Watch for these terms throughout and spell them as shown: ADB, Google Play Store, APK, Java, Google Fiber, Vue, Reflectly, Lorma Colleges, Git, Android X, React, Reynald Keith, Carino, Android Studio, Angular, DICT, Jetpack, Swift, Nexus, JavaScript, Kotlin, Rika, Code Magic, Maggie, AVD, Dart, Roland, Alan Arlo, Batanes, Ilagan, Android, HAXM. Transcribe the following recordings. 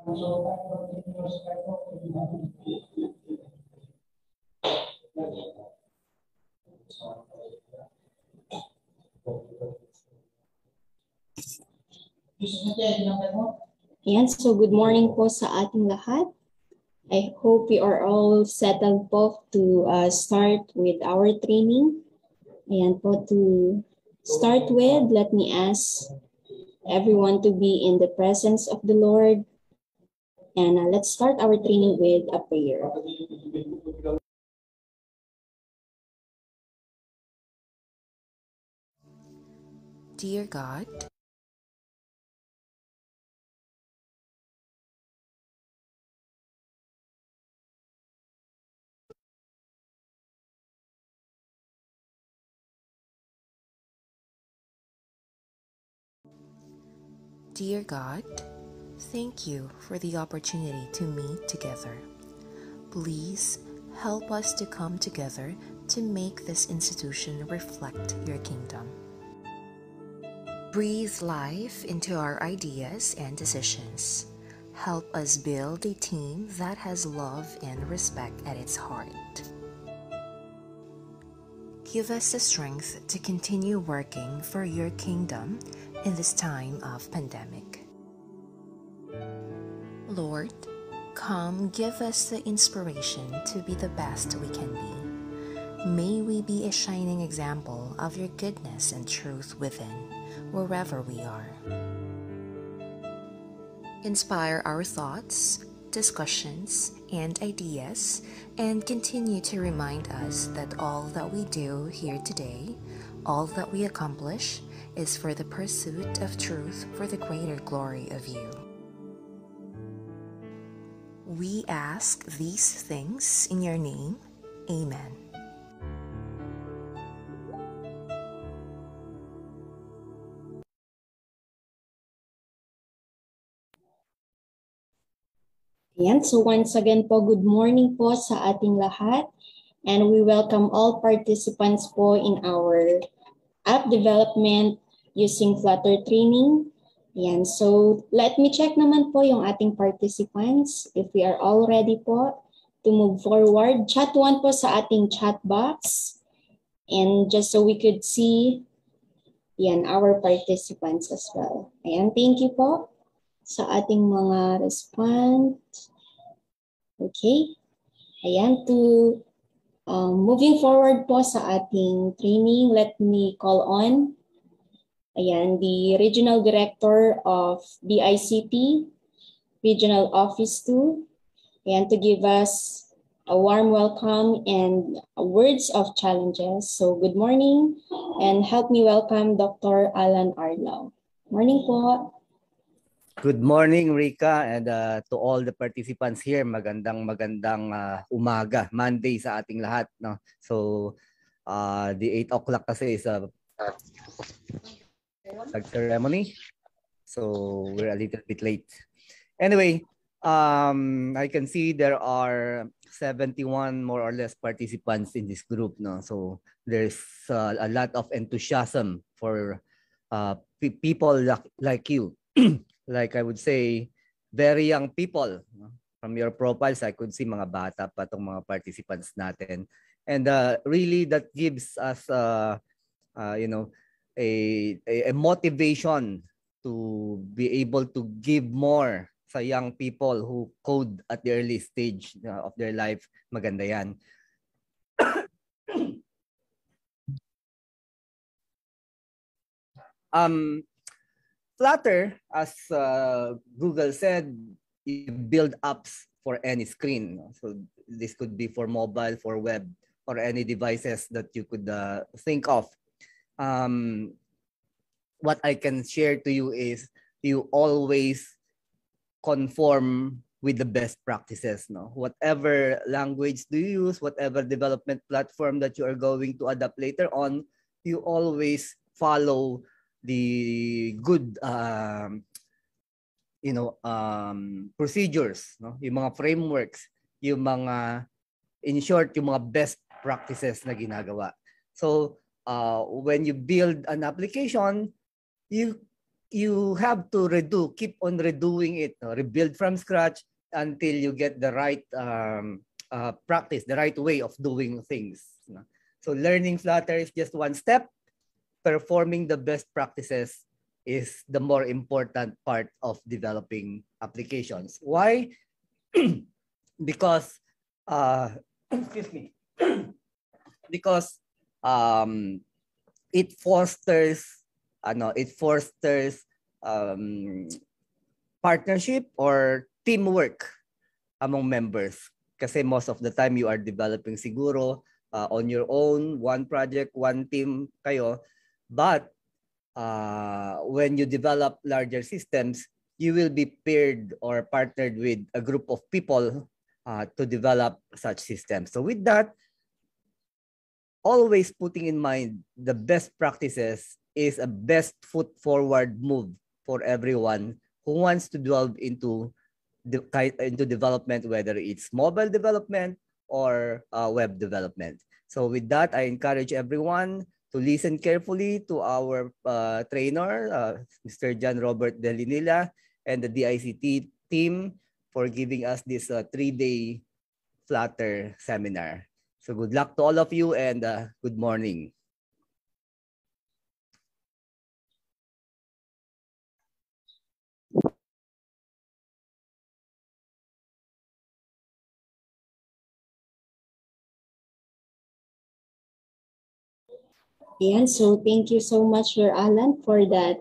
Ayan, so good morning po sa ating lahat. I hope you are all settled po to start with our training. Ayan po, to start with, let me ask everyone to be in the presence of the Lord. And let's start our training with a prayer. Dear God, thank you for the opportunity to meet together. Please help us to come together to make this institution reflect your kingdom. Breathe life into our ideas and decisions. Help us build a team that has love and respect at its heart. Give us the strength to continue working for your kingdom in this time of pandemic. Lord, come give us the inspiration to be the best we can be. May we be a shining example of your goodness and truth within, wherever we are. Inspire our thoughts, discussions, and ideas, and continue to remind us that all that we do here today, all that we accomplish, is for the pursuit of truth for the greater glory of you. We ask these things in your name. Amen. Ayan, so once again po, good morning po sa ating lahat. And we welcome all participants po in our app development using Flutter training. Ayan, so let me check naman po yung ating participants if we are all ready po to move forward. Chat one po sa ating chat box. And just so we could see, ayan, our participants as well. Ayan, thank you po sa ating mga respond. Okay. Ayan, to moving forward po sa ating training, let me call on the Regional Director of DICT, Regional Office 2, to give us a warm welcome and words of challenges. So good morning, and help me welcome Dr. Alan Arlo. Morning po. Good morning, Rika, and to all the participants here. Magandang umaga, Monday sa ating lahat. No? So the 8 o'clock kasi is a ceremony, so we're a little bit late. Anyway, I can see there are 71 more or less participants in this group. No, so there's a lot of enthusiasm for people like you. Like I would say, very young people. No? From your profiles, I could see mga bata pa tong mga participants natin, and really that gives us, a motivation to be able to give more sa young people who code at the early stage of their life. Maganda yan. Flutter, as Google said, you build apps for any screen. So this could be for mobile, for web, or any devices that you could think of. What I can share to you is you always conform with the best practices. No? Whatever language do you use, whatever development platform that you are going to adapt later on, you always follow the good procedures, no? Yung mga frameworks, yung mga, in short, yung mga best practices na ginagawa. So, when you build an application, you you have to redo, keep on redoing it, no? Rebuild from scratch until you get the right practice, the right way of doing things. No? So learning Flutter is just one step. Performing the best practices is the more important part of developing applications. Why? Because, excuse me, because it fosters, partnership or teamwork among members. Kasi most of the time you are developing siguro on your own, one project, one team kayo. But when you develop larger systems, you will be paired or partnered with a group of people to develop such systems. So with that, always putting in mind the best practices is a best foot forward move for everyone who wants to delve into development, whether it's mobile development or web development. So with that, I encourage everyone to listen carefully to our trainer, Mr. John Robert Delinila, and the DICT team for giving us this three-day Flutter seminar. So good luck to all of you and good morning. Ayan, so thank you so much, Sir Alan, for that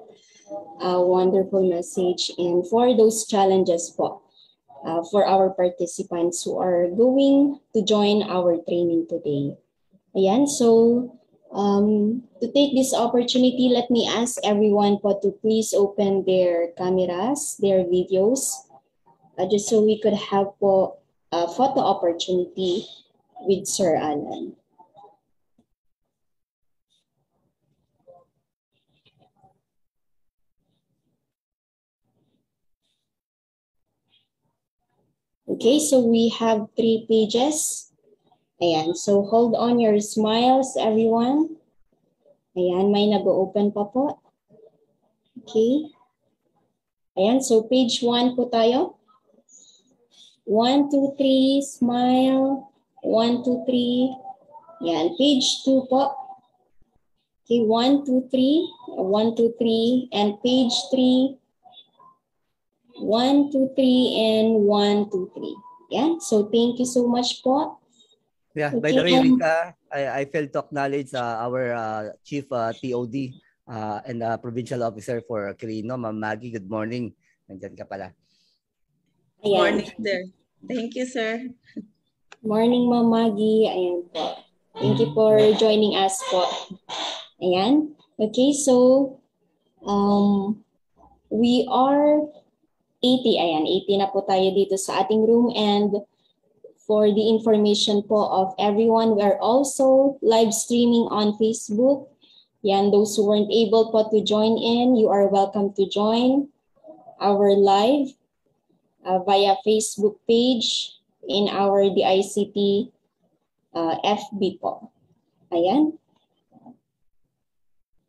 wonderful message and for those challenges po for our participants who are going to join our training today. Ayan, so to take this opportunity, let me ask everyone po to please open their cameras, their videos, just so we could have po a photo opportunity with Sir Alan. Okay, so we have 3 pages. Ayan, so hold on your smiles, everyone. Ayan, may nag-open pa po. Okay. Ayan, so page 1 po tayo. 1, 2, 3, smile. 1, 2, 3. Ayan, page 2 po. Okay, 1, 2, 3. 1, 2, 3. And page 3. 1, 2, 3, and 1, 2, 3. Yeah, so thank you so much po. Yeah, okay. By the way, Rika, I failed to acknowledge our chief TOD and provincial officer for Carino, Ma'am Maggie. Good morning. Nandiyan ka pala. Good morning, sir. Thank you, sir. Morning, Ma'am Maggie. Ayan po. Thank you for joining us po. Ayan. Okay, so we are 80, ayan, 80 na po tayo dito sa ating room, and for the information po of everyone, we are also live streaming on Facebook. Yan, those who weren't able po to join in, you are welcome to join our live via Facebook page in our DICT FB po. Ayan.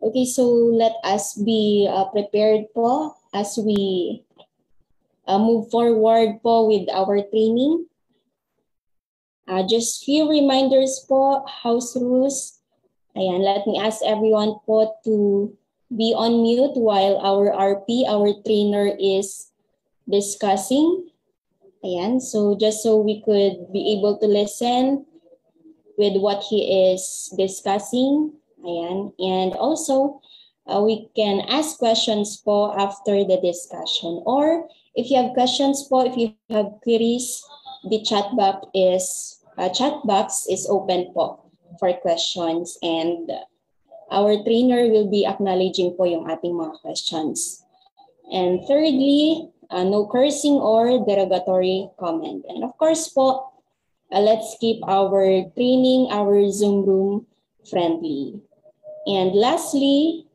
Okay, so let us be prepared po as we move forward po with our training. Just few reminders po, house rules. Ayan, let me ask everyone po to be on mute while our RP, our trainer, is discussing. Ayan, so just so we could be able to listen with what he is discussing. Ayan, and also we can ask questions po after the discussion, or if you have questions po, if you have queries, the chat box is open po for questions, and our trainer will be acknowledging po yung ating mga questions. And thirdly, no cursing or derogatory comment. And of course po, let's keep our training, our Zoom room friendly. And lastly,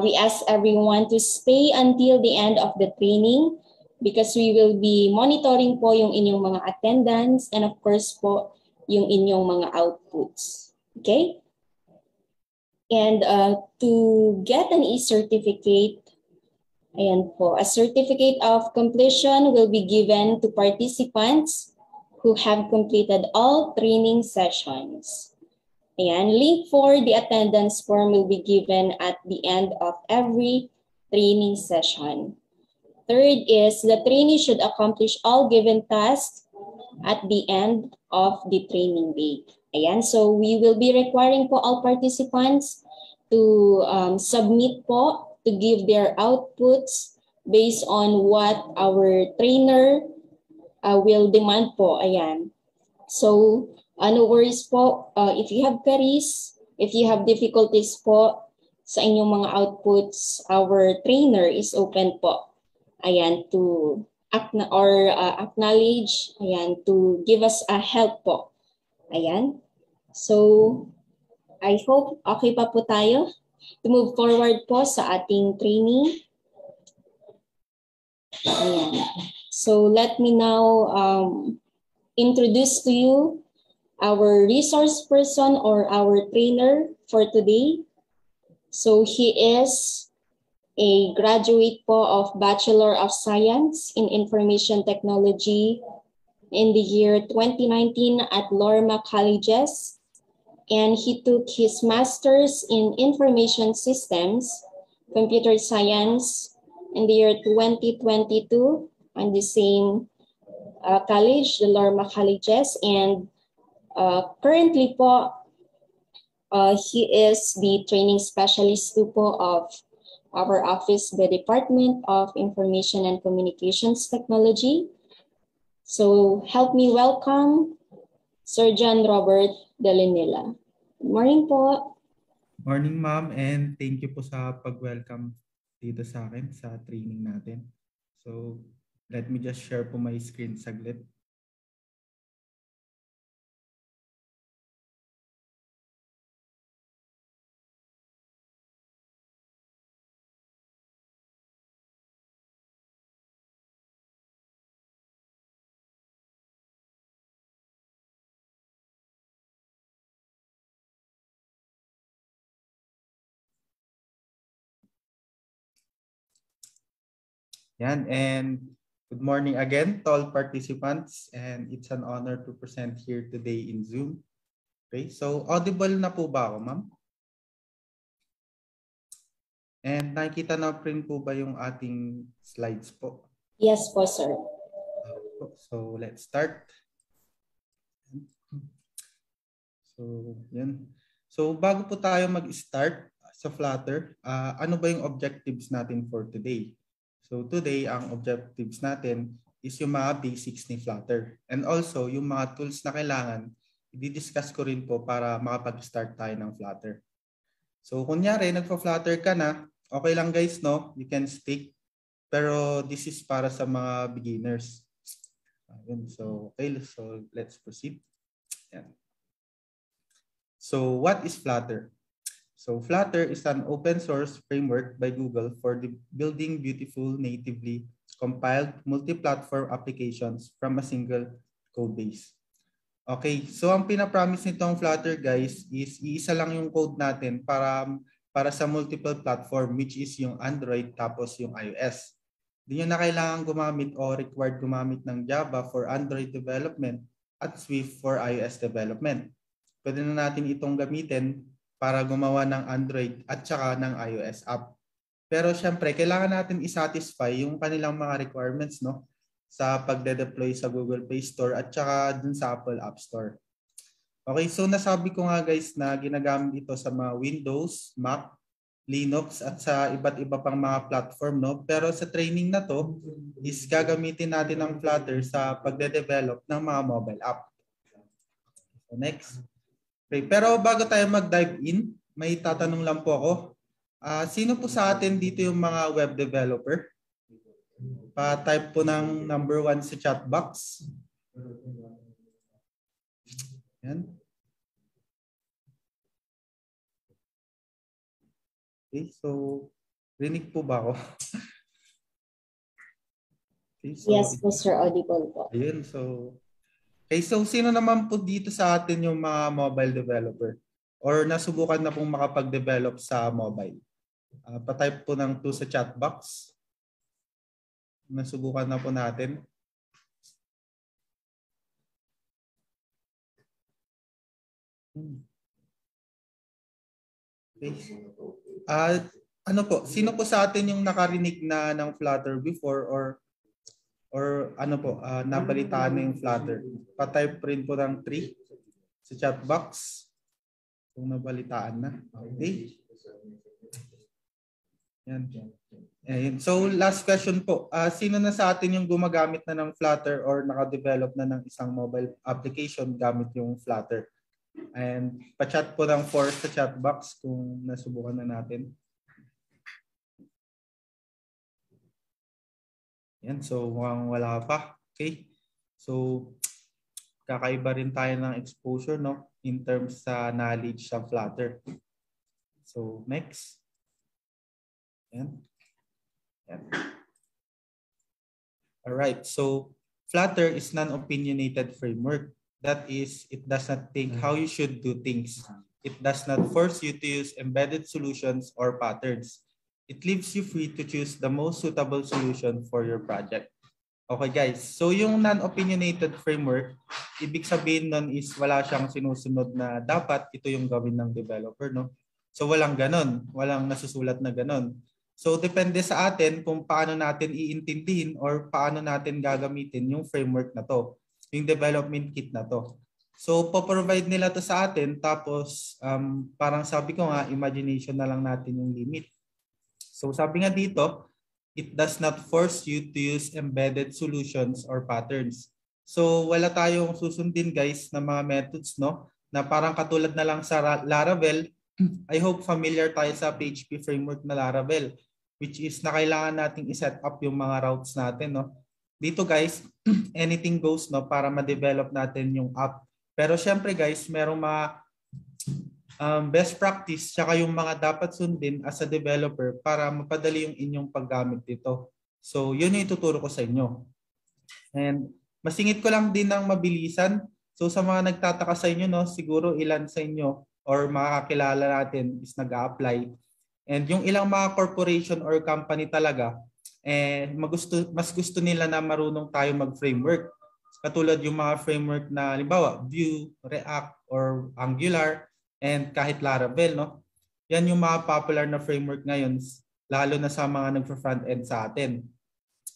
we ask everyone to stay until the end of the training, because we will be monitoring po yung inyong mga attendance and of course po yung inyong mga outputs. Okay? And to get an e-certificate, Ayan po. A certificate of completion will be given to participants who have completed all training sessions. Ayan. Link for the attendance form will be given at the end of every training session. Third is the trainee should accomplish all given tasks at the end of the training day. Ayan. So we will be requiring po all participants to submit po to give their outputs based on what our trainer will demand po. Ayan. So, no worries po. If you have queries, if you have difficulties po sa inyong mga outputs, our trainer is open po. Ayan, to acknowledge, ayan, to give us a help po. Ayan. So, I hope okay pa po tayo. To move forward po sa ating training. Ayan. So let me now introduce to you our resource person or our trainer for today. So he is a graduate po of Bachelor of Science in Information Technology in the year 2019 at Lorma Colleges. And he took his master's in information systems, computer science in the year 2022 on the same college, the Lorma Colleges. And currently po, he is the training specialist po of our office, the Department of Information and Communications Technology. So help me welcome Sir John Robert Delinila. Good morning po. Morning ma'am, and thank you po sa pag-welcome dito sa akin sa training natin. So let me just share po my screen saglit. Yan, and good morning again to all participants, and it's an honor to present here today in Zoom. Okay, so audible na po ba ako, ma'am? And nakikita na print po ba yung ating slides po? Yes po, sir. So let's start. So yan. So bago po tayo mag-start sa Flutter, ano ba yung objectives natin for today? So today, ang objectives natin is yung mga basics ni Flutter. And also, yung mga tools na kailangan, i-discuss ko rin po para makapag-start tayo ng Flutter. So kunyari, nagpa-Flutter ka na, okay lang guys, no? You can stick. Pero this is para sa mga beginners. Ayan, so okay, so let's proceed. Ayan. So what is Flutter? So Flutter is an open source framework by Google for building beautiful, natively compiled multi-platform applications from a single code base. Okay, so ang pinapromise nitong Flutter guys is iisa lang yung code natin para sa multiple platform, which is yung Android tapos yung iOS. Hindi nyo na kailangan gumamit o required gumamit ng Java for Android development at Swift for iOS development. Pwede na natin itong gamitin para gumawa ng Android at saka ng iOS app. Pero syempre, kailangan natin isatisfy yung kanilang mga requirements, no, sa pagde-deploy sa Google Play Store at saka dun sa Apple App Store. Okay, so nasabi ko nga guys na ginagamit ito sa mga Windows, Mac, Linux at sa iba't iba pang mga platform, no. Pero sa training na to is gagamitin natin ang Flutter sa pagde-develop ng mga mobile app. So next. Okay, pero bago tayo mag-dive in, may tatanong lang po ako. Sino po sa atin dito yung mga web developer? Pa-type po ng #1 sa chat box. Yan. Okay, so rinig po ba ako? Okay, so, yes, Mr. Audible po. Ayun, so... Okay, so sino naman po dito sa atin yung mga mobile developer or nasubukan na pong makapag-develop sa mobile? Pa-type po ng 2 sa chat box. nasubukan na po natin. Okay. Ano po? Sino po sa atin yung nakarinig na ng Flutter before or ano po, nabalitaan na yung Flutter? Pa-type print po ng 3 sa chat box kung nabalitaan na. Okay. Yan. Ayan. So last question po. Sino na sa atin yung gumagamit na ng Flutter or naka-develop na ng isang mobile application gamit yung Flutter? And pa-chat po ng 4 sa chat box kung nasubukan na natin. Yan. So mukhang wala pa. Okay. So kakaiba rin tayo ng exposure, no? In terms sa knowledge sa Flutter. So next. Ayan. Ayan. All right. So Flutter is non-opinionated framework. That is, it does not think how you should do things. It does not force you to use embedded solutions or patterns. It leaves you free to choose the most suitable solution for your project. Okay guys, so yung non-opinionated framework, ibig sabihin nun is wala siyang sinusunod na dapat ito yung gawin ng developer, no? So walang ganon, walang nasusulat na ganon. So depende sa atin kung paano natin iintindihin or paano natin gagamitin yung framework na to, yung development kit na to. So po-provide nila to sa atin, tapos parang sabi ko nga, imagination na lang natin yung limit. So sabi nga dito, it does not force you to use embedded solutions or patterns. So wala tayong susundin guys na mga methods, no? Na parang katulad na lang sa Laravel. I hope familiar tayo sa PHP framework na Laravel, which is na kailangan nating i-set up yung mga routes natin, no? Dito guys, anything goes, no? Para ma-develop natin yung app. Pero syempre guys, merong mga best practice tsaka yung mga dapat sundin as a developer para mapadali yung inyong paggamit dito. So yun yung ituturo ko sa inyo. And masingit ko lang din ng mabilisan. So sa mga nagtataka sa inyo, no, siguro ilan sa inyo or makakilala natin is nag-a-apply. And yung ilang mga corporation or company talaga, mas gusto nila na marunong tayo mag-framework. Katulad yung mga framework na halimbawa Vue, React, or Angular, and kahit Laravel, no? Yan yung mga popular na framework ngayon, lalo na sa mga nagpa-front-end sa atin.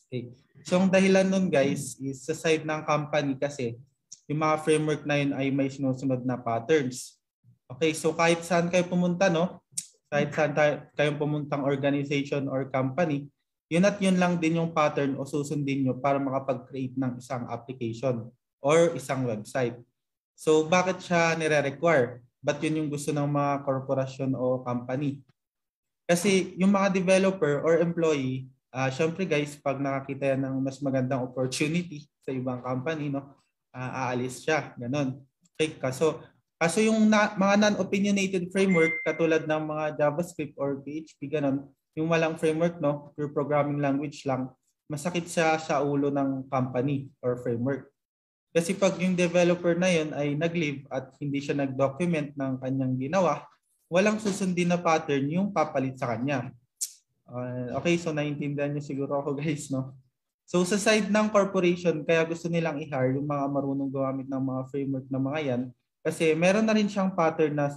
Okay. So ang dahilan nun guys is sa side ng company kasi yung mga framework na yun ay may sinusunod na patterns. Okay, so kahit saan kayo pumunta, no? Kahit saan kayong pumuntang organization or company, yun at yun lang din yung pattern o susundin nyo para makapag-create ng isang application or isang website. So bakit siya nire-require? Ba't yun yung gusto ng mga korporasyon o company? Kasi yung mga developer or employee, syempre guys, pag nakakita yan ng mas magandang opportunity sa ibang company, no, aalis siya, ganun. Okay, kaso yung mga non-opinionated framework, katulad ng mga JavaScript or PHP, ganun, yung walang framework, no, pure programming language lang, masakit siya sa ulo ng company or framework. Kasi pag yung developer na yun ay nag-leave at hindi siya nag-document ng kanyang ginawa, walang susundin na pattern yung papalit sa kanya. Okay, so naiintindihan niyo siguro ako guys, no? So sa side ng corporation, kaya gusto nilang i-hire yung mga marunong gumamit ng mga framework na mga yan kasi meron na rin siyang pattern na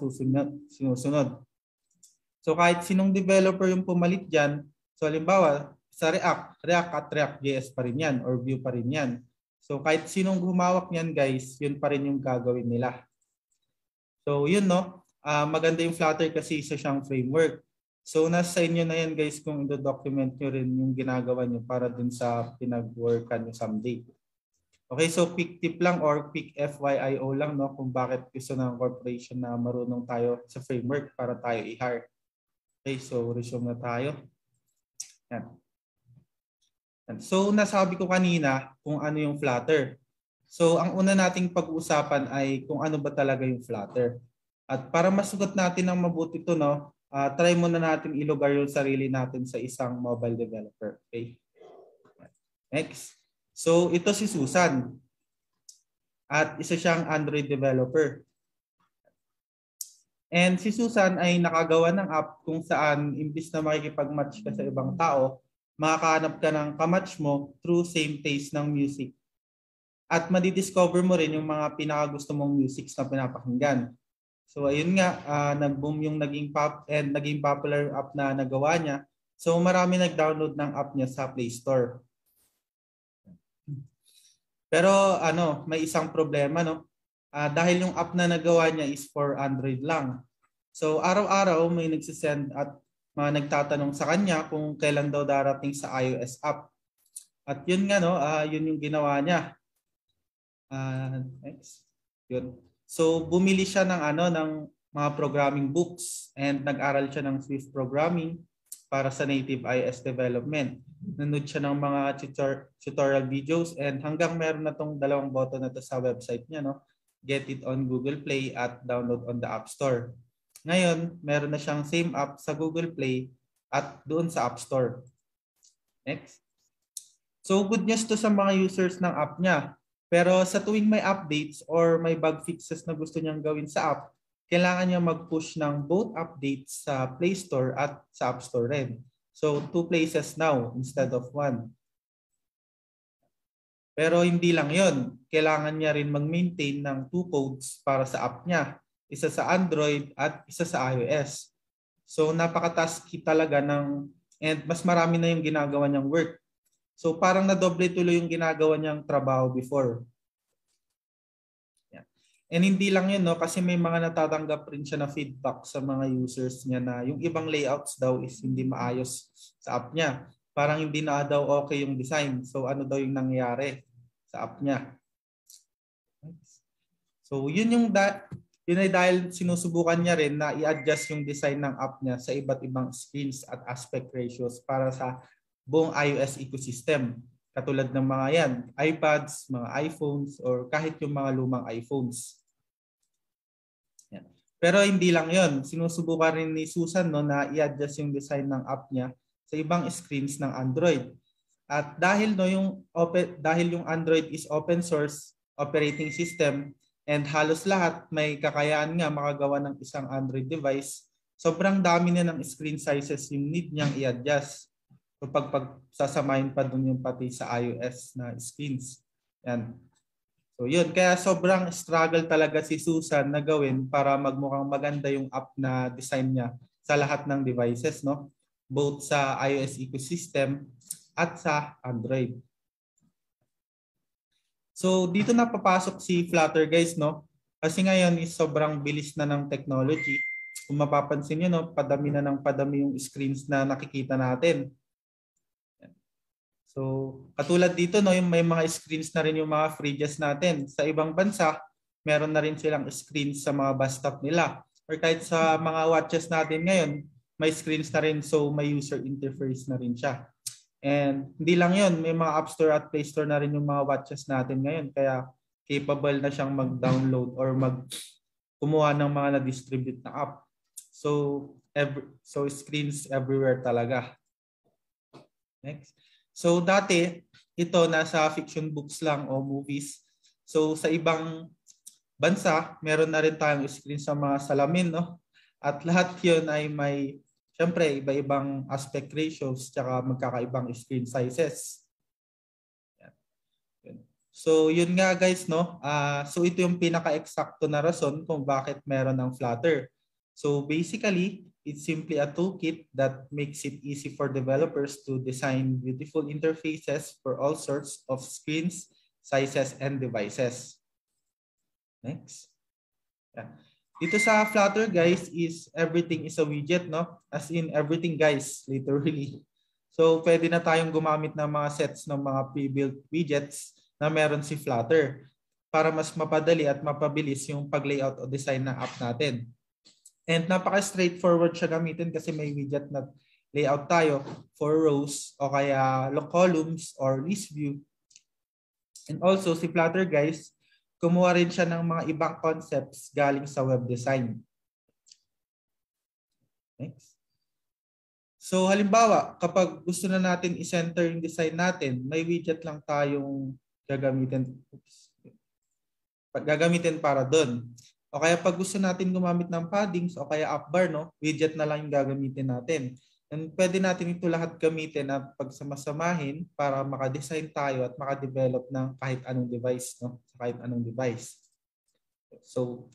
sinusunod. So kahit sinong developer yung pumalit dyan, so halimbawa sa React at React.js pa rin yan or Vue pa rin yan. So kahit sinong humawak niyan guys, yun pa rin yung gagawin nila. So yun, no, maganda yung Flutter kasi isa siyang framework. So nasa inyo na yan guys kung i-document nyo rin yung ginagawa nyo para dun sa pinag-workan nyo someday. Okay, so quick tip lang or quick FYIO lang, no, kung bakit gusto ng corporation na marunong tayo sa framework para tayo i-hire. Okay, so resume na tayo. Yan. So nasabi ko kanina kung ano yung Flutter. So ang una nating pag-uusapan ay kung ano ba talaga yung Flutter. At para masugot natin ng mabuti ito, no, try muna natin ilugar yung sarili natin sa isang mobile developer. Okay? Next. So ito si Susan. At isa siyang Android developer. And si Susan ay nakagawa ng app kung saan imbis na makikipag-match ka sa ibang tao, makakahanap ka ng kamatch mo through same taste ng music. At madidiscover mo rin yung mga pinakagusto mong musics na pinapakinggan. So ayun nga, nag-boom yung naging popular app na nagawa niya. So marami nag-download ng app niya sa Play Store. Pero ano, may isang problema, no? Dahil yung app na nagawa niya is for Android lang. So araw-araw may nagsisend at mga nagtatanong sa kanya kung kailan daw darating sa iOS app. At yun nga, no? Yun yung ginawa niya. Next. Yun. So bumili siya ng ng mga programming books and nag-aral siya ng Swift programming para sa native iOS development. Nanood siya ng mga tutorial videos and hanggang meron na tong dalawang button na to sa website niya, no? Get it on Google Play at download on the App Store. Ngayon, meron na siyang same app sa Google Play at doon sa App Store. Next. So good news to sa mga users ng app niya. Pero sa tuwing may updates or may bug fixes na gusto niyang gawin sa app, kailangan niya mag-push ng both updates sa Play Store at sa App Store rin. So two places now instead of one. Pero hindi lang yon, kailangan niya rin mag-maintain ng two codes para sa app niya. Isa sa Android at isa sa iOS. So napaka-tasky talaga and mas marami na yung ginagawa niyang work. So parang nadoble tuloy yung ginagawa niyang trabaho before. Yeah. And hindi lang yun, no? Kasi may mga natatanggap rin siya na feedback sa mga users niya na yung ibang layouts daw is hindi maayos sa app niya. Parang hindi na daw okay yung design. So ano daw yung nangyari sa app niya. So yun ay dahil sinusubukan niya rin na i-adjust yung design ng app niya sa iba't ibang screens at aspect ratios para sa buong iOS ecosystem. Katulad ng mga yan, iPads, mga iPhones, or kahit yung mga lumang iPhones. Yan. Pero hindi lang yon, sinusubukan rin ni Susan, no, na i-adjust yung design ng app niya sa ibang screens ng Android. At dahil yung Android is open source operating system and halos lahat may kakayaan nga makagawa ng isang Android device, sobrang dami na ng screen sizes yung need niyang i-adjust. So pagsasamahin pa dun yung pati sa iOS na skins. Yan. So yun, kaya sobrang struggle talaga si Susan na gawin para magmukhang maganda yung app na design niya sa lahat ng devices, no? Both sa iOS ecosystem at sa Android. So dito na papasok si Flutter, guys, no? Kasi ngayon is sobrang bilis na ng technology. Kung mapapansin niyo, no, padami na ng padami yung screens na nakikita natin. So katulad dito, no, yung may mga screens na rin yung mga fridges natin. Sa ibang bansa, meron na rin silang screens sa mga bus stop nila. Or kahit sa mga watches natin ngayon, may screens na rin, so may user interface na rin siya. And hindi lang yun, may mga App Store at Play Store na rin yung mga watches natin ngayon. Kaya capable na siyang mag-download or kumuha ng mga na-distribute na app. So screens everywhere talaga. Next. So dati, ito nasa fiction books lang o movies. So sa ibang bansa, meron na rin tayong screen sa mga salamin, no? At lahat yun ay may, syempre, iba-ibang aspect ratios tsaka magkakaibang screen sizes. So yun nga, guys, no? So ito yung pinaka-eksakto na rason kung bakit meron ng Flutter. So basically, it's simply a toolkit that makes it easy for developers to design beautiful interfaces for all sorts of screens, sizes, and devices. Next. Yeah. Dito sa Flutter, guys, is everything is a widget, no? As in everything, guys, literally. So pwede na tayong gumamit ng mga sets ng mga pre-built widgets na meron si Flutter para mas mapadali at mapabilis yung pag-layout o design ng app natin. And napaka-straightforward siya gamitin kasi may widget na layout tayo for rows o kaya columns or list view. And also si Flutter, guys, kumuha rin siya ng mga ibang concepts galing sa web design. Next. So halimbawa, kapag gusto na natin i-center yung design natin, may widget lang tayong gagamitin para doon. O kaya pag gusto natin gumamit ng paddings o kaya up bar, no, widget na lang yung gagamitin natin. And pwede natin ito lahat gamitin na pagsamasamahin para makadesign tayo at makadevelop ng kahit anong device, no? Kahit anong device. So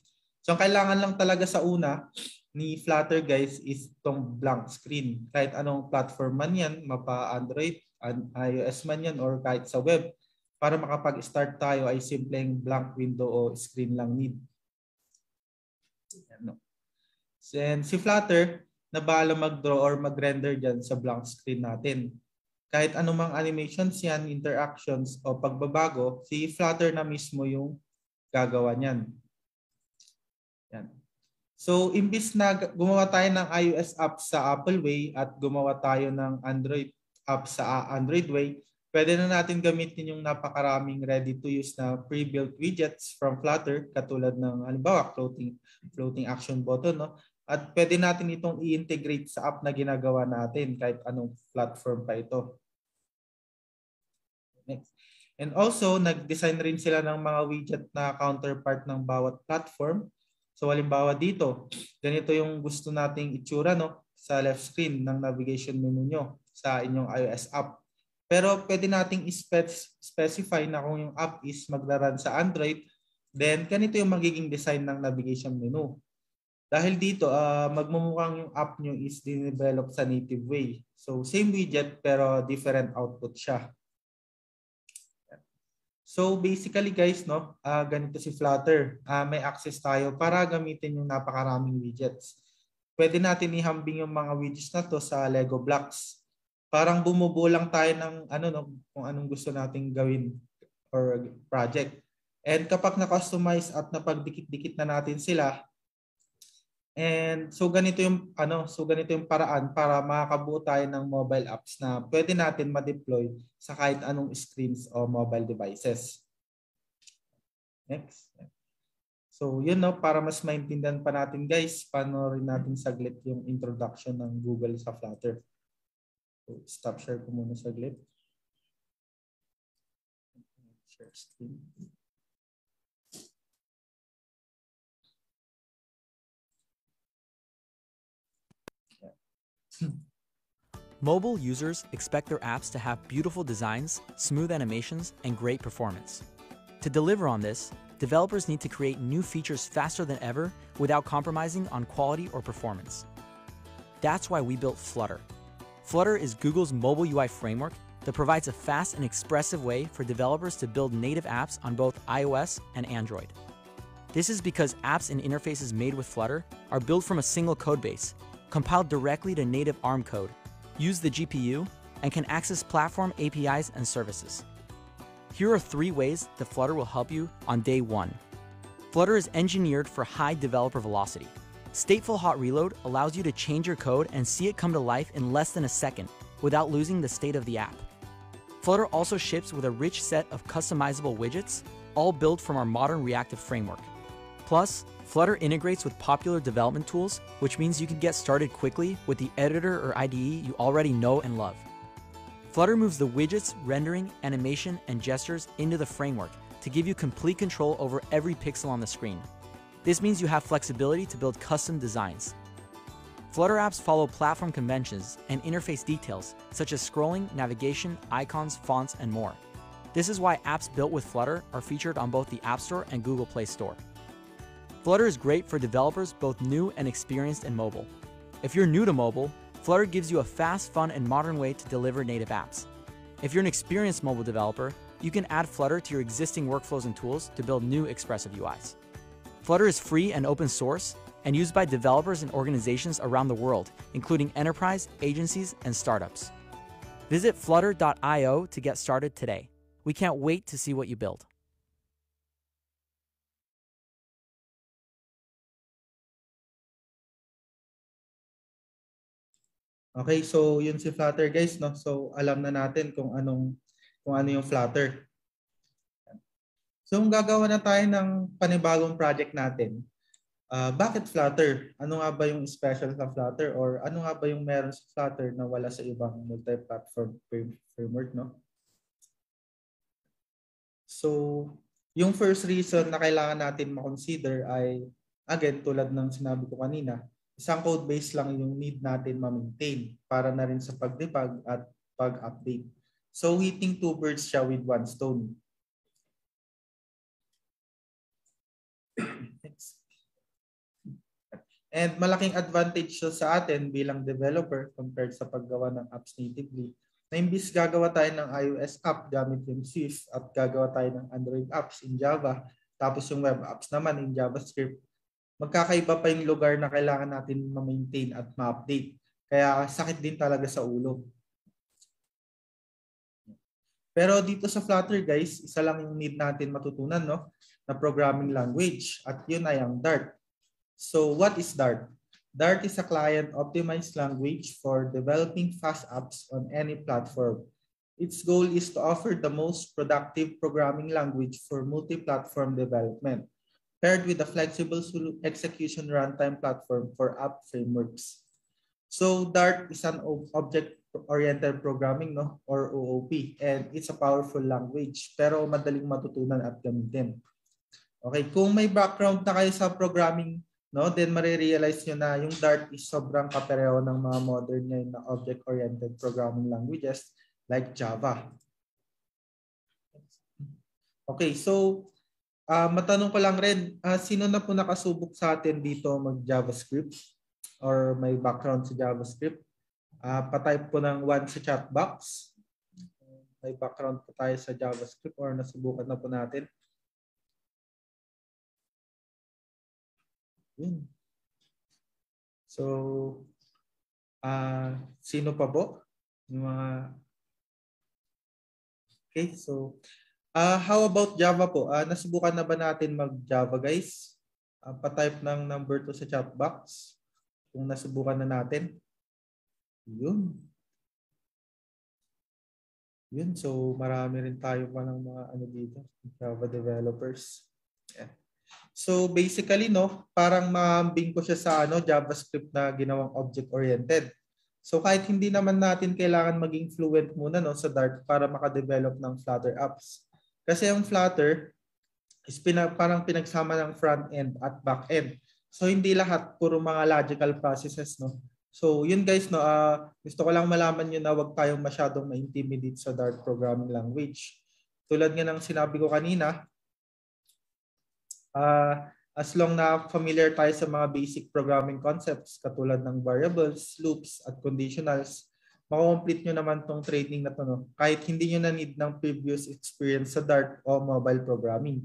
ang kailangan lang talaga sa una ni Flutter guys is itong blank screen. Kahit anong platform man yan, mapa Android, iOS man yan or kahit sa web. Para makapag-start tayo ay simpleng blank window o screen lang need. Ano. And si Flutter na bahala mag-draw or mag-render dyan sa blank screen natin. Kahit anumang animations yan, interactions o pagbabago, si Flutter na mismo yung gagawa niyan. Yan. So, imbis na gumawa tayo ng iOS app sa Apple Way at gumawa tayo ng Android app sa Android Way, pwede na natin gamitin yung napakaraming ready-to-use na pre-built widgets from Flutter katulad ng halimbawa floating action button, no? At pwede natin itong i-integrate sa app na ginagawa natin kahit anong platform pa ito. Next. And also, nag-design rin sila ng mga widget na counterpart ng bawat platform. So, halimbawa dito, ganito yung gusto nating itsura, no? Sa left screen ng navigation menu nyo sa inyong iOS app. Pero pwede nating specify na kung yung app is magra-run sa Android, then ganito yung magiging design ng navigation menu. Dahil dito, magmumukhang yung app nyo is dinevelop sa native way. So, same widget pero different output siya. So, basically guys, no, ganito si Flutter. May access tayo para gamitin yung napakaraming widgets. Pwede natin ihambing yung mga widgets na to sa Lego blocks. Parang bumubuo lang tayo ng ano, no, kung anong gusto nating gawin or project. And kapag na-customize at napagdikit-dikit na natin sila, and so ganito yung paraan para makabuo tayo ng mobile apps na pwede natin ma-deploy sa kahit anong screens o mobile devices. Next. So yun, no, para mas maintindihan pa natin guys, panoorin natin saglit yung introduction ng Google sa Flutter. So stop share ko muna saglit. Share screen. Mobile users expect their apps to have beautiful designs, smooth animations, and great performance. To deliver on this, developers need to create new features faster than ever without compromising on quality or performance. That's why we built Flutter. Flutter is Google's mobile UI framework that provides a fast and expressive way for developers to build native apps on both iOS and Android. This is because apps and interfaces made with Flutter are built from a single codebase, compiled directly to native ARM code, use the GPU, and can access platform APIs and services. Here are 3 ways that Flutter will help you on day 1. Flutter is engineered for high developer velocity. Stateful hot reload allows you to change your code and see it come to life in less than a second without losing the state of the app. Flutter also ships with a rich set of customizable widgets, all built from our modern reactive framework. Plus, Flutter integrates with popular development tools, which means you can get started quickly with the editor or IDE you already know and love. Flutter moves the widgets, rendering, animation, and gestures into the framework to give you complete control over every pixel on the screen. This means you have flexibility to build custom designs. Flutter apps follow platform conventions and interface details, such as scrolling, navigation, icons, fonts, and more. This is why apps built with Flutter are featured on both the App Store and Google Play Store. Flutter is great for developers both new and experienced in mobile. If you're new to mobile, Flutter gives you a fast, fun, and modern way to deliver native apps. If you're an experienced mobile developer, you can add Flutter to your existing workflows and tools to build new expressive UIs. Flutter is free and open source and used by developers and organizations around the world, including enterprise, agencies, and startups. Visit flutter.io to get started today. We can't wait to see what you build. Okay, so yun si Flutter guys, no? So alam na natin kung ano yung Flutter. So gagawa na tayo ng panibagong project natin. Bakit Flutter? Ano nga ba yung special sa Flutter or ano nga ba yung meron sa Flutter na wala sa ibang multi-platform framework, no? So yung first reason na kailangan natin ma-consider ay again tulad ng sinabi ko kanina, isang code base lang yung need natin ma-maintain para na rin sa pagdebug at pag-update. So hitting two birds siya with one stone. And malaking advantage siya sa atin bilang developer compared sa paggawa ng apps natively. Na imbis gagawa tayo ng iOS app gamit yung Swift at gagawa tayo ng Android apps in Java, tapos yung web apps naman in JavaScript, magkakaiba pa yung lugar na kailangan natin ma-maintain at ma-update. Kaya sakit din talaga sa ulo. Pero dito sa Flutter guys, isa lang yung need natin matutunan, no? Na programming language, at yun ay ang Dart. So what is Dart? Dart is a client-optimized language for developing fast apps on any platform. Its goal is to offer the most productive programming language for multi-platform development, paired with a flexible execution runtime platform for app frameworks. So Dart is an object-oriented programming, no? Or OOP, and it's a powerful language pero madaling matutunan at gamitin. Okay, kung may background na kayo sa programming, no, then marirealize nyo na yung Dart is sobrang kapareho ng mga modern ngayon na object-oriented programming languages like Java. Okay, so matanong ko lang rin, sino na po nakasubok sa atin dito mag-JavaScript or may background sa JavaScript? Patype po ng 1 sa chat box. May background po tayo sa JavaScript or nasubukan na po natin. So, sino pa po? Yung mga... Okay, so, how about Java po? Nasubukan na ba natin mag-Java guys? Patype ng number 2 sa chat box kung nasubukan na natin. Yun. Yun, so marami rin tayo pa ng mga ano dito, Java developers. Yeah. So basically, no, parang mahambing ko siya sa ano, JavaScript na ginawang object-oriented. So kahit hindi naman natin kailangan maging fluent muna, no, sa Dart para makadevelop ng Flutter apps. Kasi ang Flutter is parang pinagsama ng front-end at back-end. So hindi lahat puro mga logical processes, no. So yun guys, no, gusto ko lang malaman nyo na wag tayong masyadong ma-intimidate sa Dart programming language. Tulad nga ng sinabi ko kanina, as long na familiar tayo sa mga basic programming concepts katulad ng variables, loops, at conditionals, makomplete nyo naman tong training na to, no? Kahit hindi nyo na need ng previous experience sa Dart o mobile programming.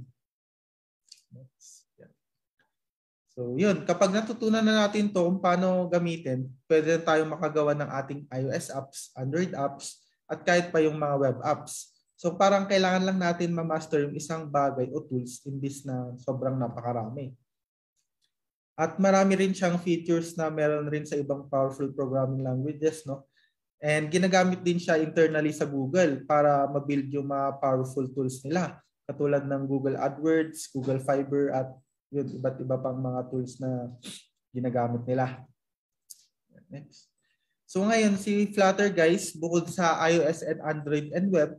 So yun, kapag natutunan na natin to kung paano gamitin, pwede na tayo makagawa ng ating iOS apps, Android apps, at kahit pa yung mga web apps. So parang kailangan lang natin ma-master yung isang bagay o tools imbis na sobrang napakarami. At marami rin siyang features na meron rin sa ibang powerful programming languages, no? And ginagamit din siya internally sa Google para ma-build yung mga powerful tools nila. Katulad ng Google AdWords, Google Fiber, at yun, iba't iba pang mga tools na ginagamit nila. Next. So ngayon si Flutter guys, bukod sa iOS and Android and web,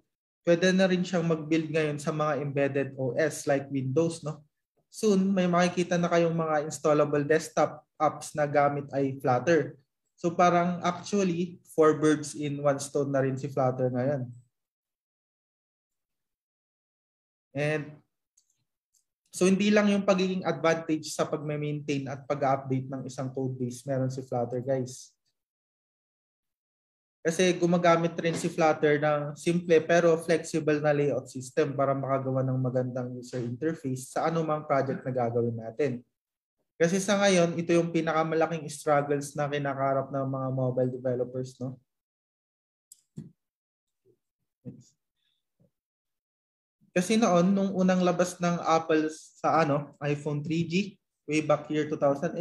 pwede na rin siyang mag-build ngayon sa mga embedded OS like Windows, no? Soon, may makikita na kayong mga installable desktop apps na gamit ay Flutter. So parang actually, 4 birds in 1 stone na rin si Flutter ngayon. And so hindi lang yung pagiging advantage sa pag-maintain at pag-update ng isang code base meron si Flutter guys. Kasi gumagamit rin si Flutter ng simple pero flexible na layout system para makagawa ng magandang user interface sa anumang project na gagawin natin. Kasi sa ngayon, ito yung pinakamalaking struggles na kinakarap ng mga mobile developers, no? Kasi noon, nung unang labas ng Apple sa iPhone 3G, way back year 2008,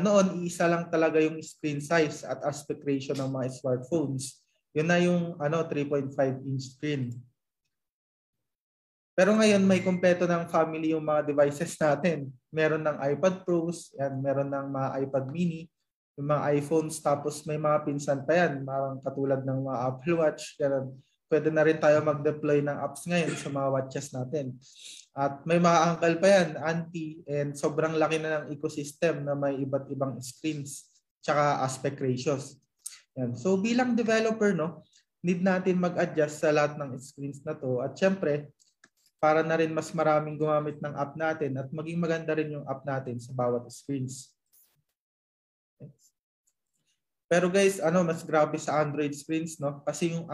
noon, iisa lang talaga yung screen size at aspect ratio ng mga smartphones. Yun na yung 3.5-inch screen. Pero ngayon, may kumpleto ng family yung mga devices natin. Meron ng iPad Pros, yan, meron ng mga iPad Mini, yung mga iPhones, tapos may mga pinsan pa yan, marang katulad ng mga Apple Watch. Ganun. pwede na rin tayo mag-deploy ng apps ngayon sa mga watches natin. At may mga angkal pa yan, anti, and sobrang laki na ng ecosystem na may iba't ibang screens tsaka aspect ratios. Yan. So bilang developer, no, need natin mag-adjust sa lahat ng screens na to. At syempre, para na rin mas maraming gumamit ng app natin at maging maganda rin yung app natin sa bawat screens. Pero guys, ano, mas grabe sa Android screens, no? Kasi yung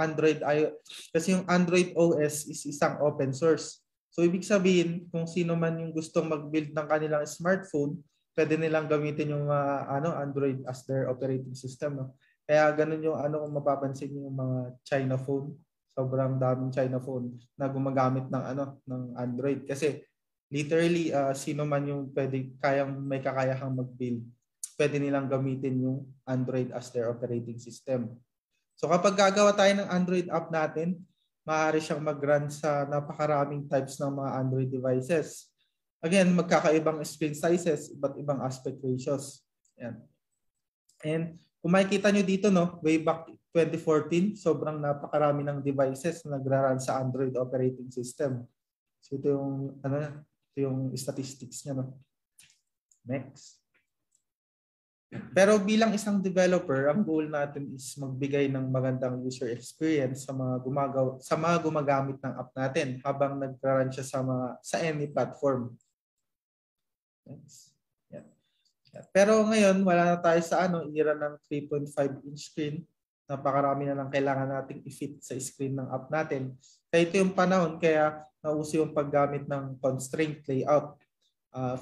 Android OS is isang open source. So ibig sabihin, kung sino man yung gustong mag-build ng kanilang smartphone, pwede nilang gamitin yung Android as their operating system, no? Kaya ganun yung kung mapapansin yung mga China phone, sobrang daming China phone na gumagamit ng ng Android kasi literally sino man yung may kakayahang mag-build, pwede nilang gamitin yung Android as their operating system. So kapag gagawa tayo ng Android app natin, maaari siyang mag-run sa napakaraming types ng mga Android devices. Again, magkakaibang screen sizes, iba't ibang aspect ratios. Ayan. And kung makikita nyo dito, no, way back 2014, sobrang napakarami ng devices na nagra-run sa Android operating system. So ito yung statistics niya, no. Next. Pero bilang isang developer, ang goal natin is magbigay ng magandang user experience sa mga gumagamit ng app natin habang nag-run siya sa any platform. Yes. Yeah. Yeah. Pero ngayon, wala na tayo sa era ng 3.5-inch screen. Napakarami na lang kailangan nating i-fit sa screen ng app natin. Kaya ito yung panahon kaya nauso yung paggamit ng constraint layout.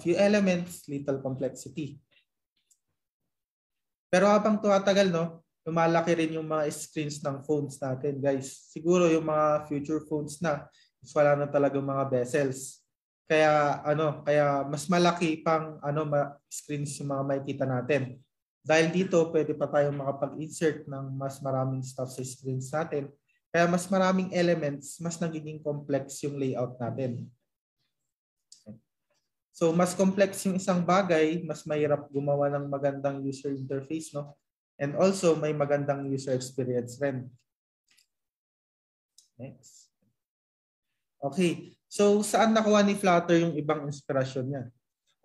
Few elements, little complexity. Pero habang tumatagal, no, lumalaki rin yung mga screens ng phones natin, guys. Siguro yung mga future phones na wala na talaga mga bezels. Kaya kaya mas malaki pang screens yung mga makikita natin. Dahil dito, pwede pa tayong makapag-insert ng mas maraming stuff sa screens natin. Kaya mas maraming elements, mas nagiging complex yung layout natin. So mas complex yung isang bagay, mas mahirap gumawa ng magandang user interface, no? And also may magandang user experience rin. Next. Okay, so saan nakuha ni Flutter yung ibang inspirasyon niya?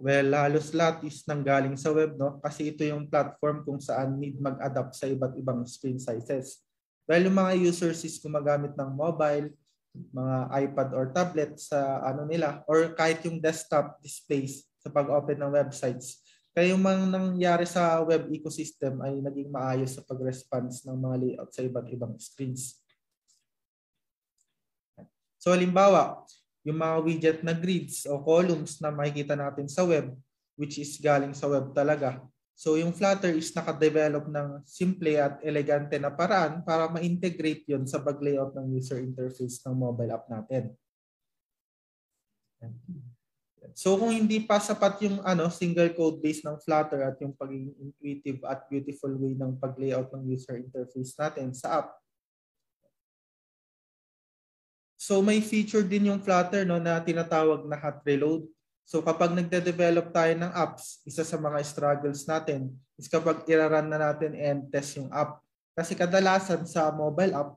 Well, halos lahat is nanggaling sa web, no? Kasi ito yung platform kung saan need mag-adapt sa iba't ibang screen sizes. Dahil yung mga users is gumagamit ng mobile, mga iPad or tablet sa nila or kahit yung desktop displays sa pag-open ng websites. Kaya yung mga nangyari sa web ecosystem ay naging maayos sa pag-response ng mga layout sa iba't ibang screens. So halimbawa, yung mga widget na grids o columns na makikita natin sa web, which is galing sa web talaga. So yung Flutter is nakadevelop ng simple at elegante na paraan para ma-integrate yun sa pag-layout ng user interface ng mobile app natin. So kung hindi pa sapat yung single code base ng Flutter at yung pagiging intuitive at beautiful way ng pag-layout ng user interface natin sa app. So may feature din yung Flutter, no, na tinatawag na hot reload. So kapag nagde-develop tayo ng apps, isa sa mga struggles natin is kapag iraran na natin and test yung app. Kasi kadalasan sa mobile app,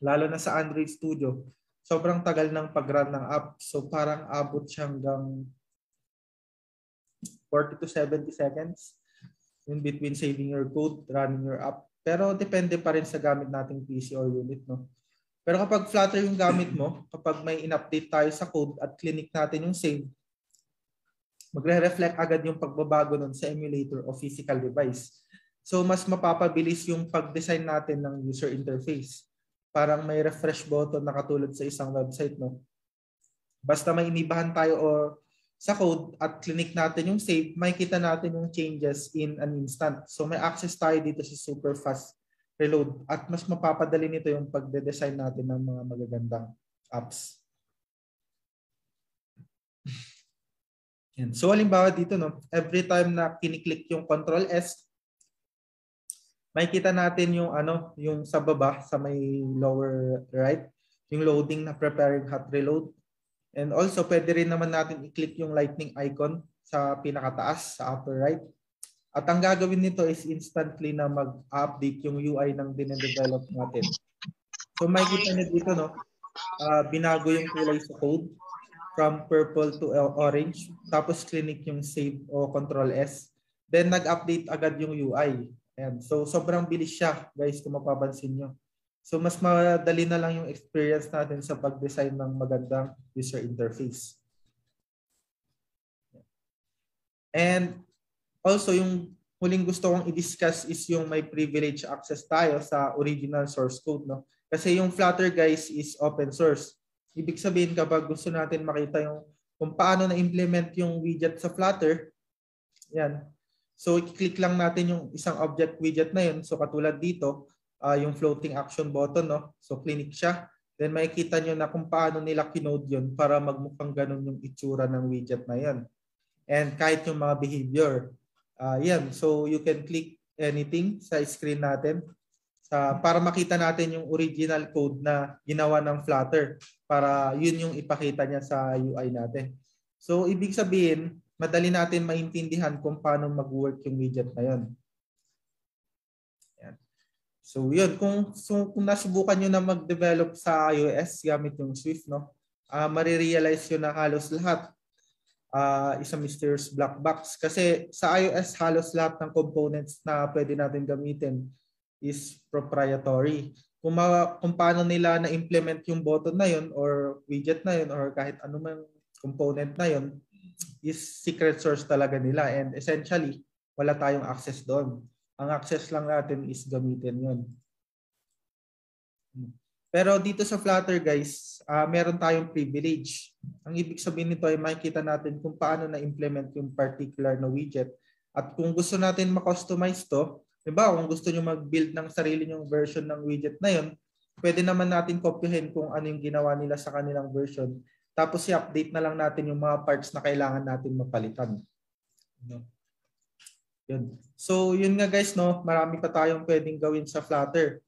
lalo na sa Android Studio, sobrang tagal ng pag-run ng app. So parang abot siya hanggang 40 to 70 seconds in between saving your code, running your app. Pero depende pa rin sa gamit nating PC or unit, no? Pero kapag Flutter yung gamit mo, kapag may in-update tayo sa code at clinic natin yung save, magre-reflect agad yung pagbabago nun sa emulator o physical device. So mas mapapabilis yung pag-design natin ng user interface. Parang may refresh button na katulad sa isang website, no? Basta may inibahan tayo sa code at clinic natin yung save, makikita natin yung changes in an instant. So may access tayo dito sa super fast reload at mas mapapadali nito yung pagde-design natin ng mga magagandang apps. And so halimbawa dito, no, every time na kiniklik yung Control S, makikita natin yung yung sa baba sa may lower right, yung loading na preparing hot reload. And also pwede rin naman natin i-click yung lightning icon sa pinakataas sa upper right. At ang gagawin nito is instantly na mag-update yung UI ng dinedevelop natin. Kung makikita nyo dito, no, binago yung kulay sa code from purple to orange. Tapos clinic yung save o control S. Then nag-update agad yung UI. Ayan. So sobrang bilis siya, guys, kung mapapansin nyo. So mas madali na lang yung experience natin sa pag-design ng magandang user interface. And also yung huling gusto kong i-discuss is yung may privilege access tayo sa original source code, no? Kasi yung Flutter, guys, is open source. Ibig sabihin, kapag gusto natin makita yung kung paano na-implement yung widget sa Flutter, yan. So i-click lang natin yung isang object widget na yun. So katulad dito, yung floating action button, no? So clinic siya. Then makikita nyo na kung paano nila kinode yun para magmukhang ganun yung itsura ng widget na yan. And kahit yung mga behavior. Yan. So you can click anything sa screen natin. Para makita natin yung original code na ginawa ng Flutter para yun yung ipakita niya sa UI natin. So ibig sabihin, madali natin maintindihan kung paano mag-work yung widget na yun. Yan. So yun, kung nasubukan nyo na mag-develop sa iOS gamit yung Swift, no, marirealize yun na halos lahat isang mysterious black box. Kasi sa iOS, halos lahat ng components na pwede natin gamitin is proprietary. Kung paano nila na-implement yung button na yun or widget na yun or kahit anumang component na yun is secret source talaga nila, and essentially wala tayong access doon. Ang access lang natin is gamitin yun. Pero dito sa Flutter, guys, meron tayong privilege. Ang ibig sabihin nito ay makikita natin kung paano na-implement yung particular na widget, at kung gusto natin ma-customize to, diba, kung gusto nyo mag-build ng sarili nyong version ng widget na yun, pwede naman natin kopyahin kung ano yung ginawa nila sa kanilang version. Tapos i-update na lang natin yung mga parts na kailangan natin mapalitan. No? Yun. So yun nga, guys, no, marami pa tayong pwedeng gawin sa Flutter.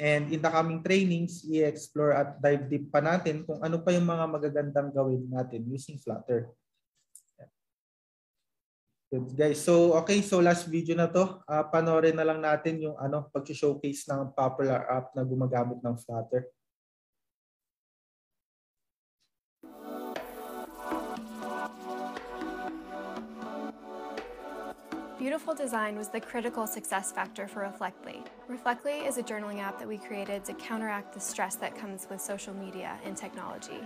And in the coming trainings, i-explore at dive deep pa natin kung ano pa yung mga magagandang gawin natin using Flutter. Good, guys. So okay, so last video na to, panoorin na lang natin yung pag-showcase ng popular app na gumagamit ng Flutter. Beautiful design was the critical success factor for Reflectly. Reflectly is a journaling app that we created to counteract the stress that comes with social media and technology.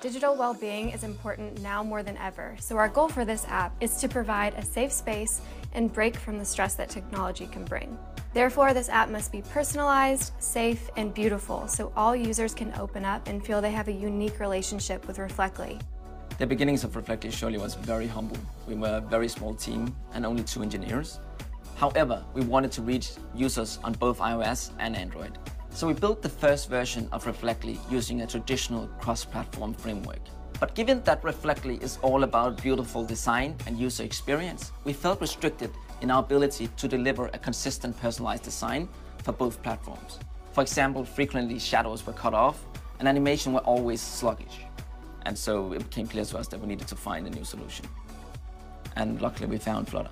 Digital well-being is important now more than ever, so our goal for this app is to provide a safe space and break from the stress that technology can bring. Therefore, this app must be personalized, safe, and beautiful, so all users can open up and feel they have a unique relationship with Reflectly. The beginnings of Reflectly surely was very humble. We were a very small team and only 2 engineers. However, we wanted to reach users on both iOS and Android. So we built the first version of Reflectly using a traditional cross-platform framework. But given that Reflectly is all about beautiful design and user experience, we felt restricted in our ability to deliver a consistent personalized design for both platforms. For example, frequently shadows were cut off and animation were always sluggish. And so it became clear to us that we needed to find a new solution. And luckily we found Flutter.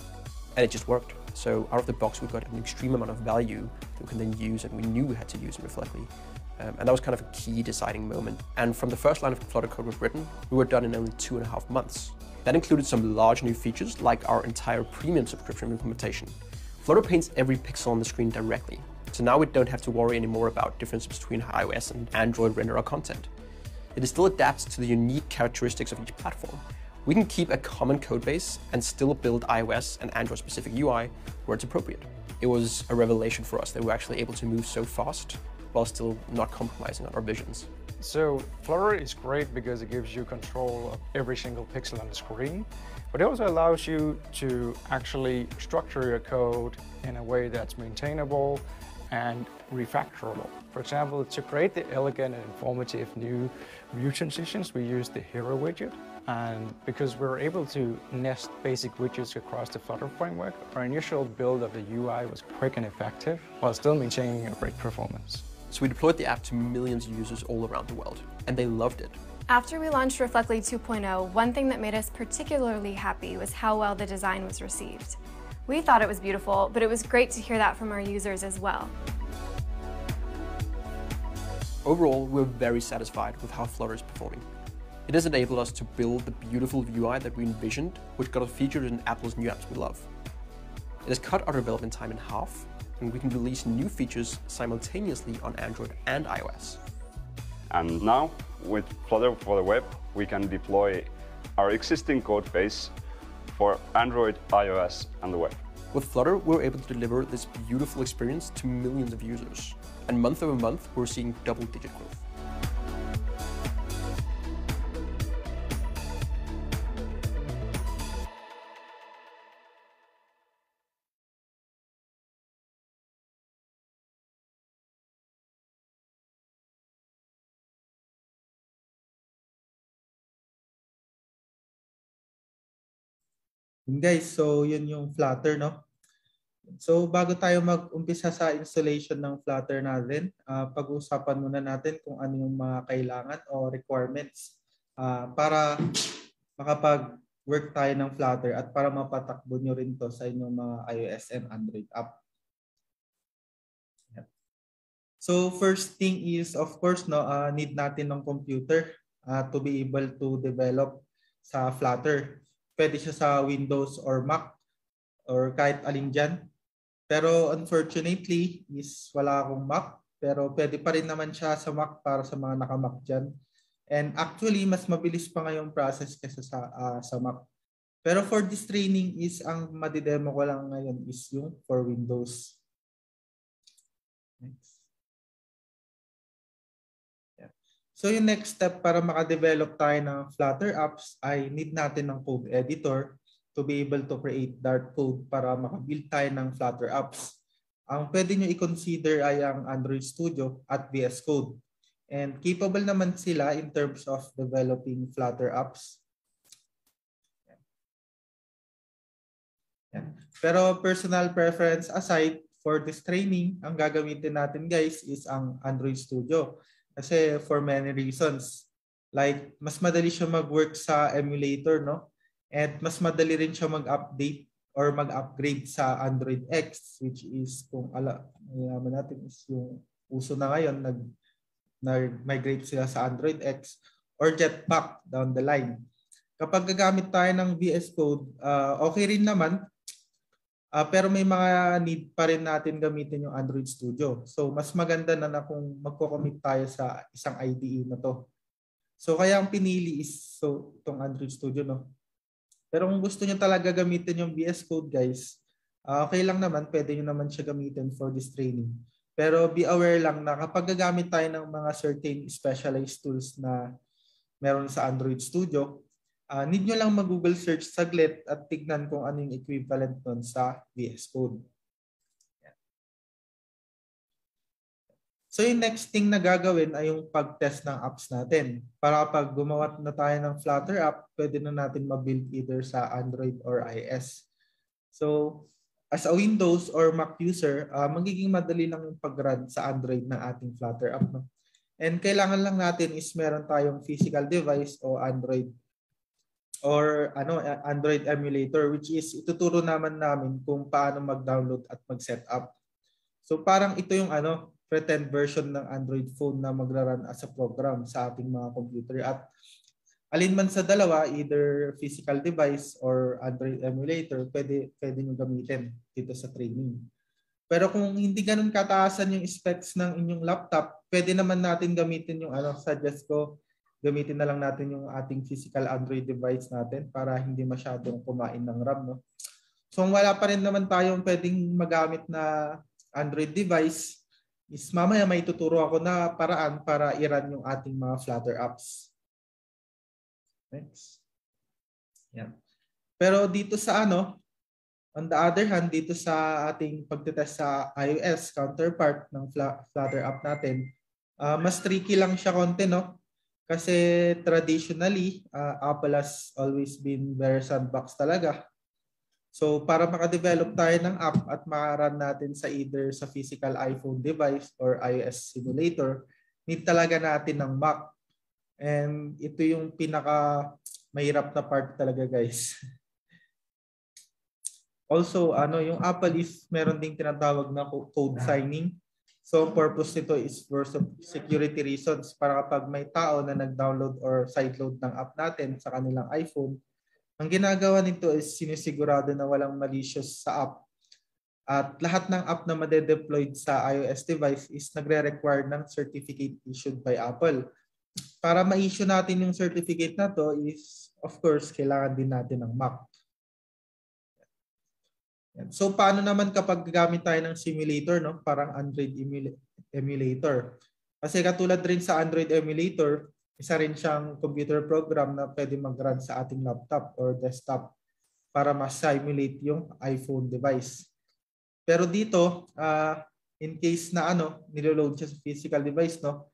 And it just worked. So out of the box, we got an extreme amount of value that we can then use, and we knew we had to use in Reflectly. And that was kind of a key deciding moment. And from the first line of Flutter code we've written, we were done in only 2.5 months. That included some large new features, like our entire premium subscription implementation. Flutter paints every pixel on the screen directly. So now we don't have to worry anymore about differences between iOS and Android render our content. It still adapts to the unique characteristics of each platform. We can keep a common code base and still build iOS and Android-specific UI where it's appropriate. It was a revelation for us that we were actually able to move so fast while still not compromising on our visions. So Flutter is great because it gives you control of every single pixel on the screen, but it also allows you to actually structure your code in a way that's maintainable and refactorable. For example, to create the elegant and informative new view transitions, we use the hero widget. And because we're able to nest basic widgets across the Flutter framework, our initial build of the UI was quick and effective, while still maintaining a great performance. So we deployed the app to millions of users all around the world, and they loved it. After we launched Reflectly 2.0, one thing that made us particularly happy was how well the design was received. We thought it was beautiful, but it was great to hear that from our users as well. Overall, we're very satisfied with how Flutter is performing. It has enabled us to build the beautiful UI that we envisioned, which got us featured in Apple's new apps we love. It has cut our development time in half, and we can release new features simultaneously on Android and iOS. And now, with Flutter for the web, we can deploy our existing code base for Android, iOS, and the web. With Flutter, we're able to deliver this beautiful experience to millions of users. And month over month, we're seeing double-digit growth. Guys, so yun yung Flutter, no? So bago tayo mag-umpisa sa installation ng Flutter natin, pag-uusapan muna natin kung ano yung mga kailangan o requirements para makapag-work tayo ng Flutter at para mapatakbo nyo rin to sa inyong mga iOS and Android app. So first thing is, of course, no, need natin ng computer to be able to develop sa Flutter. Pwede siya sa Windows or Mac or kahit alin dyan. Pero unfortunately is wala akong Mac. Pero pwede pa rin naman siya sa Mac para sa mga naka-Mac dyan. And actually, mas mabilis pa ngayong process kaysa sa Mac. Pero for this training is, ang madidemo ko lang ngayon is yung for Windows. Next. So yung next step para makadevelop tayo ng Flutter apps ay need natin ng code editor to be able to create Dart code para makabuild tayo ng Flutter apps. Ang pwede nyo i-consider ay ang Android Studio at VS Code. And capable naman sila in terms of developing Flutter apps. Pero personal preference aside, for this training, ang gagamitin natin guys is ang Android Studio. Kasi for many reasons, like mas madali siya mag-work sa emulator, no? At mas madali rin siya mag-update or mag-upgrade sa Android X, which is kung alam natin is yung uso na ngayon, nag-migrate sila sa Android X or Jetpack down the line. Kapag gagamit tayo ng VS Code, okay rin naman, pero may mga need pa rin natin gamitin yung Android Studio. So mas maganda na kung magko-commit tayo sa isang IDE na to. So kaya ang pinili is itong Android Studio, no? Pero kung gusto nyo talaga gamitin yung VS Code guys, okay lang naman, pwede nyo naman siya gamitin for this training. Pero be aware lang na kapag gagamit tayo ng mga certain specialized tools na meron sa Android Studio, need nyo lang mag-Google search saglit at tignan kung ano yung equivalent nun sa VS Code. So yung next thing na gagawin ay yung pag-test ng apps natin. Para pag gumawa na tayo ng Flutter app, pwede na natin ma-build either sa Android or iOS. So as a Windows or Mac user, magiging madali lang yung pag-run sa Android na ating Flutter app. No? And kailangan lang natin is meron tayong physical device o Android Android emulator, which is ituturo naman namin kung paano mag-download at mag-setup. So parang ito yung pretend version ng Android phone na magra-run as a program sa ating mga computer. At alinman sa dalawa, either physical device or Android emulator, pwede nyo gamitin dito sa training. Pero kung hindi ganun kataasan yung specs ng inyong laptop, pwede naman natin gamitin yung suggest ko, gamitin na lang natin yung ating physical Android device natin para hindi masyadong kumain ng RAM. No? So kung wala pa rin naman tayong pwedeng magamit na Android device, is mamaya may tuturo ako na paraan para i-run yung ating mga Flutter apps. Next. Yeah. Pero dito sa on the other hand, dito sa ating pagtetest sa iOS counterpart ng Flutter app natin, mas tricky lang siya konti, no? Kasi traditionally, Apple has always been very sandbox talaga. So para makadevelop tayo ng app at makaran natin sa either sa physical iPhone device or iOS simulator, need talaga natin ng Mac. And ito yung pinaka mahirap na part talaga guys. Also, yung Apple is meron ding tinatawag na code signing. So purpose nito is for security reasons, para kapag may tao na nag-download or sideload ng app natin sa kanilang iPhone, ang ginagawa nito is sinisigurado na walang malicious sa app. At lahat ng app na madedeployed sa iOS device is nagre-require ng certificate issued by Apple. Para ma-issue natin yung certificate na to is, of course, kailangan din natin ng Mac. So paano naman kapag gagamit tayo ng simulator, no? Parang Android emulator. Kasi katulad rin sa Android emulator, isa rin siyang computer program na pwede mag-run sa ating laptop or desktop para ma-simulate yung iPhone device. Pero dito, in case na niloload siya sa physical device, no?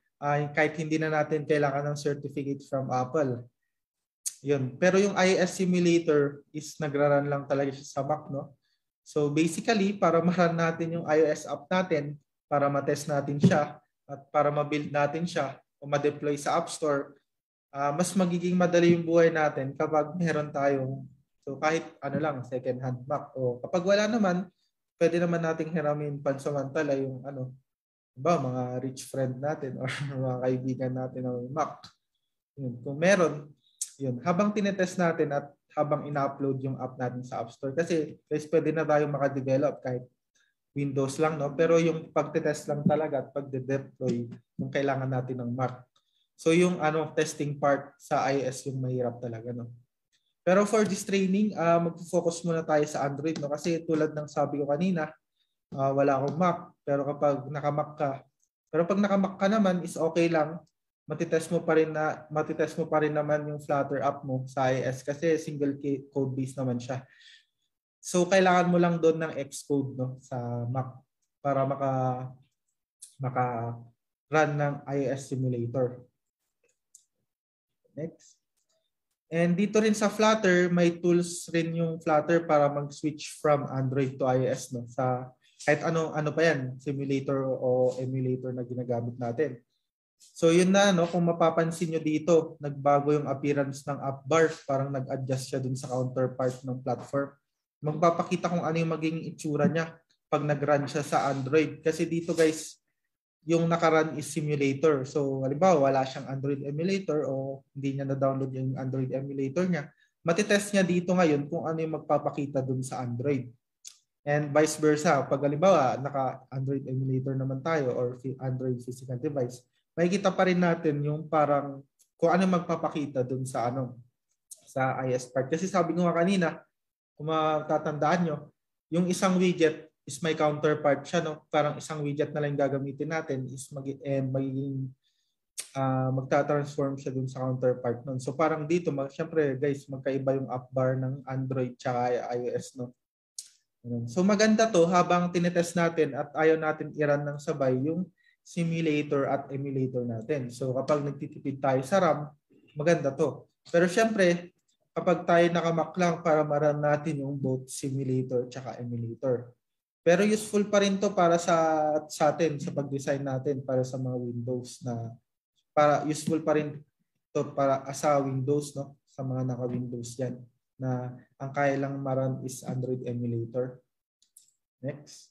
Kahit hindi na natin kailangan ng certificate from Apple. Yun. Pero yung iOS simulator is nagraran lang talaga siya sa Mac, no? So basically, para ma-run natin yung iOS app natin, para ma-test natin siya, at para ma-build natin siya o ma-deploy sa App Store, mas magiging madali yung buhay natin kapag meron tayong kahit second hand Mac. O kapag wala naman, pwede naman nating hiramin pansamantala yung mga rich friend natin or mga kaibigan natin ng Mac. Yun, kung meron, yun, habang tinetest natin at habang ina-upload yung app natin sa App Store. Kasi guys, pwede na tayo makadevelop kahit Windows lang, no? Pero yung pagtetest lang talaga at pagde-deploy, yung kailangan natin ng Mac. So yung testing part sa iOS yung mahirap talaga, no? Pero for this training, mag-focus muna tayo sa Android, no? Kasi tulad ng sabi ko kanina, wala akong Mac. Pero kapag naka-Mac ka, naman is okay lang. Matitest mo pa rin naman yung Flutter app mo sa iOS kasi single code base naman siya. So kailangan mo lang doon ng Xcode, no, sa Mac para maka-run ng iOS simulator. Next. And dito rin sa Flutter, may tools rin yung Flutter para mag-switch from Android to iOS, no? Sa kahit ano pa yan, simulator o emulator na ginagamit natin. So yun na, no? Kung mapapansin nyo dito, nagbago yung appearance ng app bar. Parang nag-adjust siya dun sa counterpart ng platform. Magpapakita kung ano yung maging itsura niya pag nag-run siya sa Android. Kasi dito guys, yung nakarun is simulator. So halimbawa wala siyang Android emulator o hindi niya na-download yung Android emulator niya, matitest niya dito ngayon kung ano yung magpapakita dun sa Android. And vice versa, pag halimbawa naka-Android emulator naman tayo or Android physical device, makikita pa rin natin yung parang kung ano magpapakita dun sa sa iOS part. Kasi sabi ko nga kanina, kung matatandaan nyo, yung isang widget is may counterpart siya, no? Parang isang widget na lang gagamitin natin is magta-transform siya dun sa counterpart nun. So parang dito, syempre guys, magkaiba yung app bar ng Android tsaka iOS, no? So maganda to habang tinetest natin at ayaw natin i-run ng sabay yung simulator at emulator natin. So kapag nagtitipid tayo sa RAM, maganda to. Pero syempre, kapag tayo naka-Mac lang, para ma-run natin yung both simulator tsaka emulator. Pero useful pa rin to para sa atin, sa pag-design natin para sa mga Windows na useful pa rin to para sa Windows, no, sa mga naka-Windows yan na ang kaya lang ma-run is Android emulator. Next.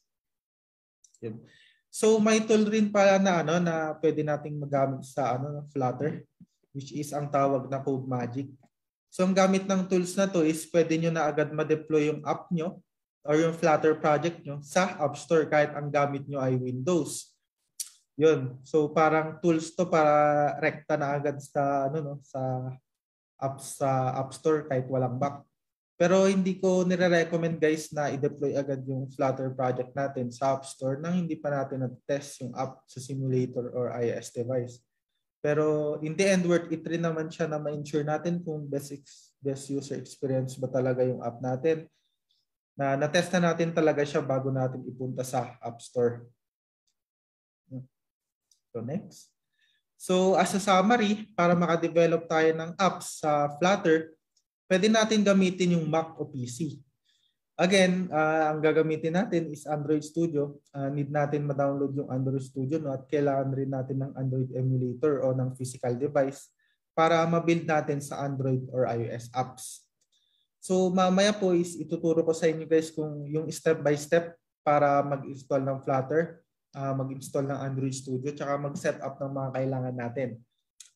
Yun. So may tool rin pala na na pwede nating magamit sa Flutter, which is ang tawag na Code Magic. So ang gamit ng tools na to is pwede nyo na agad ma-deploy yung app nyo or yung Flutter project nyo sa App Store kahit ang gamit nyo ay Windows. Yun. So parang tools to para rekta na agad sa sa App Store kahit walang back. Pero hindi ko nire-recommend guys na i-deploy agad yung Flutter project natin sa App Store nang hindi pa natin na-test yung app sa simulator or iOS device. Pero in the end, worth it rin naman siya na ma-ensure natin kung best user experience ba talaga yung app natin, na na-test na natin talaga siya bago natin ipunta sa App Store. So next. So as a summary, para makadevelop tayo ng apps sa Flutter, pwede natin gamitin yung Mac o PC. Again, ang gagamitin natin is Android Studio. Need natin ma-download yung Android Studio, no? At kailangan rin natin ng Android emulator o ng physical device para ma-build natin sa Android or iOS apps. So mamaya po is ituturo ko sa inyo guys kung yung step by step para mag-install ng Flutter mag-install ng Android Studio tsaka mag-set up ng mga kailangan natin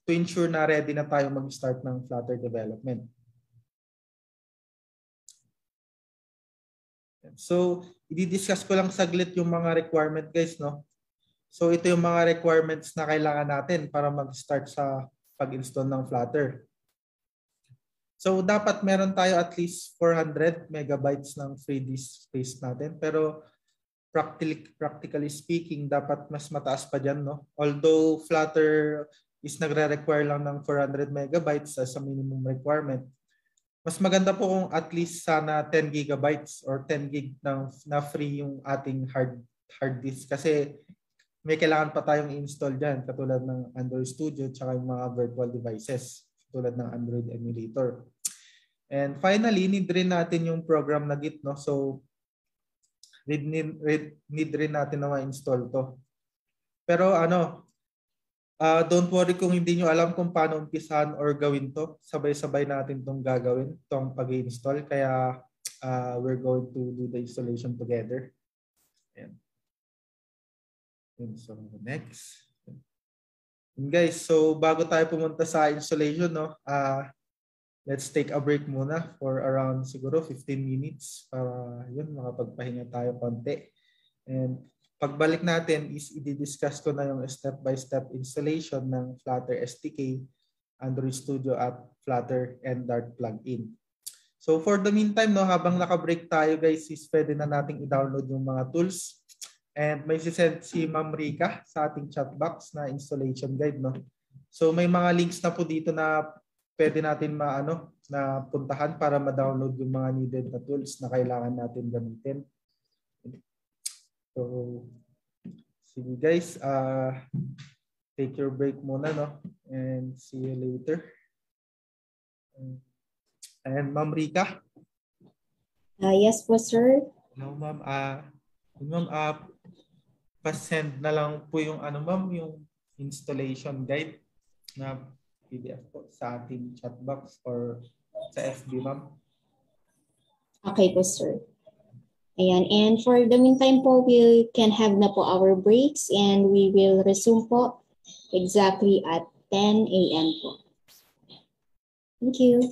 to ensure na ready na tayo mag-start ng Flutter development. So, i-discuss ko lang saglit yung mga requirement guys, no? So, ito yung mga requirements na kailangan natin para mag-start sa pag-install ng Flutter. So, dapat meron tayo at least 400 megabytes ng free disk space natin. Pero, practically speaking, dapat mas mataas pa dyan, no? Although, Flutter is nagre-require lang ng 400 megabytes as a minimum requirement. Mas maganda po kung at least sana 10 gigabytes or 10 gig na free yung ating hard disk. Kasi may kailangan pa tayong install dyan katulad ng Android Studio tsaka yung mga virtual devices tulad ng Android emulator. And finally, need rin natin yung program na Git, no? So need rin natin na ma-install to. Pero ano, don't worry kung hindi nyo alam kung paano umpisahan or gawin to. Sabay-sabay natin itong gagawin, itong pag-install. Kaya we're going to do the installation together. And so next. And guys, so bago tayo pumunta sa installation, no, let's take a break muna for around siguro 15 minutes para yun, makapagpahinga tayo konti. And pagbalik natin is i-discuss ko na yung step-by-step installation ng Flutter SDK, Android Studio at Flutter and Dart plugin. So for the meantime, no, habang nakabreak tayo guys, is pwede na nating i-download yung mga tools. And may sisend si Ma'am Rika sa ating chat box na installation guide, no. So may mga links na po dito na pwede natin na puntahan para ma-download yung mga needed na tools na kailangan natin gamitin. So, sige guys, take your break muna, no? And see you later. And Ma'am Rika? Yes po, sir. Hello, ma'am. Pa-send na lang po yung, ma'am, yung installation guide na PDF po sa ating chat box or sa FB, ma'am. Okay po, sir. Ayan, and for the meantime po, we can have na po our breaks and we will resume po exactly at 10 a.m. po. Thank you.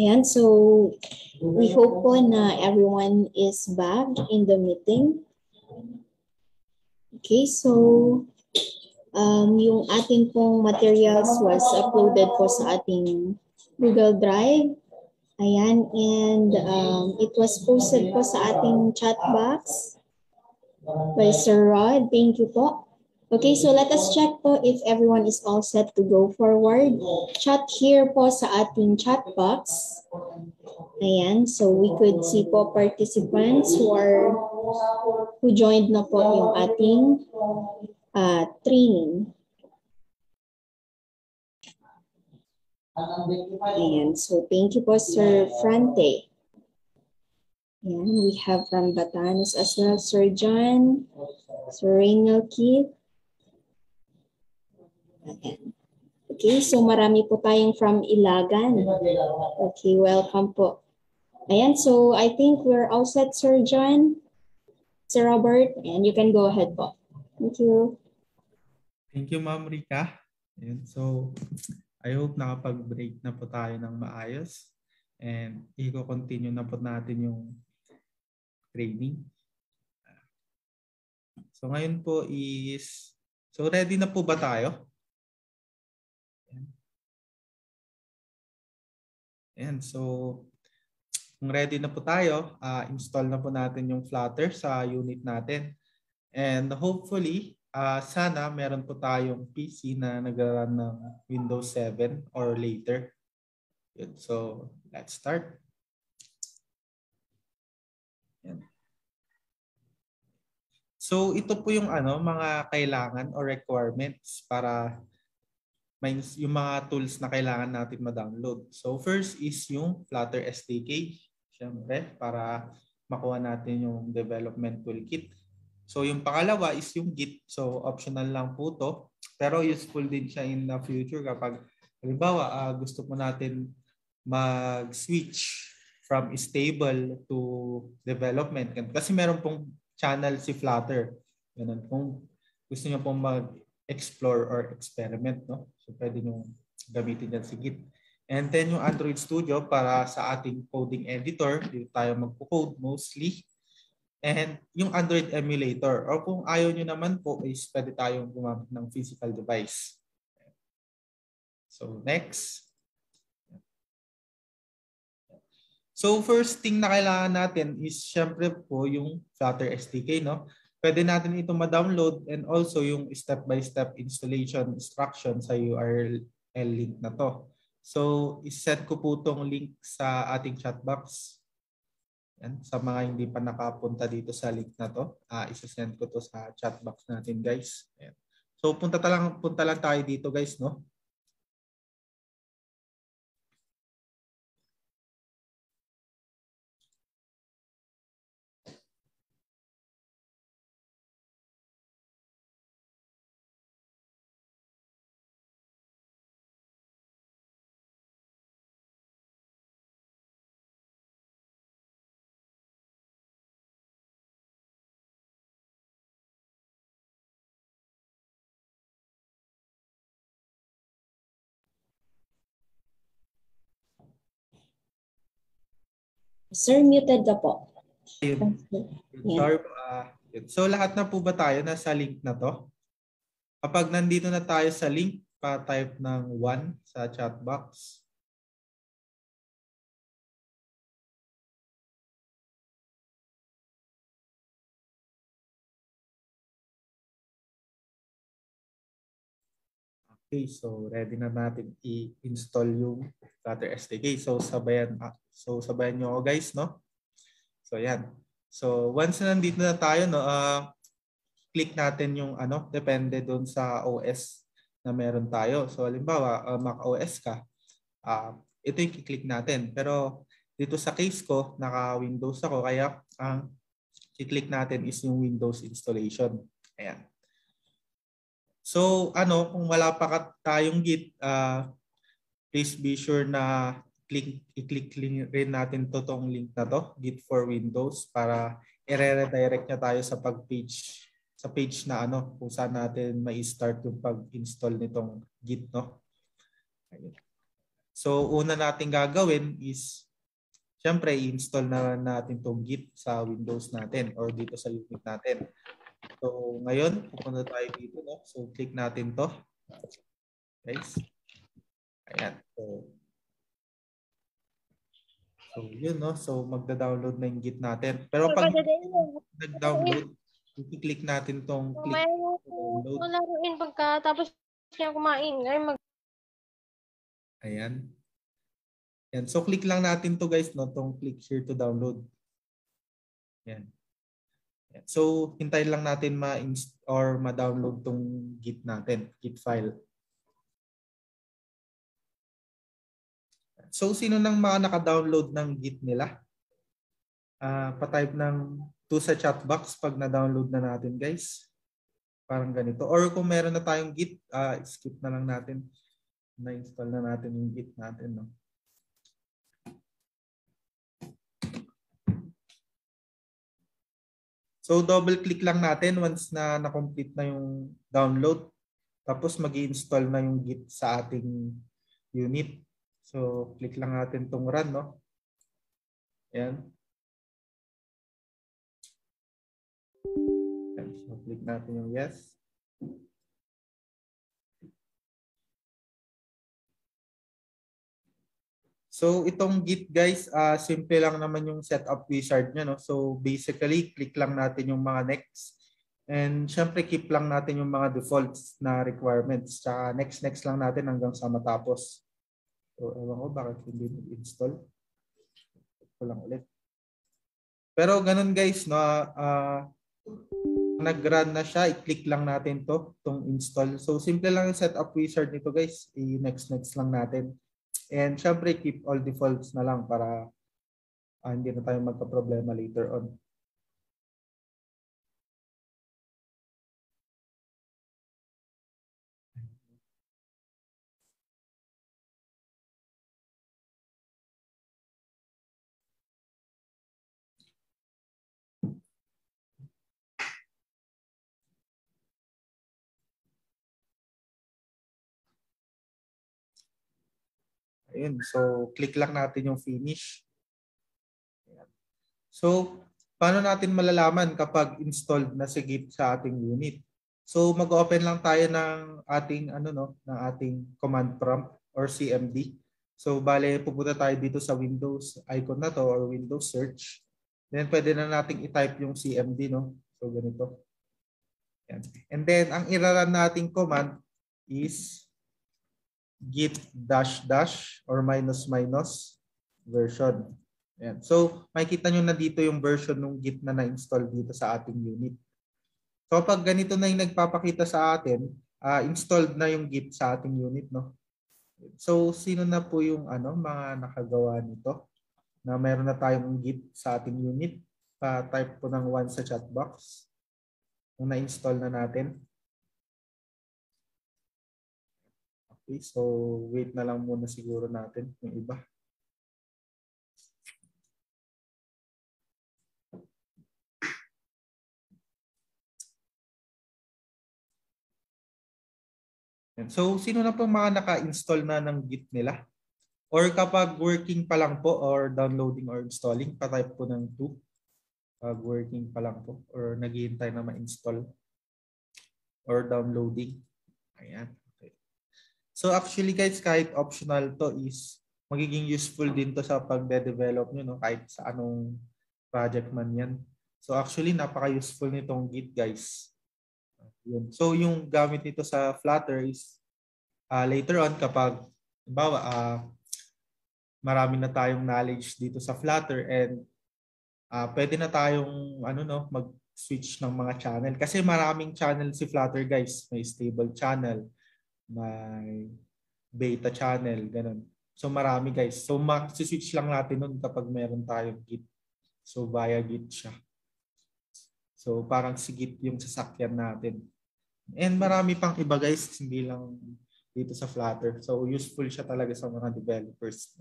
Ayan, so we hope po na everyone is back in the meeting. Okay, so yung ating pong materials was uploaded po sa ating Google Drive. Ayan, and it was posted po sa ating chat box by Sir Rod. Thank you po. Okay, so let us check po if everyone is all set to go forward. Chat here po sa ating chat box. Ayan, so we could see po participants who joined na po yung ating training. Ayan, so thank you po Sir Frante. Ayan, we have from Batanes as well, Sir John, Sir Reynald Keith. Ayan. Okay, so marami po tayong from Ilagan. Okay, welcome po. Ayan, so I think we're all set, Sir John, Sir Robert, and you can go ahead po. Thank you. Thank you, Ma'am Rika. And so I hope nakapag-break na po tayo ng maayos and i-continue na po natin yung training. So ngayon po is, so ready na po ba tayo? Ayan, so kung ready na po tayo, install na po natin yung Flutter sa unit natin. And hopefully, sana meron po tayong PC na nag-run ng Windows 7 or later. Good. So let's start. Ayan. So ito po yung mga kailangan or requirements para yung mga tools na kailangan natin ma-download. So first is yung Flutter SDK. Siyempre, para makuha natin yung development toolkit. So yung pangalawa is yung Git. So optional lang po to. Pero useful din siya in the future kapag halimbawa gusto po natin mag-switch from stable to development. Kasi meron pong channel si Flutter. Ganun. Kung gusto nyo pong mag-explore or experiment, no? So pwede nyo gamitin yan si Git. And then yung Android Studio para sa ating coding editor. Dito tayo magpo-code mostly. And yung Android emulator. O kung ayaw nyo naman po, is pwede tayong gumamit ng physical device. So next. So first thing na kailangan natin is syempre po yung Flutter SDK, no? Pwede natin ito ma-download and also yung step-by-step installation instruction sa URL link na to. So, iset ko po itong link sa ating chat box. Yan. Sa mga hindi pa nakapunta dito sa link na to, isasend ko to sa chat box natin, guys. Yan. So, punta lang tayo dito, guys, no? Sir, muted na po. So lahat na po ba tayo nasa link na to? Kapag nandito na tayo sa link, pa-type ng 1 sa chat box. Okay, so ready na natin i-install yung Flutter SDK. So sabayan nyo ako, guys, no? So yan. So once na nandito na tayo, no, click natin yung depende doon sa OS na meron tayo. So halimbawa, Mac OS ka. Ito yung kiklik natin. Pero dito sa case ko, naka-Windows ako. Kaya ang kiklik natin is yung Windows installation. Ayan. So kung wala pa tayong Git, please be sure na i-click rin natin totoong link na to, Git for Windows, para i-redirect niya tayo sa page na kung saan natin ma-start yung pag-install nitong Git, no? Ayun. So una natin gagawin is syempre i-install na natin tong Git sa Windows natin or dito sa unit natin. So ngayon pupunta tayo dito, no? So click natin to. Guys. Ayan. So yun, no? So magda-download na yung Git natin. Pero pag nag-download, i-click natin tong click download. Laruin pagkatapos niya kumain. Ay ayan. Ayan. So click lang natin to, guys, no? Tong click here to download. Ayan. Ayan. So hintayin lang natin ma-download tong Git natin, Git file. So sino nang mga naka-download ng Git nila? Pa-type ng 2 sa chat box pag na-download na natin, guys. Parang ganito. Or kung meron na tayong Git, skip na lang natin. Na-install na natin yung Git natin, no? So double-click lang natin once na na-complete na yung download. Tapos mag-i-install na yung Git sa ating unit. So click lang natin tong run, no? Ayan. So click natin yung yes. So itong Git, guys, simple lang naman yung setup wizard niya, no? So basically click lang natin yung mga next. And syempre keep lang natin yung mga defaults na requirements. Tsaka next lang natin hanggang sa matapos. So, ewan ko bakit hindi nag-install. Ito lang ulit. Pero ganun, guys, no, nag-run na siya, i-click lang natin to, itong install. So simple lang yung setup wizard nito, guys. I-next lang natin. And syempre, keep all defaults na lang para hindi na tayo magka-problema later on. Ayun. So click lang natin yung finish. Ayan. So paano natin malalaman kapag installed na si Git sa ating unit? So mag-open lang tayo ng ating command prompt or CMD. So bale pupunta tayo dito sa Windows icon na to or Windows search. Then pwede na nating i-type yung CMD, no? So ganito. Ayan. And then ang i-run nating command is git dash dash or minus minus version. Ayan. So makikita nyo na dito yung version ng Git na na-install dito sa ating unit. So pag ganito na yung nagpapakita sa atin, installed na yung Git sa ating unit, no? So sino na po yung mga nakagawa nito na meron na tayong Git sa ating unit? Type po ng 1 sa chat box kung na-install na natin. Okay, so wait na lang muna siguro natin yung iba. So sino na po mga naka-install na ng Git nila? Or kapag working pa lang po or downloading or installing, pa-type po ng 2. Pag working pa lang po or naghihintay na ma-install or downloading. Ayan. So actually, guys, kahit optional to is magiging useful din to sa pagde-develop nyo, no? Kahit sa anong project man yan. So actually, napaka-useful nitong Git, guys. Yun. So yung gamit nito sa Flutter is later on kapag bawa, marami na tayong knowledge dito sa Flutter and pwede na tayong mag-switch ng mga channel. Kasi maraming channel si Flutter, guys. May stable channel, may beta channel, ganun. So marami, guys. So mag-switch lang natin nun kapag meron tayong Git. So via Git siya. So parang si Git yung sasakyan natin. And marami pang iba, guys, hindi lang dito sa Flutter. So useful siya talaga sa mga developers.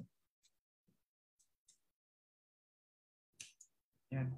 Yan.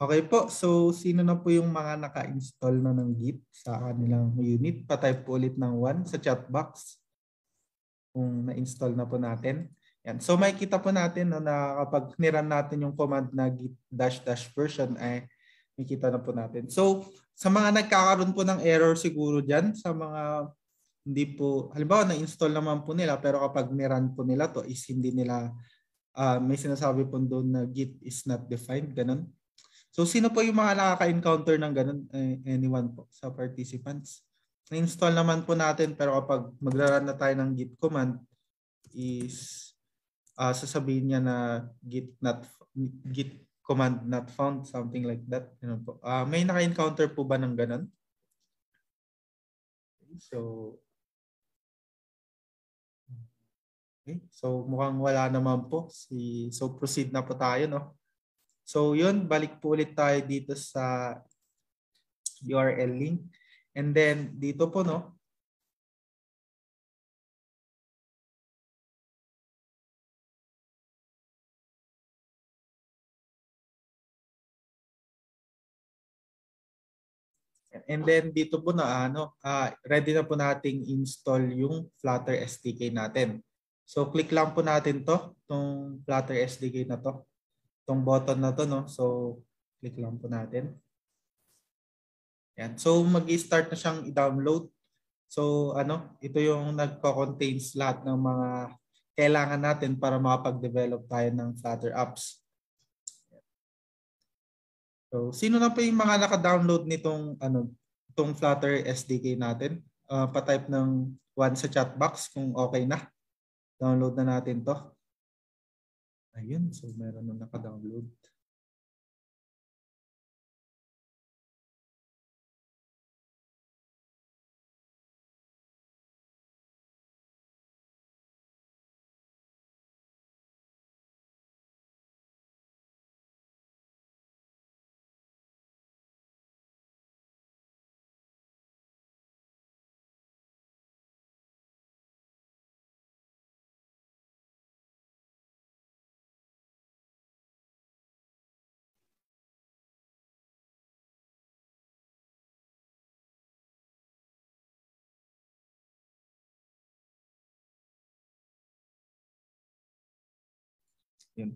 Okay po, so sino na po yung mga naka-install na ng Git sa kanilang unit? Patype po ulit ng 1 sa chat box kung na-install na po natin. Yan. So makikita po natin no, na kapag niran natin yung command na git dash dash version, eh, makikita na po natin. So sa mga nagkakaroon po ng error siguro dyan, sa mga hindi po, halimbawa na-install naman po nila pero kapag niran po nila to is hindi nila, may sinasabi po doon na git is not defined, ganun. So sino po yung mga nakaka-encounter ng ganun? Anyone po sa participants? Na-install naman po natin pero kapag magra-run na tayo ng git command is sasabihin niya na git command not found, something like that. Ganun po. May naka-encounter po ba ng ganun? So mukhang wala naman po. So proceed na po tayo, no? So yun, balik po ulit tayo dito sa URL link. And then dito po, no? And then dito po na ano, ready na po nating install yung Flutter SDK natin. So click lang po natin to, tong Flutter SDK na to. Itong button na to, no? So click lang po natin. Yan. So mag-i-start na siyang i-download. So ano, ito yung nagko-contains lahat ng mga kailangan natin para makapag-develop tayo ng Flutter apps. So sino na po yung mga naka-download nitong ano, itong Flutter SDK natin? Pa-type ng 1 sa chat box kung okay na. Download na natin to. Ayun, so meron nung naka-download.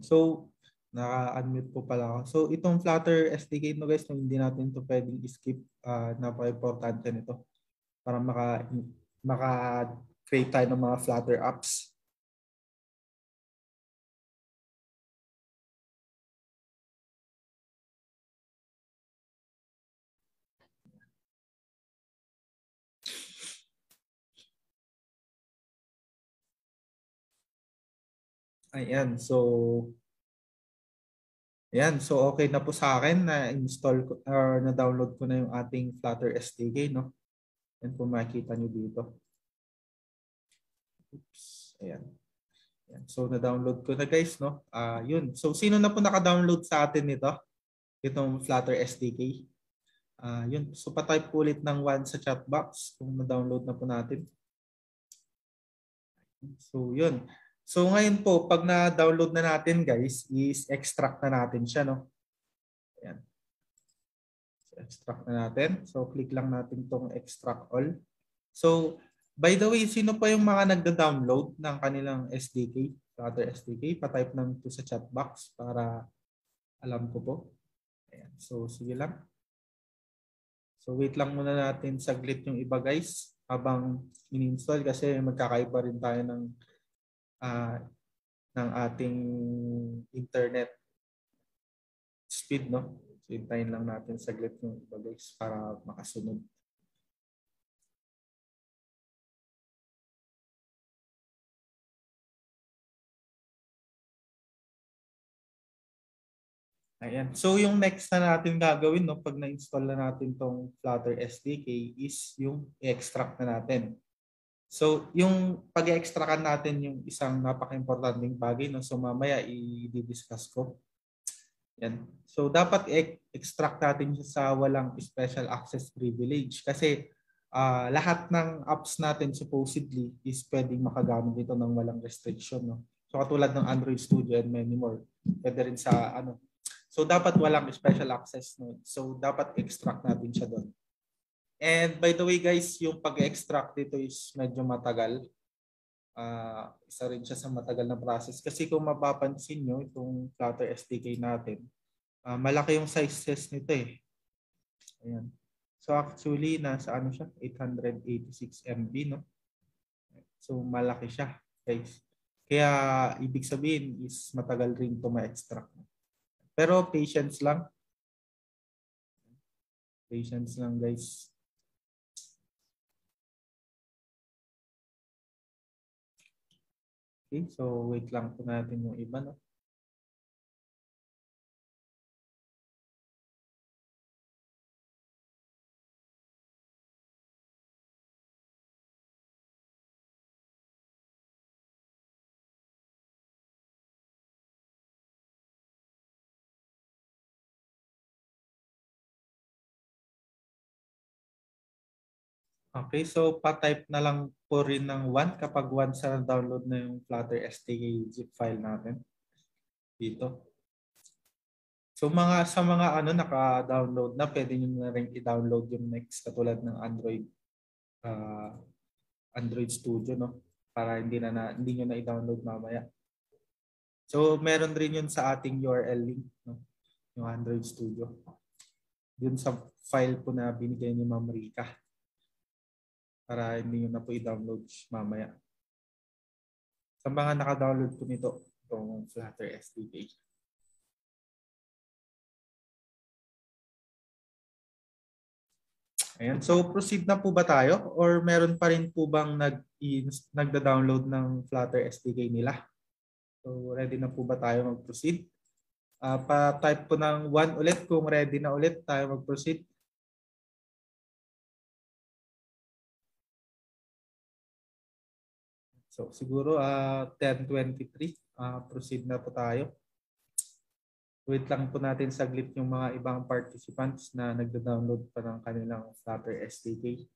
So, naka-unmute po pala ako. So, itong Flutter SDK, no guys, hindi natin ito pwedeng skip. Napaka-importante nito para maka-create tayo ng mga Flutter apps. Ayan, so okay na po sa akin na install ko, or na download ko na yung ating Flutter SDK, no? Yan po makikita nyo dito. Oops, ayan. Ayan. So na-download ko na guys, no? Yun. So sino na po naka-download sa atin nito? Itong Flutter SDK. Yun. So pa-type ulit ng 1 sa chat box kung na-download na po natin. So yun. So ngayon po, pag na-download na natin guys, is extract na natin siya, no? Ayan. So extract na natin. So click lang natin tong extract all. So by the way, sino pa yung mga nagda-download ng kanilang SDK, Flutter SDK? Pa-type lang ito sa chat box para alam ko po. Ayan. So sige lang. So wait lang muna natin saglit yung iba guys habang in-install kasi magkakaiba rin tayo ng ating internet speed, no? So hintayin lang natin saglit yung iba guys para makasunod. Ayan. So yung next na natin gagawin, no, pag na-install na natin tong Flutter SDK is yung i-extract na natin. So yung pag-extractan natin yung isang napaka-importanting bagay, no? So mamaya i-discuss ko. Yan. So dapat extract natin siya sa walang special access privilege kasi lahat ng apps natin supposedly is pwedeng makagamit dito ng walang restriction, no? So katulad ng Android Studio and many more. Pwede rin sa ano, So dapat walang special access node. So dapat extract natin siya doon. And by the way guys, yung pag-extract dito is medyo matagal. Isa rin siya sa matagal na process. Kasi kung mapapansin nyo, itong Flutter SDK natin, malaki yung sizes nito eh. Ayan. So actually, nasa ano siya? 886 MB, no? So malaki siya, guys. Kaya ibig sabihin is matagal rin ito ma-extract. Pero patience lang. Patience lang, guys. Okay, so wait lang po natin yung iba, no? Okay, so pa-type na lang po rin ng 1 kapag once na download na yung Flutter SDK zip file natin dito. So sa mga naka-download na, pwede niyo na ring i-download yung next katulad ng Android Studio, no, para hindi niyo na i-download mamaya. So meron rin yun sa ating URL link, no, yung Android Studio. Yun sa file po na binigay ni Ma'am Rika, para hindi nyo na po i-download mamaya. Sa mga naka-download po nito, itong Flutter SDK. Ayan. So proceed na po ba tayo? Or meron pa rin po bang nagda-download ng Flutter SDK nila? So ready na po ba tayo mag-proceed? Pa-type po ng 1 ulit kung ready na ulit tayo mag-proceed. So siguro 10:23, proceed na po tayo. Wait lang po natin saglit yung mga ibang participants na nagda-download pa ng kanilang Flutter SDK.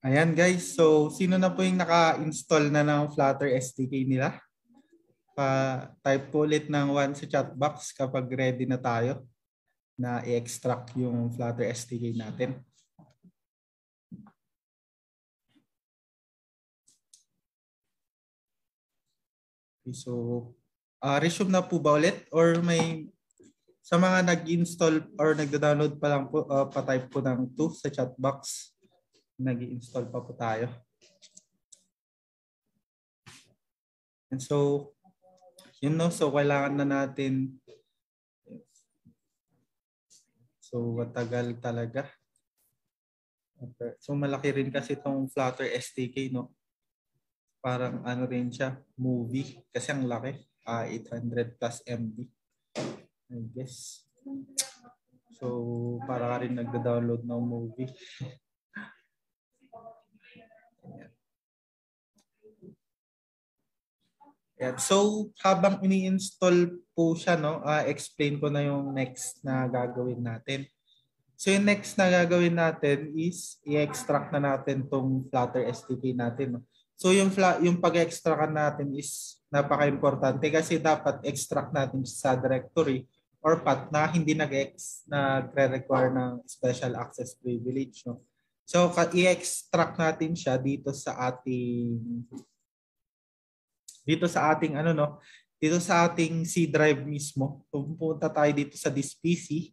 Ayan guys, so sino na po yung naka-install na ng Flutter SDK nila? Pa-type po ulit ng 1 sa chat box kapag ready na tayo na i-extract yung Flutter SDK natin. Okay, so resume na po ba ulit or may sa mga nag-install or nagda-download pa lang po pa-type po ng 2 sa chat box. Nag-i-install pa po tayo. And so, yun no, so kailangan na natin. So, matagal talaga. Okay. So, malaki rin kasi itong Flutter SDK, no? Parang ano rin siya, movie. Kasi ang laki, 800 plus MB, I guess. So, para ka rin nagda-download ng movie. Yeah. So habang ini-install po siya, no, explain ko na yung next na gagawin natin. So yung next na gagawin natin is i-extract na natin tong Flutter SDK natin. No? So yung pag-extract natin is napaka-importante kasi dapat extract natin sa directory or path na hindi nagre-require ng special access privilege. No? So i-extract natin siya dito sa ating ano, no, dito sa ating C drive mismo. Pupunta tayo dito sa this PC.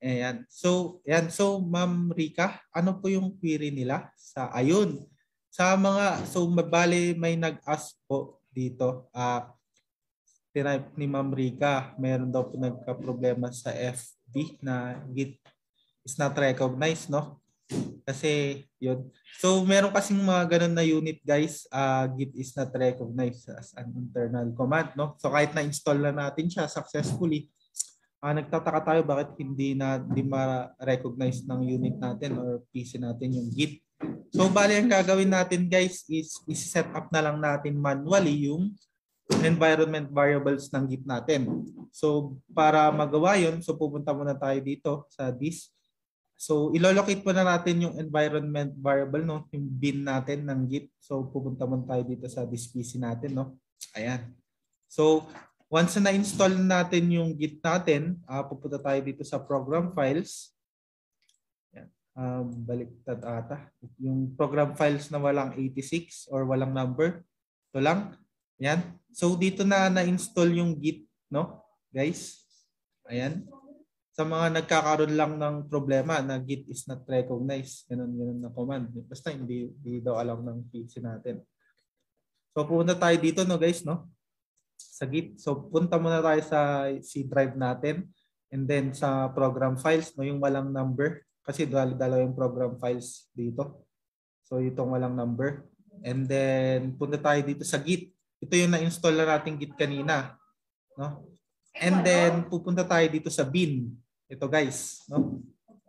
Ayan. So, ayan. So, Ma'am Rika, ano po yung query nila? Sa ayun. Sa mga, so mabali may nag-ask po dito. Tinaype ni Ma'am Rika, mayroon daw po nagka-problema sa FB na Git is not recognized, no? Kasi yun. So meron kasing mga ganun na unit guys, Git is not recognized as an internal command, no? So kahit na-install na natin siya successfully, nagtataka tayo bakit hindi ma-recognize ng unit natin or PC natin yung Git. So bali ang gagawin natin guys is i-set up na lang natin manually yung environment variables ng Git natin. So para magawa yun, so pupunta muna tayo dito sa this. So, ilolocate po na natin yung environment variable, no? Yung bin natin ng Git. So, pupunta muna tayo dito sa this PC natin, no? Ayan. So, once na install natin yung Git natin, pupunta tayo dito sa program files. Ayan. Baliktad ata. Yung program files na walang 86 or walang number. Ito lang. Ayan. So, dito na na-install yung Git, no? Guys. Ayan. Sa mga nagkakaroon lang ng problema na Git is not recognized, ganun na command. Basta hindi daw alam ng PC natin. So pupunta tayo dito, no guys, no? Sa Git. So punta muna tayo sa C drive natin and then sa program files, no, yung walang number kasi dalawa yung program files dito. So itong walang number. And then punta tayo dito sa Git. Ito yung na-install na nating Git kanina, no? And then pupunta tayo dito sa bin. Ito guys, no?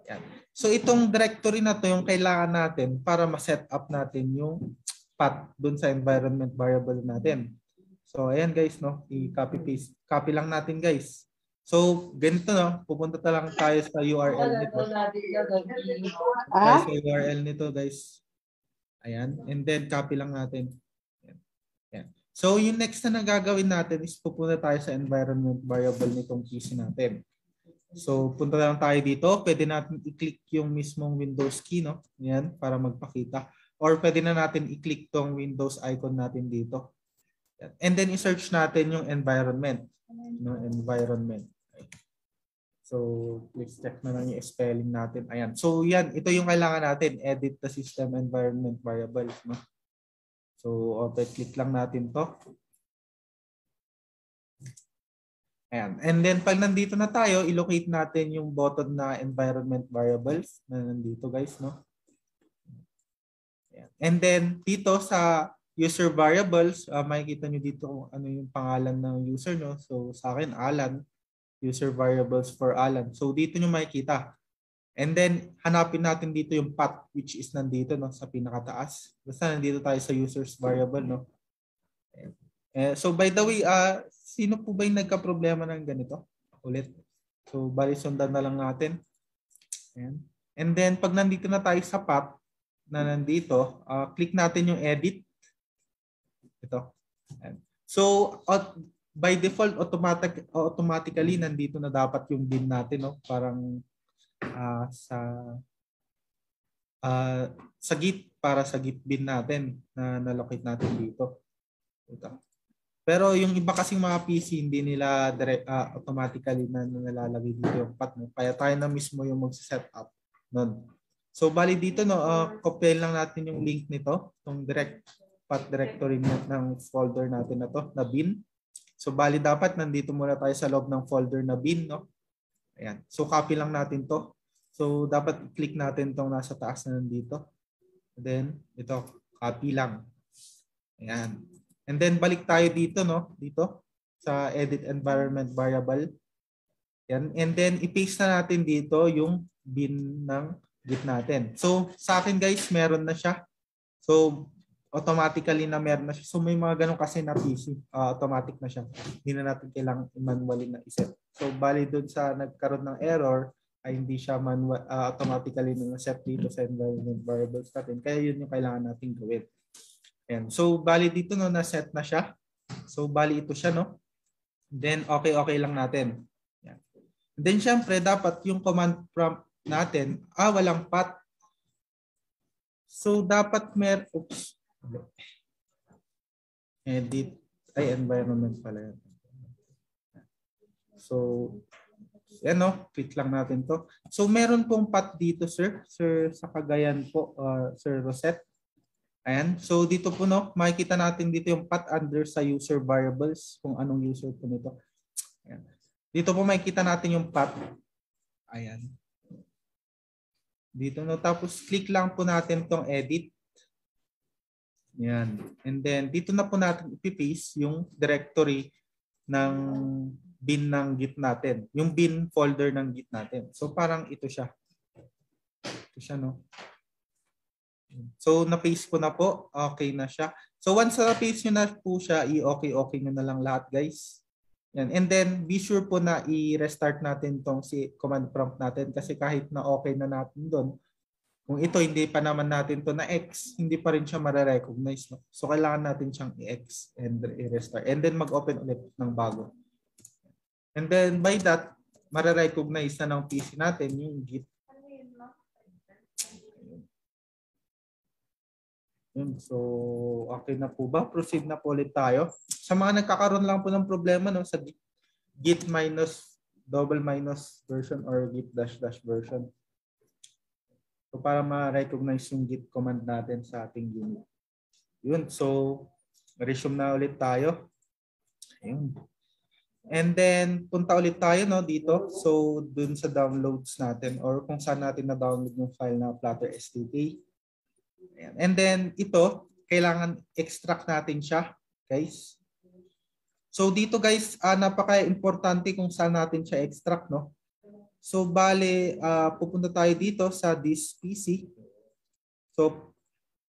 Yan. So itong directory na to yung kailangan natin para ma-set up natin yung path doon sa environment variable natin. So ayan guys, no, i-copy paste. Copy lang natin guys. So ganito, no, pupunta lang tayo sa URL nito. Sa URL nito guys. Ayan, and then copy lang natin. Ayan. So yung next na gagawin natin is pupunta tayo sa environment variable nitong PC natin. So punta lang tayo dito. Pwede natin i-click yung mismong Windows key, no? Yan, para magpakita. Or pwede na natin i-click tong Windows icon natin dito. Yan. And then i-search natin yung environment. No, environment. So please check na lang yung spelling natin. Ayan. So yan, ito yung kailangan natin. Edit the system environment variables, no? So, auto-click lang natin to. Ayan. And then, pag nandito na tayo, ilocate natin yung button na environment variables na nandito guys, no? Ayan. And then, dito sa user variables, makikita nyo dito ano yung pangalan ng user nyo. So, sa akin, Alan. User variables for Alan. So, dito nyo makikita. And then, hanapin natin dito yung path which is nandito, no, sa pinakataas. Basta nandito tayo sa users variable, no. So by the way, sino po ba yung nagka-problema ng ganito? Ulit. So bali sundan na lang natin. Ayan. And then, pag nandito na tayo sa path, na nandito, click natin yung edit. Ito. So by default automatically nandito na dapat yung bin natin, no? Parang sa git, para sa git bin natin na nalocate natin dito. Ito. Pero yung iba kasing mga PC hindi nila automatically na nalalagay dito yung path, no? Kaya tayo na mismo yung mag-set up noon. So bali dito, no, copy lang natin yung link nito, tong direct path directory ng folder natin na to, na bin. So bali dapat nandito muna tayo sa loob ng folder na bin, no? Ayan. So copy lang natin to. So dapat i-click natin tong nasa taas na nandito. Then ito, copy lang. Ayan. And then balik tayo dito, no? Dito sa edit environment variable. Ayan. And then i-paste na natin dito yung bin ng git natin. So sa akin guys, meron na siya. So automatically na meron na siya. So may mga ganun kasi na PC, automatic na siya. Hindi na natin kailangang manually na iset. So bali doon sa nagkaroon ng error ay hindi siya manual, automatically na set dito sa environment variables natin. Kaya yun yung kailangan nating gawin. Ayan. So bali dito, no, na set na siya. So bali ito siya, no. Then okay lang natin. Ayan. Then syempre dapat yung command prompt natin, walang path. So dapat edit ay environment pala yan. So yan, no, click lang natin to. So meron pong path dito, sir sa Cagayan po, Sir Rosette. Ayan. So dito po, no, makikita natin dito yung path under sa user variables, kung anong user po nito. Ayan. Dito po makikita natin yung path. Ayan. Dito, no, tapos click lang po natin tong edit. Yan. And then dito na po natin ipi-paste yung directory ng bin ng git natin. Yung bin folder ng git natin. So parang ito siya. Ito siya, no. So na-paste ko na po. Okay na siya. So once na-paste nyo na po siya, i-okay nyo na lang lahat guys. Yan. And then be sure po na i-restart natin tong si command prompt natin, kasi kahit na okay na natin doon, kung ito hindi pa naman natin to na X, hindi pa rin siya ma-recognize, no? So kailangan natin siyang i-X and i-restart, and then mag-open ulit ng bago. And then by that, ma-recognize na ng PC natin yung git. So okay na po ba? Proceed na po ulit tayo. Sa mga nagkakaroon lang po ng problema, no, sa git -/ version or git -- version. So para ma-recognize yung git command natin sa ating unit. Yun. So resume na ulit tayo. Ayun. And then punta ulit tayo, no, dito. So dun sa downloads natin, or kung saan natin na-download yung file na Flutter SDK. Ayan. And then ito, kailangan extract natin siya, guys. So dito guys, napaka-importante kung saan natin siya extract, no? So bale, pupunta tayo dito sa this PC. So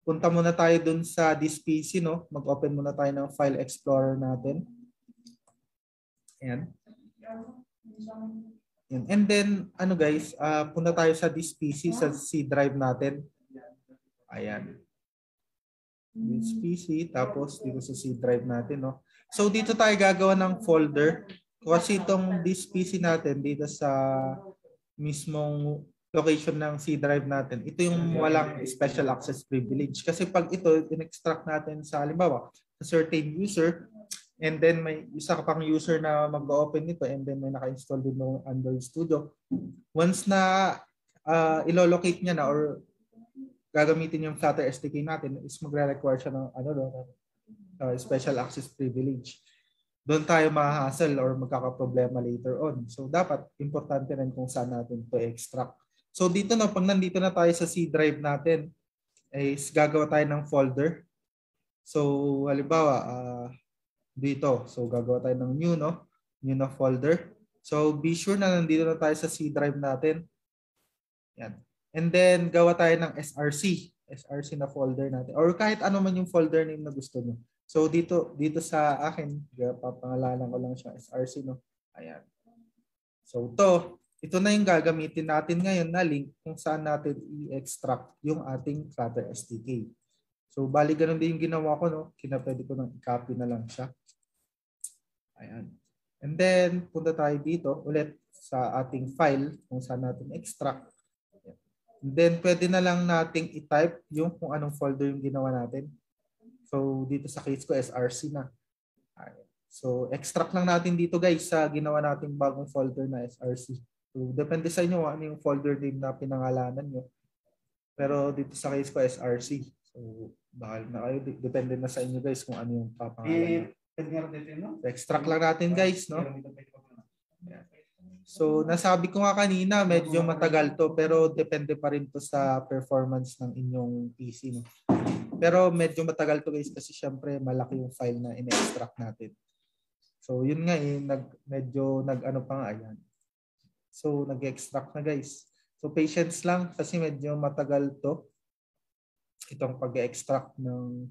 punta muna tayo dun sa this PC, no? Mag-open muna tayo ng file explorer natin. Ayan. Ayan. And then ano guys, punta tayo sa this PC, sa C drive natin. Ayan. This PC, tapos dito sa C drive natin, no. So dito tayo gagawa ng folder, kasi itong this PC natin dito sa mismong location ng C drive natin. Ito yung walang special access privilege, kasi pag ito in-extract natin sa halimbawa, a certain user, and then may isa pang user na mag-open nito, and then may naka-install din ng Android Studio. Once na ilolocate niya na, or gagamitin yung Flutter SDK natin, is magre-require siya ng special access privilege. Doon tayo ma-hassle or magkakaproblema later on. So dapat importante rin kung saan natin to extract. So dito na, pag nandito na tayo sa C drive natin, is gagawa tayo ng folder. So halimbawa, dito. So gagawa tayo ng new, no? New na folder. So be sure na nandito na tayo sa C drive natin. Yan. And then gawa tayo ng SRC na folder natin, or kahit ano man yung folder name na gusto nyo. So dito sa akin, papangalanan ko lang siya SRC, no. Ayan. So to Ito na yung gagamitin natin ngayon na link kung saan natin i-extract yung ating Flutter SDK. So bali ganun din yung ginawa ko, no? Pwede ko nang i-copy na lang siya. Ayan. And then punta tayo dito ulit sa ating file kung saan natin extract. And then pwede na lang nating i-type yung kung anong folder yung ginawa natin. So dito sa case ko SRC na. Ayan. So extract lang natin dito guys sa ginawa nating bagong folder na SRC. So, depende sa inyo ano yung folder name na pinangalanan nyo. Pero dito sa case ko SRC. So, bahala na kayo. Depende na sa inyo guys kung ano yung papangalanan. Extract lang natin guys, no? Yeah. So, nasabi ko nga kanina, medyo matagal to. Pero depende pa rin to sa performance ng inyong PC, no? Pero medyo matagal to guys kasi syempre malaki yung file na in-extract natin. So, yun nga eh. Medyo nag-ano pa nga, ayan. So, nag-extract na guys. So, patience lang kasi medyo matagal to. Itong pag-extract ng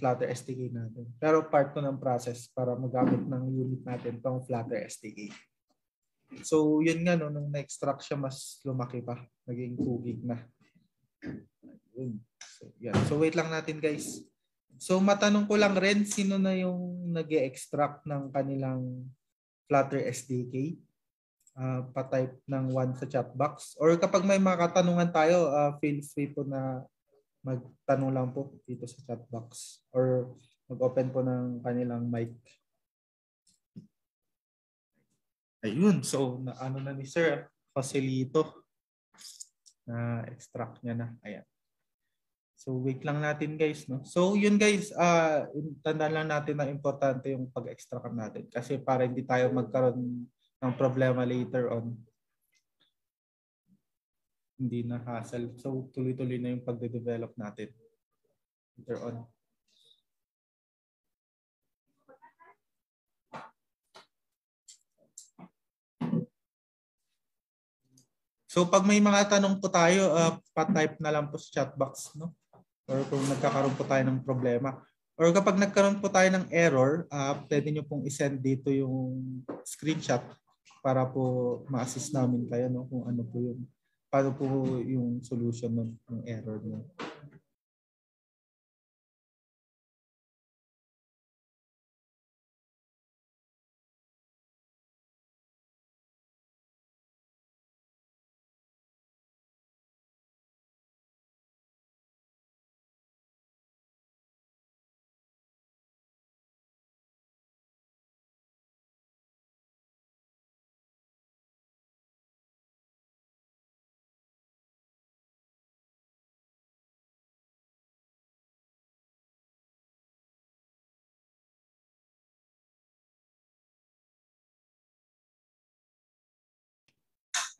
Flutter SDK natin. Pero part to ng process para magamit ng unit natin tong Flutter SDK. So, yun nga no, nung na-extract siya mas lumaki pa. Naging 2 gig na. So, yeah. So, wait lang natin guys. So, matanong ko lang rin sino na yung nag-extract ng kanilang Flutter SDK? Pa-type ng one sa chat box. Or kapag may mga katanungan tayo, feel free po na magtanong lang po dito sa chat box. Or mag-open po ng kanilang mic. Ayun. So, ano na ni Sir? Facilito. Na-extract niya na. Ayan. So, wait lang natin guys. No? So, yun guys. Tandaan lang natin na importante yung pag-extract natin. Kasi para hindi tayo magkaroon ang problema later on. Hindi na hassle. So tuloy-tuloy na yung pagde-develop natin later on. So pag may mga tanong po tayo, pa-type na lang po sa chat box, no? Or kung nagkakaroon po tayo ng problema. Or kapag nagkaroon po tayo ng error, pwede nyo pong isend dito yung screenshot para po ma-assist namin kayo, no, kung ano po yung paano po yung solution ng error niyo.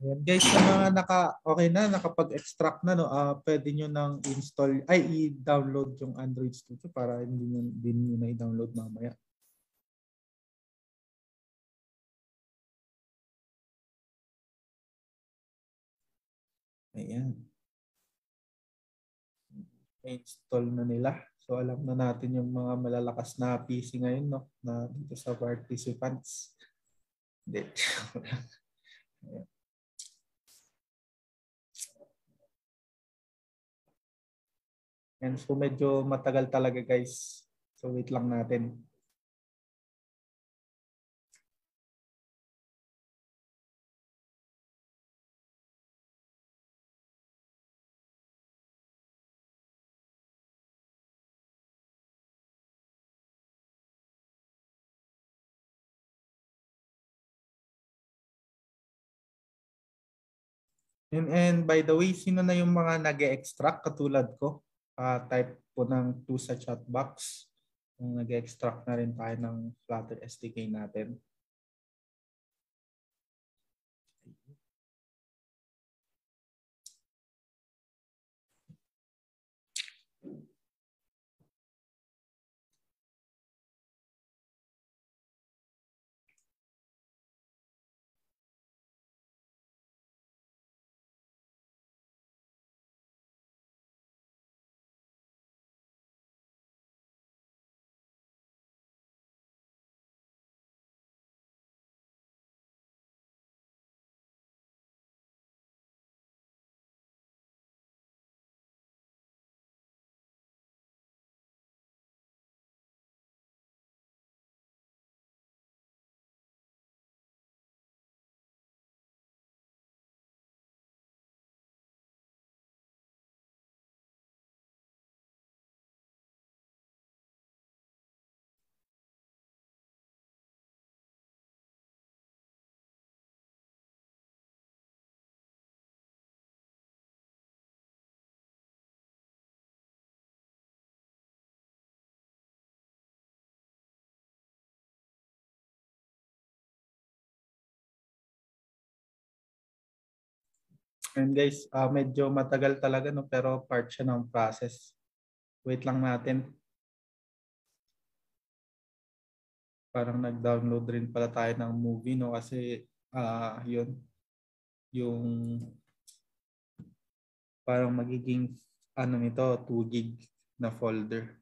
Ayan guys, sa mga okay na, nakapag-extract na, no, pwede nyo nang install, i-download yung Android Studio para hindi nyo na i-download mamaya. Ayan. Install na nila. So alam na natin yung mga malalakas na PC ngayon, no, na dito sa participants. Hindi. Ayan. And so medyo matagal talaga guys. So wait lang natin. And by the way, sino na yung mga nag-extract katulad ko? Type po ng 2 sa chat box kung nag-extract na rin tayo ng Flutter SDK natin. And guys, medyo matagal talaga no, pero part siya ng process. Wait lang natin. Parang nag-download rin pala tayo ng movie no, kasi yun yung parang magiging ano nito 2 gig na folder.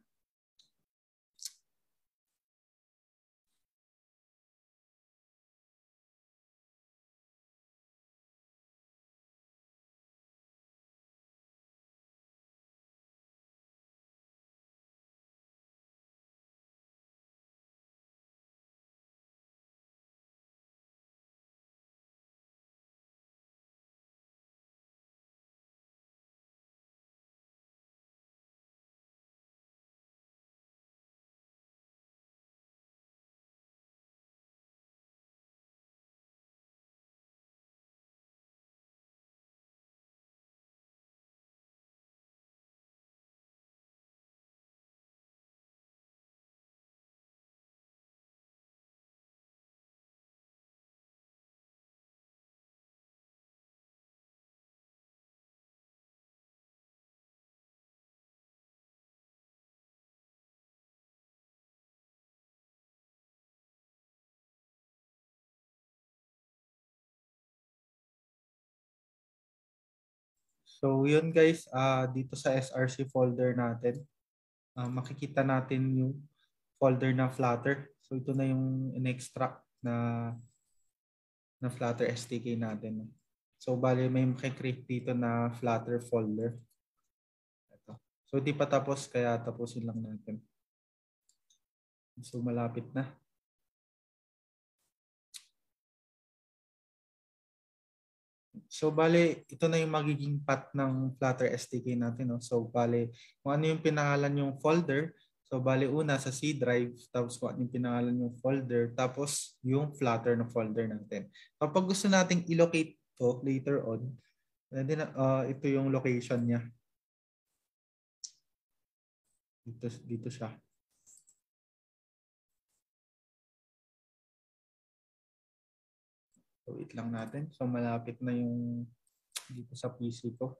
So yun guys, dito sa SRC folder natin, makikita natin yung folder na Flutter. So ito na yung in-extract na Flutter SDK natin. So bali may makikreate dito na Flutter folder. Ito. So di pa tapos, kaya tapusin lang natin. So malapit na. So bale, ito na yung magiging path ng Flutter SDK natin. No? So bale, kung ano yung pinangalan yung folder. So bale, una sa C drive, tapos kung ano yung pinangalan yung folder, tapos yung Flutter na folder natin. Kapag gusto nating i-locate to later on, then, ito yung location niya. Dito siya. So wait lang natin. So malapit na yung dito sa PC ko.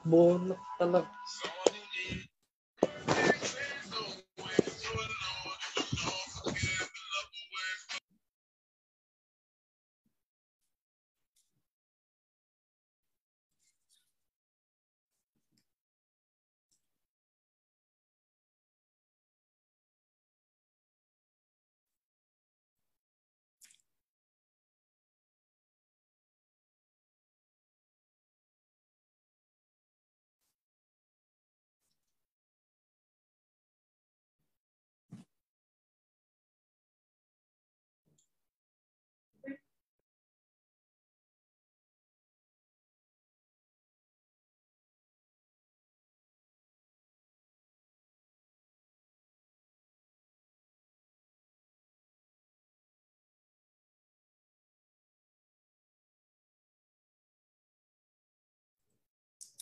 Bono talaga.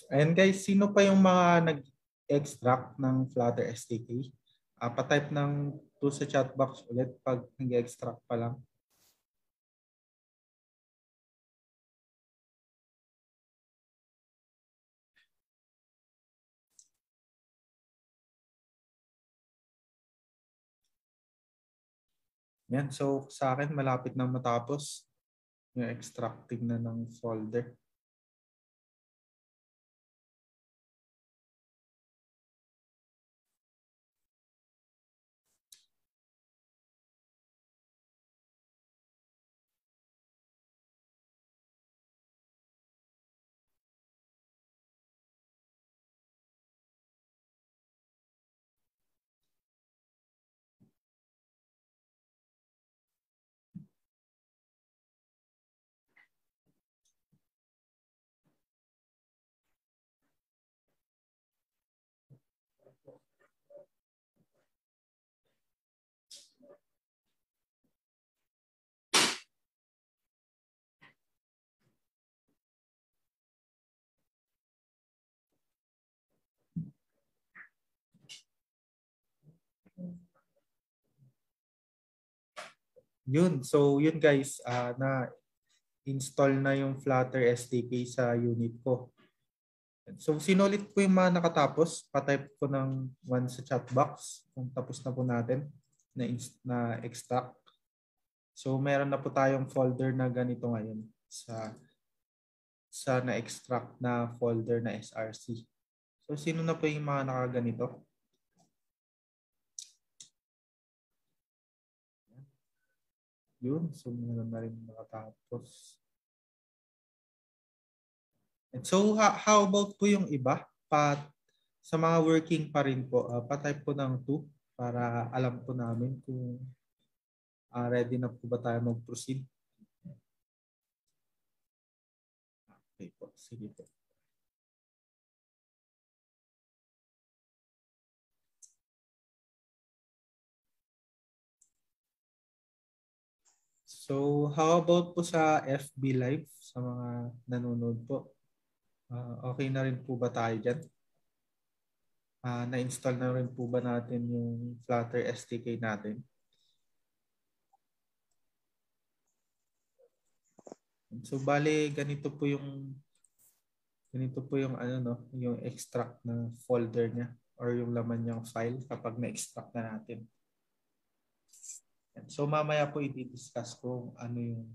And guys, sino pa yung mga nag-extract ng Flutter SDK? Pa-type ng to sa chat box ulit pag nag-extract pa lang. Yan, so sa akin malapit na matapos yung extracting na ng folder. Yun. So yun guys, na-install na yung Flutter SDK sa unit ko. So sinulit ko yung mga nakatapos. Patype ko ng one sa chat box kung tapos na po natin na extract. So meron na po tayong folder na ganito ngayon sa na-extract na folder na SRC. So sino na po yung mga nakaganito? Yun. So meron na rin nakatapos. And so how about po yung iba? Sa mga working pa rin po, patype po ng 2 para alam po namin kung ready na po ba tayo mag-proceed. Okay po, sige po. So how about po sa FB Live, sa mga nanonood po? Okay na rin po ba tayo dyan? Na-install na rin po ba natin yung Flutter SDK natin? So bale ganito po yung ano no, yung extract na folder niya or yung laman niyang file kapag na-extract na natin. So mamaya po i-discuss kung ano yung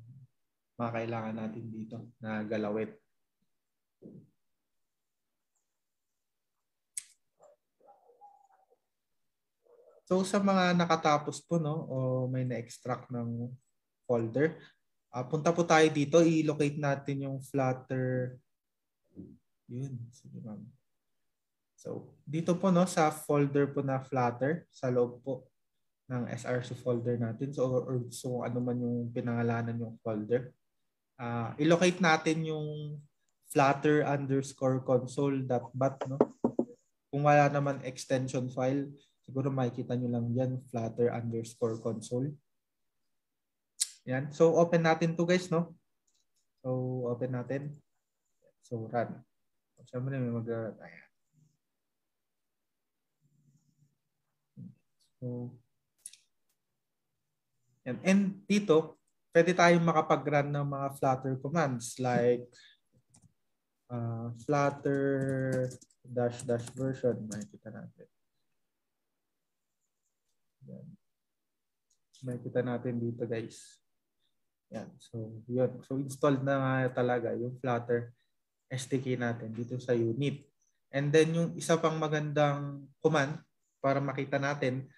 mga kailangan natin dito na galawin. So sa mga nakatapos po no o may na-extract ng folder, punta po tayo dito, i-locate natin yung Flutter. Yun, sige ma'am. So dito po no sa folder po na Flutter, sa loob po ng SRC folder natin. So or ano man yung pinangalanan yung folder. I-locate natin yung flutter_console.bat no. Kung wala naman extension file, siguro makikita nyo lang yan, flutter_console. Yan. So open natin to guys, no? So open natin. So run. Siyempre may mag-run. Ayan. So, yan. And dito, pwede tayong makapag-run ng mga Flutter commands like Flutter --version. Makikita natin. Yan. Makikita natin dito guys. Yan. So yun. So installed na nga talaga yung Flutter SDK natin dito sa unit. And then yung isa pang magandang command para makita natin,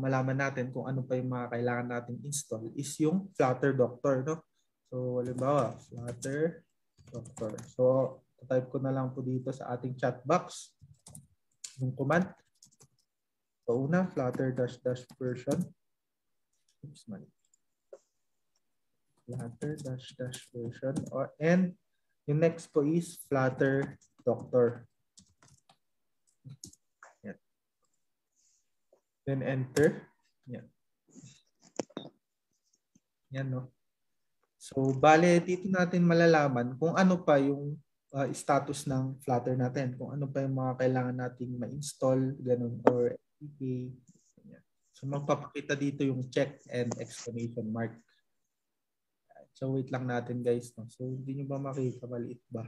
malaman natin kung ano pa yung mga kailangan nating install is yung Flutter Doctor, no? So halimbawa, Flutter Doctor. So type ko na lang po dito sa ating chat box yung command. So una, Flutter --version. Oops, mali. Flutter --version and yung next po is Flutter Doctor. Yan. Then enter. Yan. Yan no. So bale dito natin malalaman kung ano pa yung status ng Flutter natin, kung ano pa yung mga kailangan nating ma-install, ganun, or SDK. Yan. So magpapakita dito yung check and exclamation mark. So wait lang natin guys. No? So hindi nyo ba makita? Maliit ba?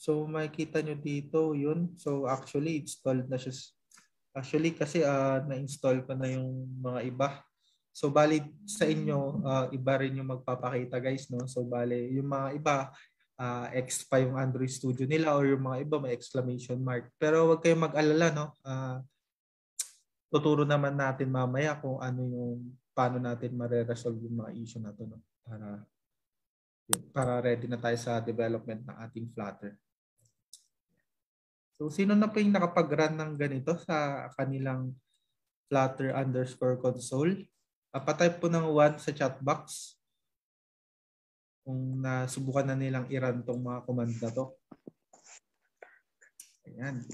So makikita nyo dito yun. So actually installed na siya. Actually kasi na-install ko na yung mga iba. So bali sa inyo iba rin yung magpapakita guys. No? So bali yung mga iba X pa yung Android Studio nila or yung mga iba may exclamation mark. Pero huwag kayong mag-alala. No? Tuturo naman natin mamaya kung ano yung paano natin mare-resolve yung mga issue na to. No? Para ready na tayo sa development ng ating Flutter. So sino na po yung nakapag-run ng ganito sa kanilang Flutter _console? Patype po ng 1 sa chat box kung nasubukan na nilang i-run tong mga command na to. Ayan.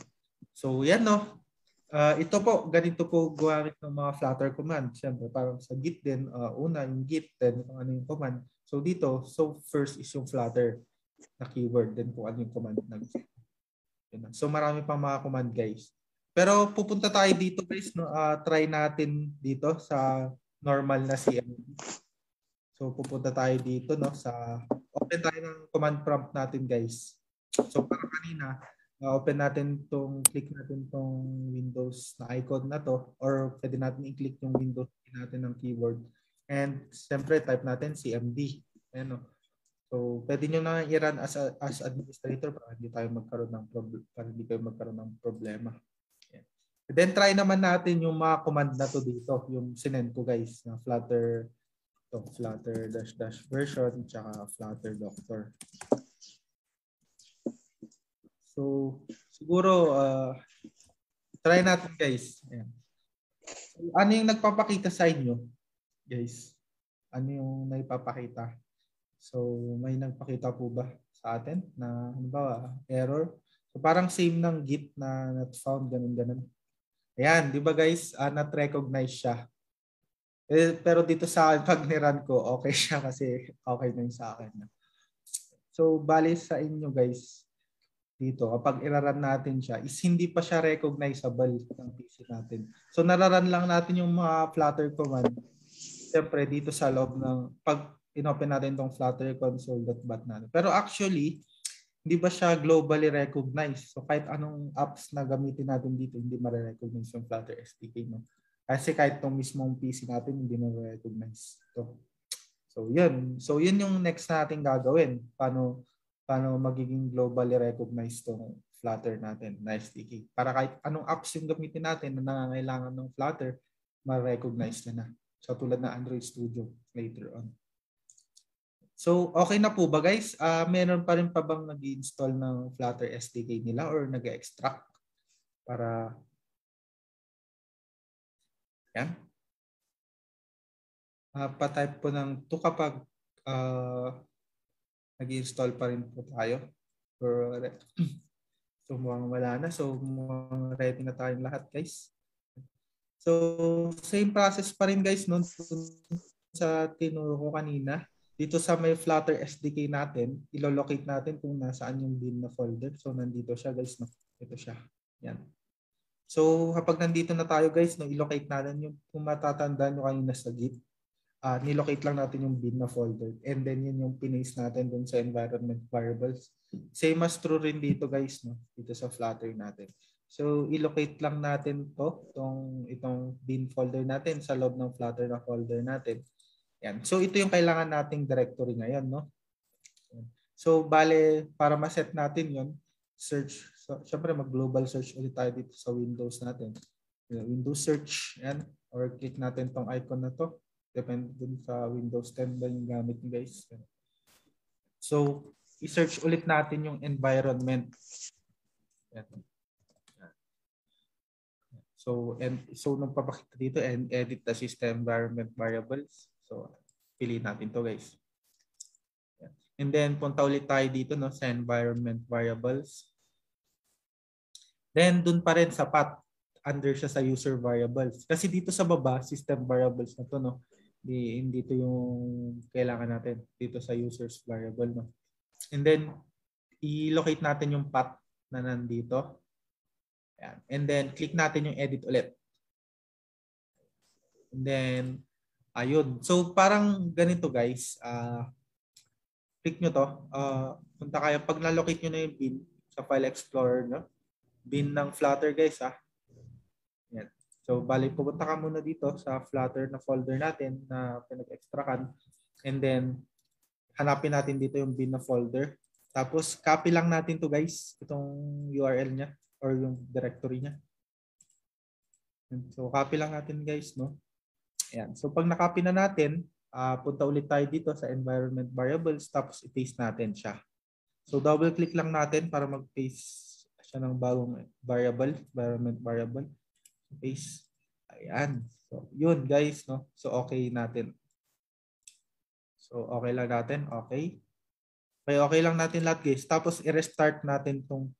So yan no. Ito po, ganito po gawin ng mga Flutter command. Siyempre, parang sa Git din, una yung Git, then kung ano yung command. So dito, so first is yung Flutter na keyword, then kung ano yung command na Git. So marami pang mga command guys. Pero pupunta tayo dito guys, no? Try natin dito sa normal na CMD. So pupunta tayo dito, no, sa open tayo ng command prompt natin, guys. So para kanina, open natin tong, click natin tong Windows na icon na to, or pwede natin i-click yung Windows natin ng keyboard. And siyempre type natin CMD. Ayan, no. So pwede niyo na i-run as administrator para hindi tayo magkaroon ng problema. Then try naman natin yung mga command na to dito, yung sinend ko, guys, na Flutter, to Flutter dash dash version tsaka Flutter Doctor. So siguro try natin, guys. Ayan. So, ano yung nagpapakita sa inyo, guys? Ano yung naipapakita? So may nagpakita po ba sa atin na halimbawa error? So parang same ng git na not found, ganun-ganun. Ayan, di ba, guys, nat-recognize siya. Eh, pero dito sa pag ni-run ko, okay siya kasi okay na yung sa akin. So, bali sa inyo, guys, dito, kapag i-run natin siya, is hindi pa siya recognizable ng PC natin. So, nararan lang natin yung mga Flutter command. Siyempre, dito sa loob ng, pag inopen natin itong Flutter console.bat natin. Pero actually, hindi ba siya globally recognized? So kahit anong apps na gamitin natin dito, hindi ma-recognize yung Flutter SDK. No? Kasi kahit itong mismong PC natin, hindi ma-recognize ito. So yun. So yun yung next natin gagawin. Paano magiging globally recognized itong Flutter natin na SDK. Para kahit anong apps yung gamitin natin na nangangailangan ng Flutter, ma-recognize na. So tulad na Android Studio later on. So okay na po ba, guys? Meron pa rin pa bang nag-install ng Flutter SDK nila or nag-extract para... Yan. Patype po ng to kapag nag-install pa rin po tayo. So mukhang wala na. So mukhang ready na tayong lahat, guys. So same process pa rin, guys, noon sa tinuro ko kanina. Dito sa may Flutter SDK natin, ilolocate natin kung nasaan yung bin na folder. So nandito siya, guys. No? Ito siya. Yan. So kapag nandito na tayo, guys, no, ilocate natin yung, kung matatandaan nyo kanina sa Git, nilocate lang natin yung bin na folder. And then yun yung pinaste natin dun sa environment variables. Same as true rin dito, guys, no? Dito sa Flutter natin. So ilocate lang natin to, itong bin folder natin sa loob ng Flutter na folder natin. Yan. So ito yung kailangan nating directory ngayon, no? So bale, para ma-set natin yon, search. So, syempre mag-global search ulit tayo dito sa Windows natin. Windows search, yan. Or click natin tong icon na to. Depende dun sa Windows 10 ba yung gamit nyo, guys. Yan. So i-search ulit natin yung environment. Yan. Yan. So, nagpapakita dito, and edit the system environment variables. So, piliin natin to, guys. And then, punta ulit tayo dito, no, sa environment variables. Then, dun pa rin sa path, under siya sa user variables. Kasi dito sa baba, system variables na to, no. Hindi to yung kailangan natin. Dito sa users variable, no. And then, i-locate natin yung path na nandito. Ayan. And then, click natin yung edit ulit. And then, ayun. So parang ganito, guys. Click nyo to. Punta kayo. Pag nalocate nyo na yung bin sa File Explorer, no? Bin ng Flutter, guys. Yan. So bali, pupunta ka muna dito sa Flutter na folder natin na pinag-extrakan. And then, hanapin natin dito yung bin na folder. Tapos, copy lang natin to, guys. Itong URL niya or yung directory niya. So copy lang natin, guys, no? Ayan. So pag na-copy na natin, punta ulit tayo dito sa environment variables tapos i-paste natin siya. So double click lang natin para mag-paste siya ng bagong variable, environment variable. Paste. Ayan. So yun, guys, no. So okay natin. So okay lang natin, okay. Okay lang natin lahat, guys. Tapos i-restart natin tong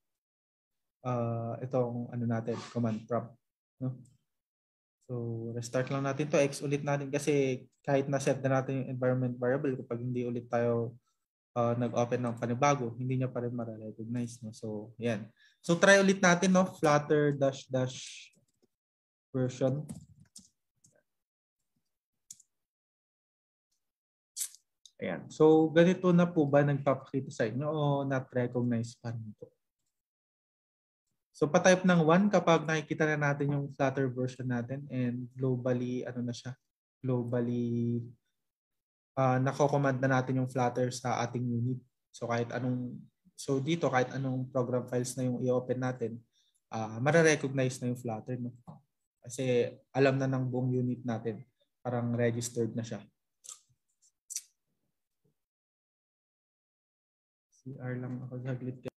itong ano natin, command prompt, no? So, restart lang natin to. X ulit natin kasi kahit na-set na natin yung environment variable, kapag hindi ulit tayo nag-open ng panibago, hindi niya pa rin ma-recognize. No? So, yan. So, try ulit natin, no? Flutter dash dash version. Ayan. So, ganito na po ba nagpapakita sa inyo o not recognized pa rin po? So, patype ng 1 kapag nakikita na natin yung Flutter version natin and globally, ano na siya? Globally, nako-command na natin yung Flutter sa ating unit. So, kahit anong, so dito, kahit anong program files na yung i-open natin, mararecognize na yung Flutter, no? Kasi alam na ng buong unit natin. Parang registered na siya. CR lang ako saglit.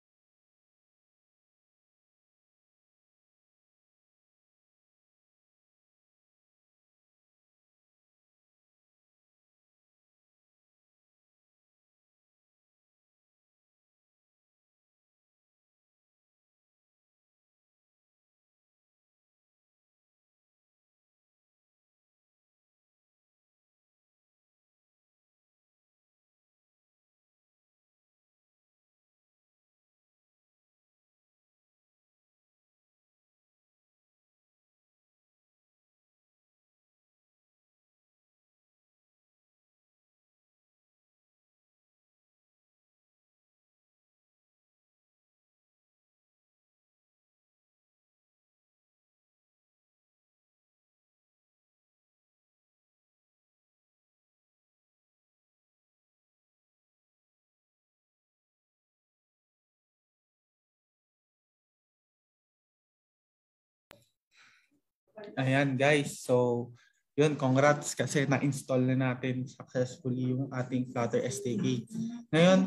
Ayan guys, so yun, congrats kasi na-install na natin successfully yung ating Flutter SDK. Ngayon,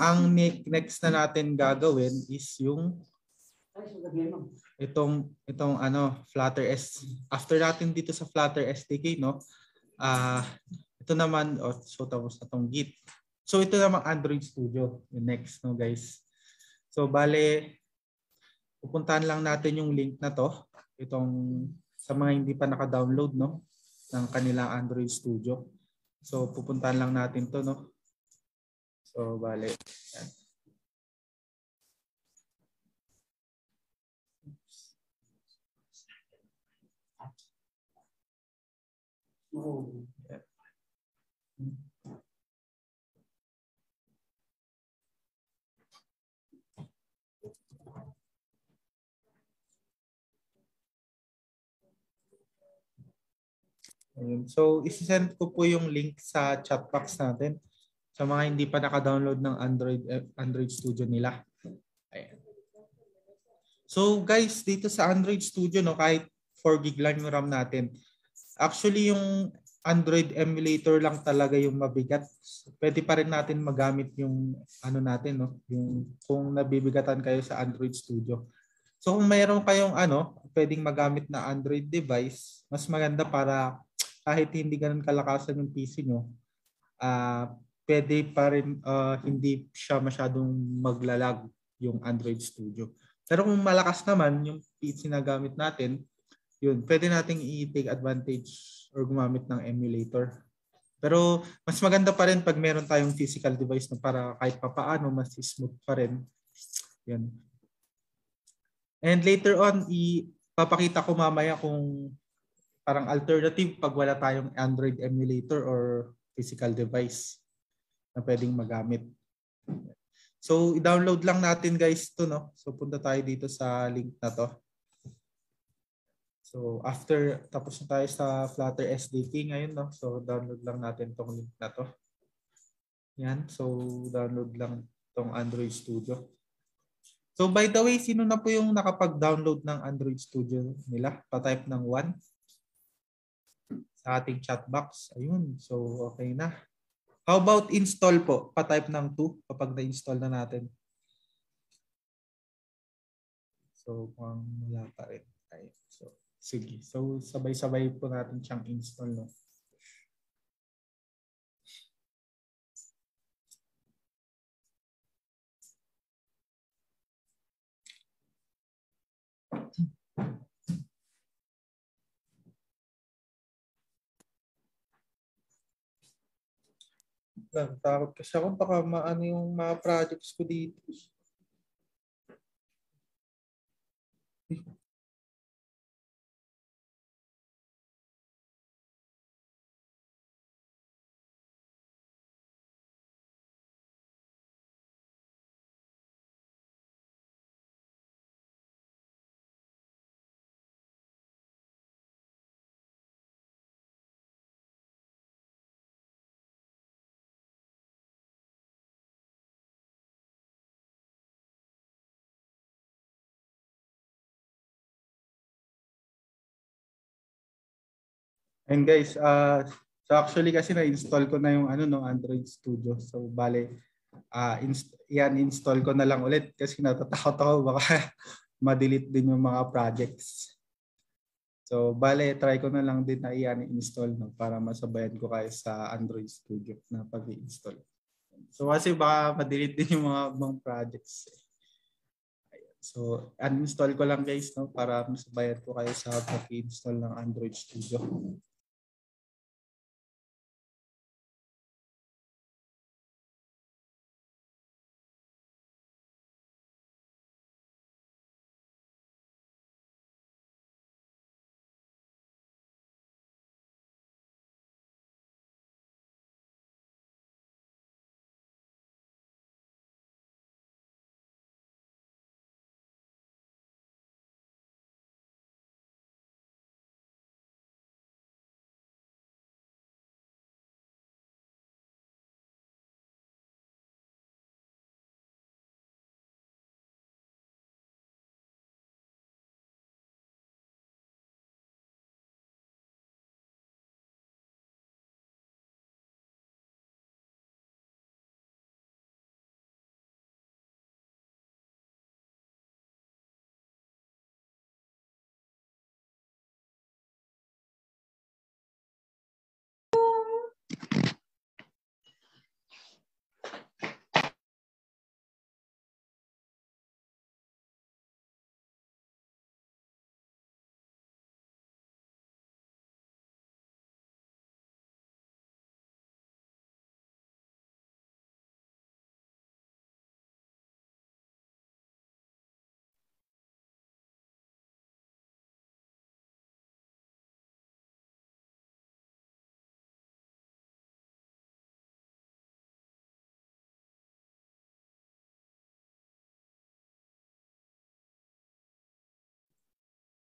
ang next na natin gagawin is yung itong ano, Flutter S. After natin dito sa Flutter SDK, no? Ito naman, oh, so tapos na tong Git. So ito naman Android Studio, yung next, no guys. So bale, pupuntahan lang natin yung link na to, itong sa mga hindi pa naka-download, no, ng kanilang Android Studio. So pupuntahan lang natin to, no. So bale. Yan. Oh. So, isi-send ko po yung link sa chat box natin sa mga hindi pa naka-download ng Android Studio nila. Ayan. So, guys, dito sa Android Studio, no, kahit 4 gig lang yung RAM natin. Actually, yung Android emulator lang talaga yung mabigat. Pwede pa rin natin magamit yung ano natin, no, yung kung nabibigatan kayo sa Android Studio. So, kung mayroon kayong ano, pwedeng magamit na Android device, mas maganda para kahit hindi ganun kalakasan yung PC nyo, pwede pa rin hindi siya masyadong maglalag yung Android Studio. Pero kung malakas naman yung PC na gamit natin, yun, pwede nating i-take advantage or gumamit ng emulator. Pero mas maganda pa rin pag meron tayong physical device na para kahit papaano mas smooth pa rin. Yan. And later on, ipapakita ko mamaya kung parang alternative pag wala tayong Android emulator or physical device na pwedeng magamit. So, i-download lang natin guys to, no? So, punta tayo dito sa link na to. So, after tapos na tayo sa Flutter SDK ngayon, no? So, download lang natin tong link na to. Yan. So, download lang tong Android Studio. So, by the way, sino na po yung nakapag-download ng Android Studio nila? Pa-type ng 1. Sa ating chat box. Ayun. So, okay na. How about install po? Pa-type ng 2 kapag na-install na natin. So, pang wala pa rin. Ayun. So, sige. So, sabay-sabay po natin siyang install, no? Nagtakot kasi ako baka maano yung mga projects ko dito. And guys, so actually kasi na-install ko na yung Android Studio. So bale, i-uninstall ko na lang ulit kasi natatakot ako baka ma-delete din yung mga projects. So bale, try ko na lang din na i-uninstall para masabayan ko kayo sa Android Studio na pag-i-install. So kasi baka ma-delete din yung mga ibang projects. So uninstall ko lang guys para masabayan ko kayo sa pag-i-install ng Android Studio.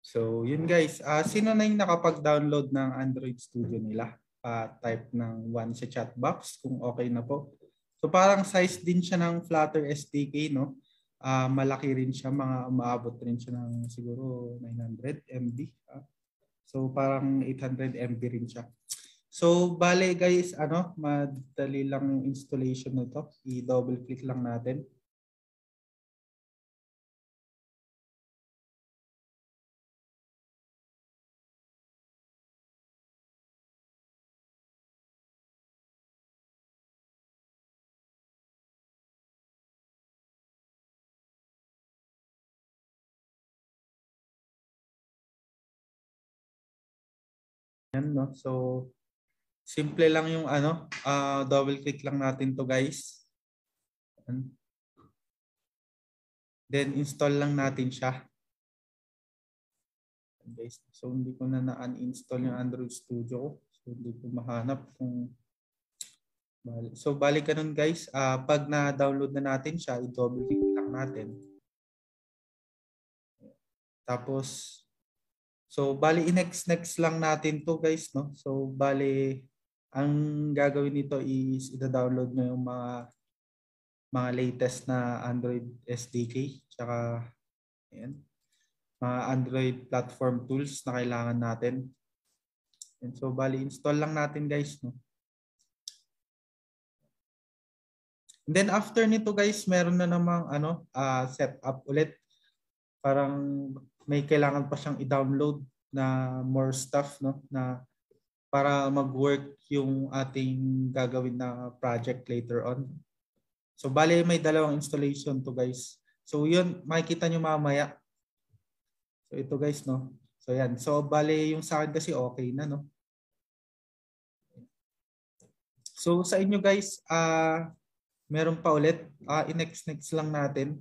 So yun guys, sino na yung nakapag-download ng Android Studio nila? Type ng 1 sa chat box kung okay na po. So parang size din siya ng Flutter SDK, no? Malaki rin siya, mga umaabot rin siya ng siguro 900 MB. So parang 800 MB rin siya. So bale guys, madali lang yung installation nito. I-double click lang natin. No? So simple lang yung double click lang natin to guys. Then install lang natin siya. So hindi ko na na-uninstall yung Android Studio. So hindi ko mahanap kung so balik ka nun guys, pag na-download na natin siya, i-double click lang natin. Tapos so bali next lang natin to guys, no. So bali ang gagawin nito is i-download na yung mga latest na Android SDK tsaka ayan, mga Android platform tools na kailangan natin. And so bali install lang natin guys, no. And then after nito guys, meron na namang setup ulit. Parang may kailangan pa siyang i-download na more stuff, no, na para mag-work yung ating gagawin na project later on. So bale may dalawang installation to guys. So yun, makikita nyo mamaya. So ito guys, no. So yan. So bale yung sa akin kasi okay na, no. So sa inyo guys, meron pa ulit. Next lang natin.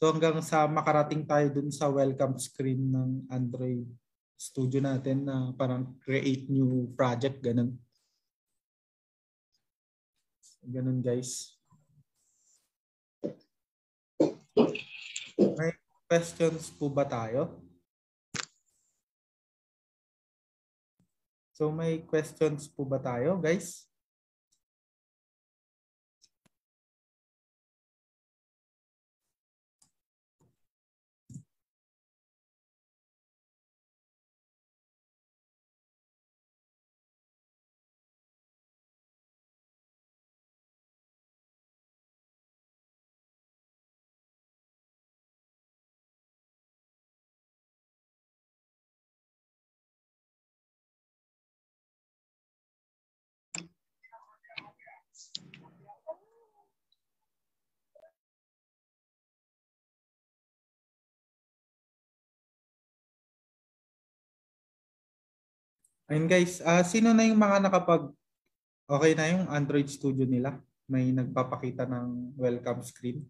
So hanggang sa makarating tayo dun sa welcome screen ng Android Studio natin na parang create new project, ganun. Ganun guys. May questions po ba tayo? So may questions po ba tayo guys? Ayun guys, sino na yung mga nakapag okay na yung Android Studio nila? May nagpapakita ng welcome screen.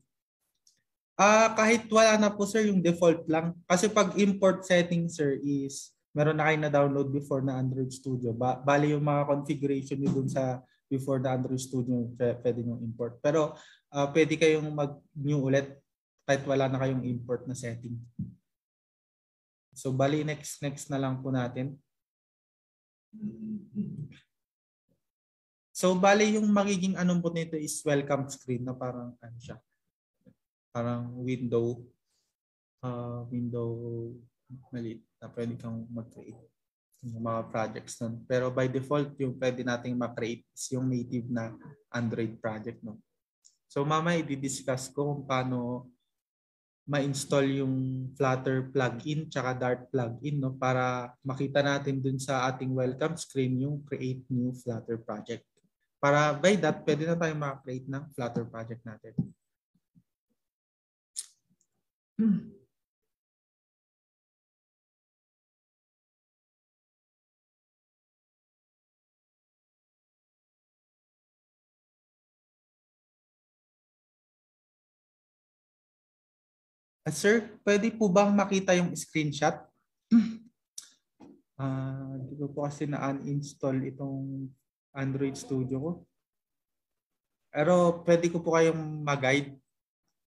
Kahit wala na po sir, yung default lang. Kasi pag import settings sir is meron na kayo na-download before na Android Studio. Bali yung mga configuration nyo dun sa before na Android Studio pwede nyo import. Pero pwede kayong mag-new ulit kahit wala na kayong import na setting. So bali next na lang po natin. So bali yung magiging anong po nito is welcome screen na parang ano siya. Parang window maliit na pwede kang mag-create ng mga projects nun. Pero by default yung pwede nating ma-create is yung native na Android project no. So mamaya i-discuss ko kung paano ma-install yung Flutter plugin tsaka Dart plugin no para makita natin dun sa ating welcome screen yung create new Flutter project. Para by that pwede na tayong ma-create ng Flutter project natin. Sir, pwede po bang makita yung screenshot? Di ko po kasi na-uninstall itong Android Studio ko. Pero pwede ko po kayong mag-guide.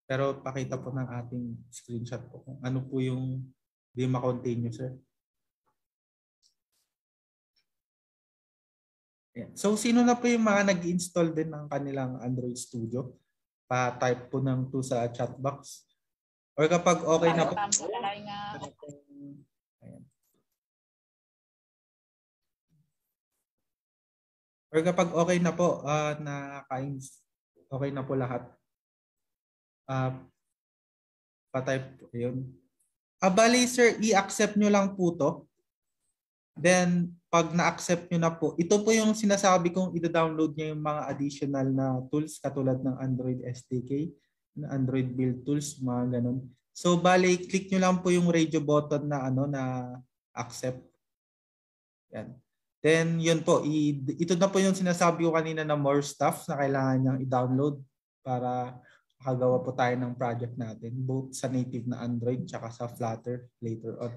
Pero pakita po ng ating screenshot po kung ano po yung di ma-contain nyo, sir. Ayan. So sino na po yung mga nag-install din ng kanilang Android Studio? Pa-type po ng to sa chat box. Or kapag okay na po. Or kapag okay na po, okay na po lahat. Pa-type yun. Bali sir, i-accept nyo lang po to. Then, pag na-accept nyo na po, ito po yung sinasabi kong i-download nyo yung mga additional na tools katulad ng Android SDK. Android build tools, mga ganun. So, bali, click nyo lang po yung radio button na ano na accept. Yan. Then, yun po. Ito na po yung sinasabi ko kanina na more stuff na kailangan niyang i-download para makagawa po tayo ng project natin. Both sa native na Android tsaka sa Flutter later on.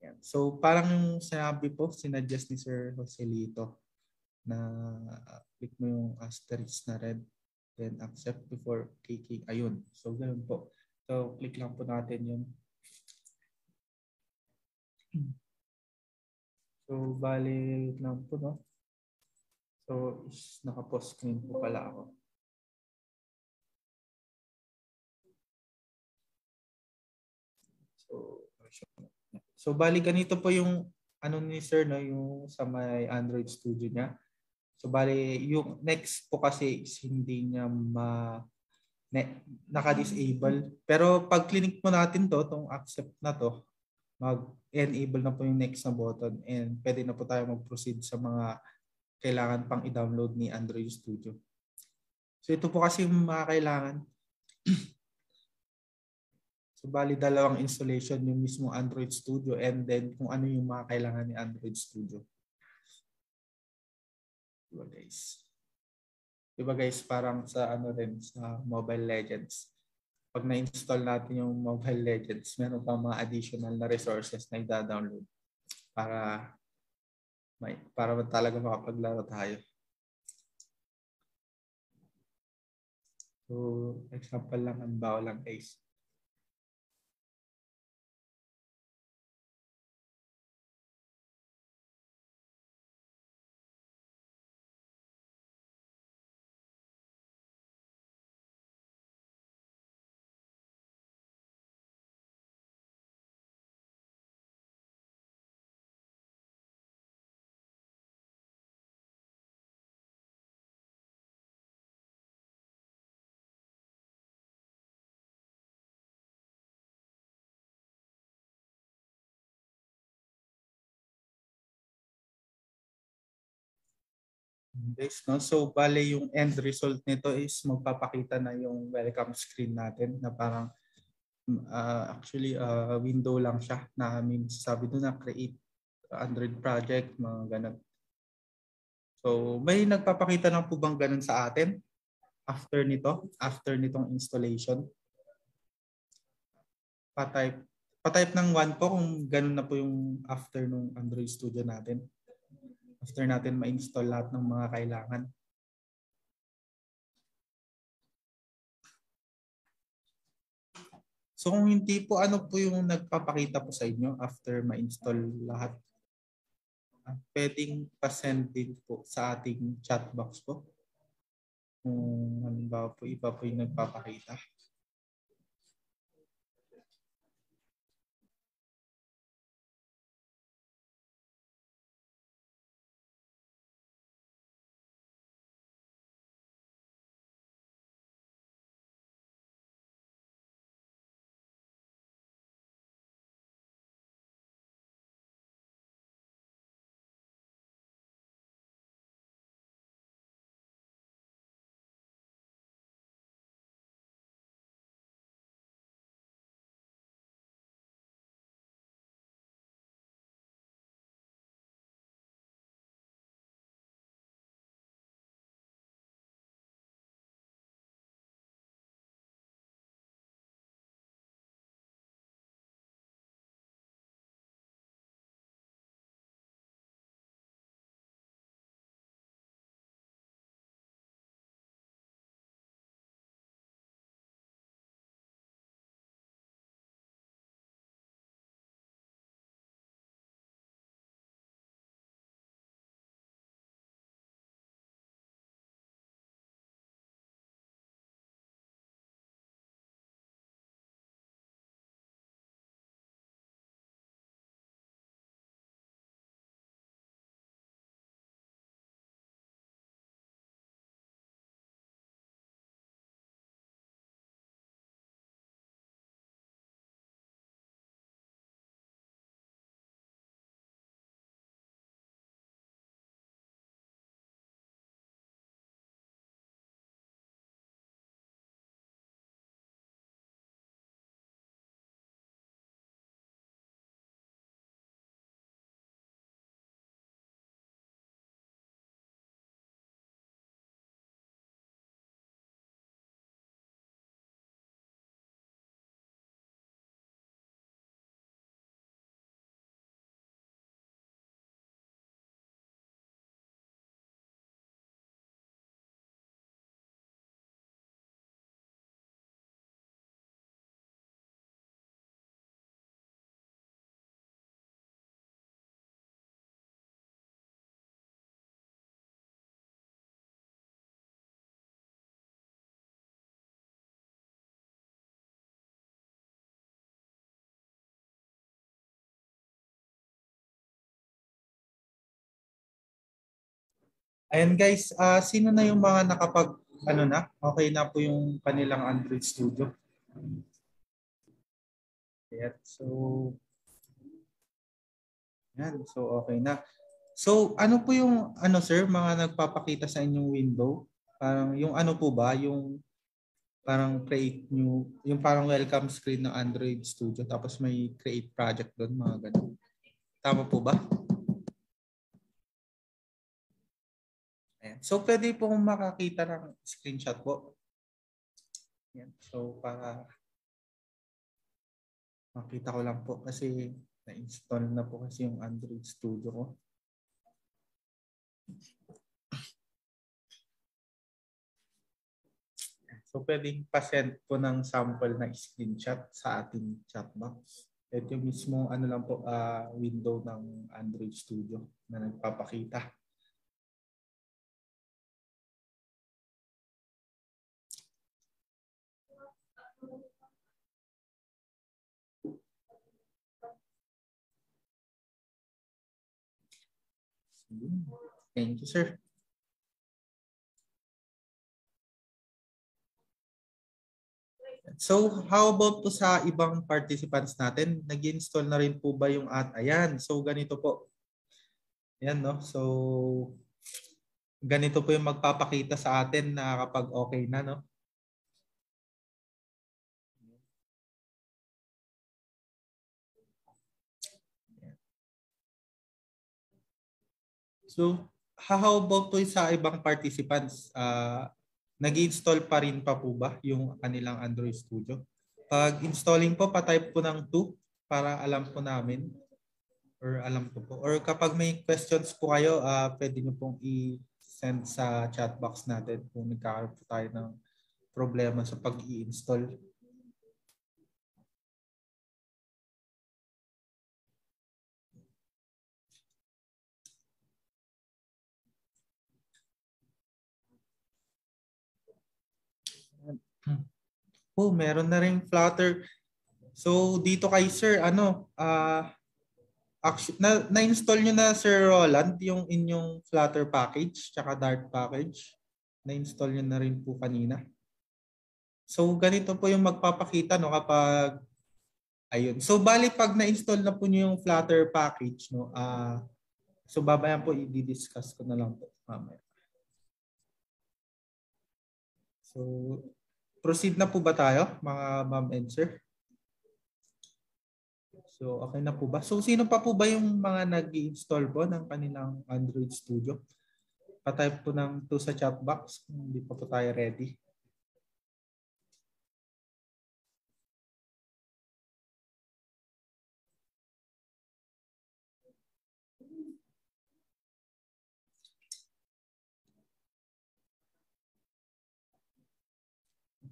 Yan. So, parang yung sinabi po, sinuggest ni Sir Joselito na click mo yung asterisk na red. Then accept before clicking. Ayun. So, ganun po. So, click lang po natin yun. So, bali lang po, no? So, naka-post screen po pala ako. So, bali ganito po yung ano ni sir, no? Yung sa may Android Studio niya. So bali yung next po kasi is hindi niya naka-disable. Pero pag clinic mo natin to, tong accept na to, mag-enable na po yung next na button and pwede na po tayo mag-proceed sa mga kailangan pang i-download ni Android Studio. So ito po kasi yung mga kailangan. So bali dalawang installation yung mismo Android Studio and then kung ano yung mga kailangan ni Android Studio. Diba guys, parang sa ano rin sa Mobile Legends. Pag na-install natin yung Mobile Legends, meron pa mga additional na resources na i-download para talaga makapaglaro tayo. So, example lang ang bawa lang guys. Guys, no? So bale yung end result nito is magpapakita na yung welcome screen natin na parang actually window lang siya na sabi doon na create Android project, mga ganun. So may nagpapakita na po bang ganun sa atin after nito, after nitong installation? Patype ng 1 po kung ganun na po yung after nung Android Studio natin. After natin ma-install lahat ng mga kailangan. So kung hindi po, ano po yung nagpapakita po sa inyo after ma-install lahat? Pwedeng pasend din po sa ating chat box po. Kung halimbawa po iba po yung nagpapakita. Ayan guys, sino na yung mga nakapag, ano na, okay na po yung kanilang Android Studio? Ayan, so okay na. So ano po yung, ano sir, mga nagpapakita sa inyong window? Parang yung ano po ba, yung parang create new, yung parang welcome screen ng Android Studio tapos may create project doon, mga ganun. Tama po ba? So pwede po kung makakita ng screenshot po. Ayan. So para makita ko lang po kasi na-install na po kasi yung Android Studio ko. So pwede pasend po ng sample na screenshot sa ating chat box. Ito yung mismo ano lang po, window ng Android Studio na nagpapakita. Thank you, sir. So, how about po sa ibang participants natin? Nag-install na rin po ba yung ayan, so ganito po. Ayan, no? So, ganito po yung magpapakita sa atin na kapag okay na, no? So, how about po sa ibang participants? Nag-install pa rin pa po ba yung kanilang Android Studio? Pag installing po, patype po ng 2 para alam po namin or alam ko po. Or kapag may questions po kayo, pwede nyo pong i-send sa chat box natin kung nagkakaroon po tayo ng problema sa pag-i-install. Oh, meron na ring Flutter. So dito kay Sir, ano, actually, na-install nyo na Sir Roland yung inyong Flutter package tsaka Dart package. Na-install nyo na rin po kanina. So ganito po yung magpapakita, no, kapag ayun. So bali pag na-install na po nyo yung Flutter package, no, so babayan po i-discuss ko na lang po mamaya. So proceed na po ba tayo, mga ma'am and sir? So, okay na po ba? So, sino pa po ba yung mga nag-i-install po ng kanilang Android Studio? Patype po ng 2 sa chat box kung hindi pa po tayo ready.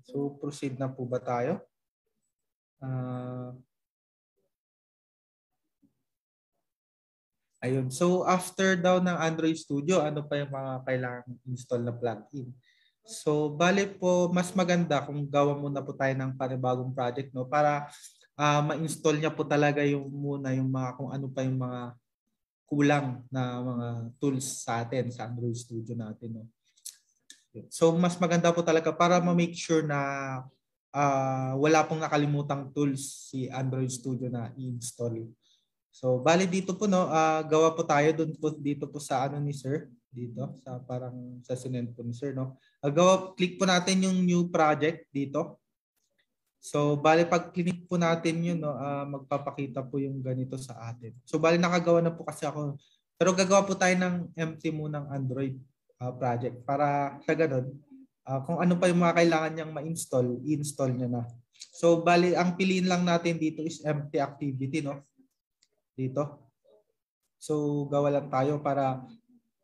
So, proceed na po ba tayo? Ayun. So, after daw ng Android Studio, ano pa yung mga kailangan install na plugin? So, bali po, mas maganda kung gawa muna po tayo ng panibagong project, no? Para ma-install niya po talaga yung muna yung mga kung ano pa yung mga kulang na mga tools sa atin, sa Android Studio natin, no? So mas maganda po talaga para ma-make sure na wala pong nakalimutang tools si Android Studio na i-install. So bali dito po, no, gawa po tayo doon po dito po sa ano ni Sir, dito sa parang sa sinend po ni Sir, no. Click po natin yung new project dito. So bali pag click po natin yun, no, magpapakita po yung ganito sa atin. So bali nakagawa na po kasi ako. Pero gagawa po tayo ng empty muna ng Android project para sa ganun kung ano pa yung mga kailangan niyang ma-install, i-install niya na. So bali ang piliin lang natin dito is empty activity, no, dito. So gawa lang tayo para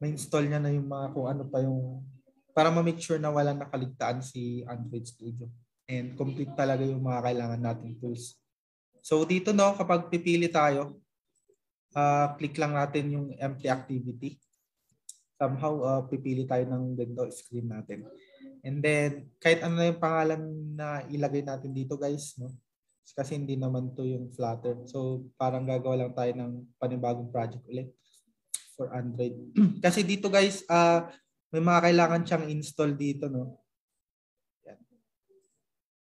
ma-install niya na yung mga kung ano pa yung para ma-make sure na walang nakaligtaan si Android Studio and complete talaga yung mga kailangan nating tools. So dito, no, kapag pipili tayo, click lang natin yung empty activity. Somehow, pipili tayo ng ganito screen natin. And then, kahit ano na yung pangalan na ilagay natin dito, guys, no? Kasi hindi naman to yung Flutter. So, parang gagawa lang tayo ng panibagong project ulit for Android. Kasi dito, guys, may mga kailangan siyang install dito, no? Yan.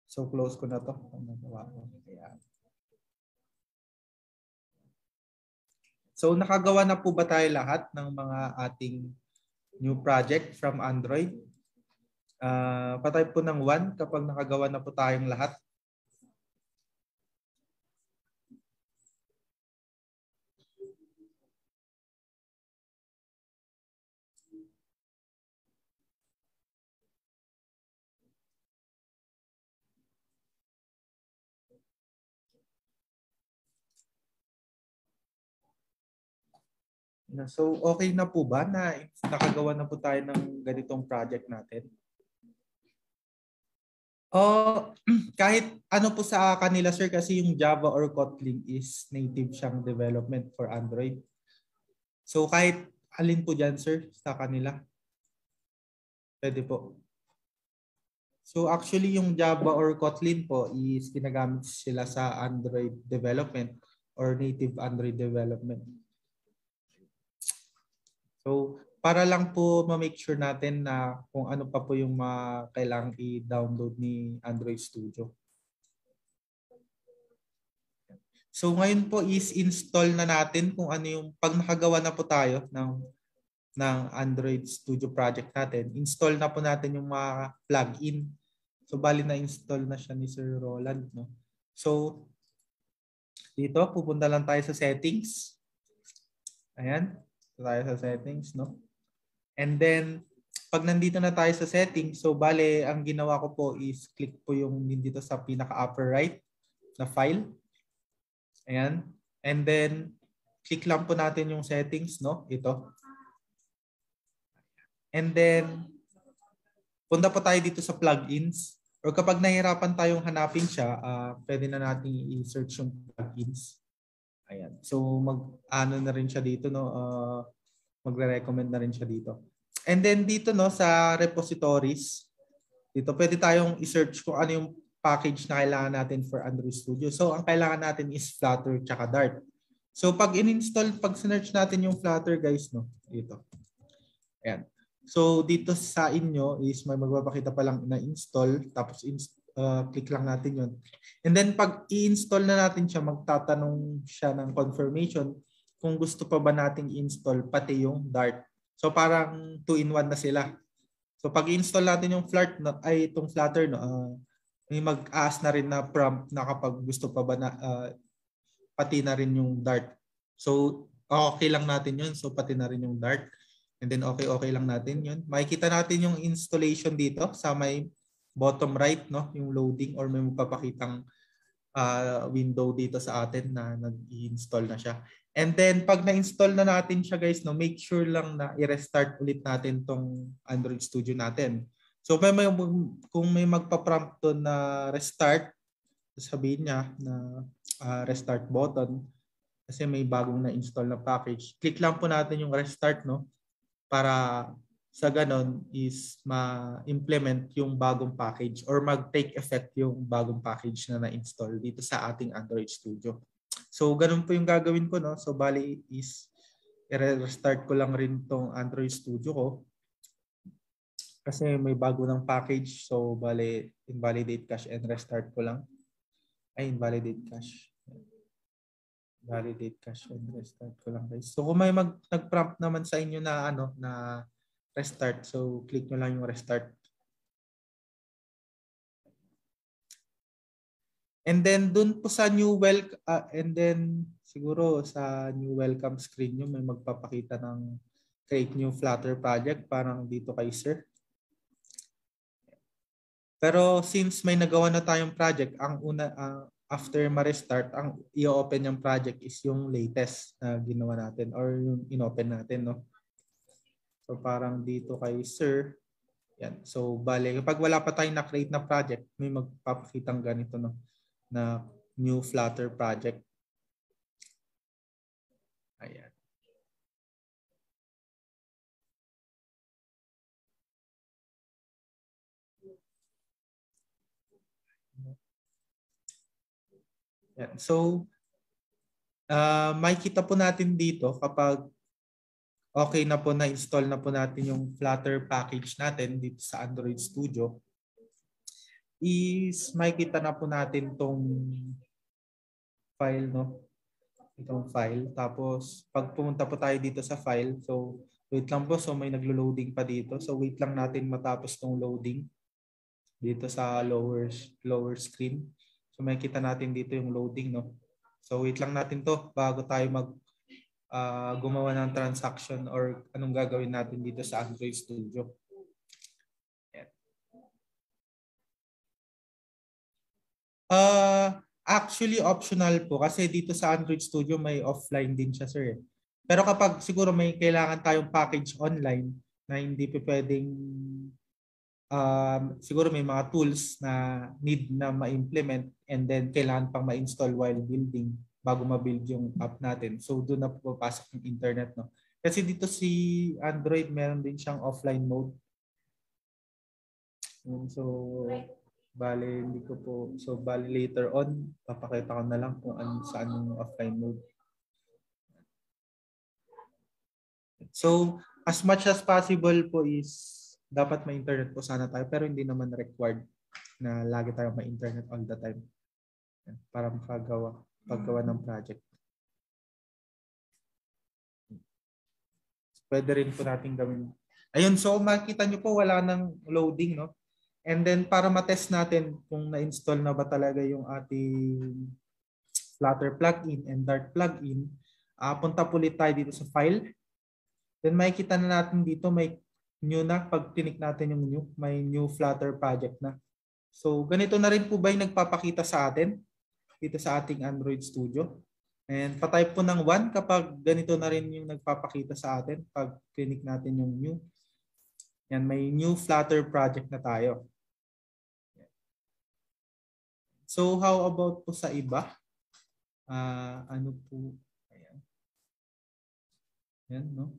So, close ko na to. Ayan. So, nakagawa na po ba tayo lahat ng mga ating new project from Android? Patype po ng 1 kapag nakagawa na po tayong lahat. So, okay na po ba na nakagawa na po tayo ng ganitong project natin? Kahit ano po sa kanila, sir, kasi yung Java or Kotlin is native siyang development for Android. So, kahit alin po dyan, sir, sa kanila? Pwede po. So, actually, yung Java or Kotlin po is ginagamit sila sa Android development or native Android development. So, para lang po ma-make sure natin na kung ano pa po yung kailangang i-download ni Android Studio. So, ngayon po is install na natin kung ano yung pag nakagawa na po tayo ng ng Android Studio project natin, install na po natin yung mga plugin. So bali na-install na siya ni Sir Roland, no? So dito pupunta lang tayo sa settings. Ayan, tayo sa settings, no? And then pag nandito na tayo sa settings, so bali ang ginawa ko po is click po yung dito sa pinaka-upper right na file. Ayan, and then click lang po natin yung settings, no? Ito. And then, punta po tayo dito sa plugins. Or kapag nahirapan tayong hanapin siya, pwede na natin i-search yung plugins. Ayan. So, mag-ano na rin siya dito, no? Magre-recommend na rin siya dito. And then dito, no, sa repositories, dito pwede tayong i-search kung ano yung package na kailangan natin for Android Studio. So, ang kailangan natin is Flutter tsaka Dart. So, pag in-install, pag search natin yung Flutter, guys, no? Dito. Ayan. So dito sa inyo is may magpapakita pa lang na-install, tapos click lang natin yun. And then pag i-install na natin siya, magtatanong siya ng confirmation kung gusto pa ba nating install pati yung Dart. So parang 2-in-1 na sila. So pag i-install natin yung Flutter, no, may mag-ask na rin na prompt na kapag gusto pa ba na pati na rin yung Dart. So okay lang natin yun, so pati na rin yung Dart. And then okay lang natin yun. Makikita natin yung installation dito sa may bottom right, no, yung loading, or may magpapakitang window dito sa atin na nag-i-install na siya. And then pag na-install na natin siya, guys, no, make sure lang na i-restart ulit natin tong Android Studio natin. So kung may magpa-prompt to na restart, sabihin niya na restart button kasi may bagong na-install na package. Click lang po natin yung restart, no, para sa ganon is ma-implement yung bagong package or mag-take effect yung bagong package na na-install dito sa ating Android Studio. So ganun po yung gagawin ko, no? So bali is i-restart ko lang rin tong Android Studio ko kasi may bago ng package. So bali invalidate cache and restart ko lang. Ay, invalidate cache. Validate cache and restart ko lang, guys. So kung may nag-prompt naman sa inyo na ano na restart, so click nyo lang yung restart. And then dun po sa new welcome and then siguro sa new welcome screen nyo may magpapakita ng create new Flutter project, parang dito kay Sir. Pero since may nagawa na tayong project, ang una after ma-restart, ang i-open yung project is yung latest na ginawa natin or yung in-open natin, no? So parang dito kay Sir. Yan. So bale, kapag wala pa tayong na-create na project, may magpapakitang ganito, no, na new Flutter project. Ayan. So, makikita po natin dito kapag okay na po, na-install na po natin yung Flutter package natin dito sa Android Studio, is makikita na po natin tong file, no? Itong file. Tapos, pag pumunta po tayo dito sa file, so wait lang po. So, may naglo-loading pa dito. So, wait lang natin matapos tong loading dito sa lower screen. So makikita natin dito yung loading, no. So wait lang natin to bago tayo gumawa ng transaction or anong gagawin natin dito sa Android Studio. Ayan. Actually optional po kasi dito sa Android Studio may offline din siya, sir. Pero kapag siguro may kailangan tayong package online na hindi pwedeng siguro may mga tools na need na ma-implement and then kailangan pang ma-install while building bago ma-build yung app natin. So doon na papasok yung internet, no? Kasi dito si Android meron din siyang offline mode. So bali hindi ko po, so bali later on papakita ko na lang kung saan yung offline mode. So as much as possible po is dapat may internet po sana tayo, pero hindi naman required na lagi tayo may internet all the time para paggawa ng project. Pwede rin po natin gawin. Ayun, so makita nyo po wala nang loading, no? And then para matest natin kung na-install na ba talaga yung ating Flutter plugin and Dart plugin, punta ulit tayo dito sa file. Then makikita na natin dito may new na. Pag tinik natin yung new, may new Flutter project na. So ganito na rin po ba yung nagpapakita sa atin dito sa ating Android Studio? And patype po ng 1 kapag ganito na rin yung nagpapakita sa atin. Pag tinik natin yung new, yan, may new Flutter project na tayo. So how about po sa iba? Ano po? Ayan. Ayan, no?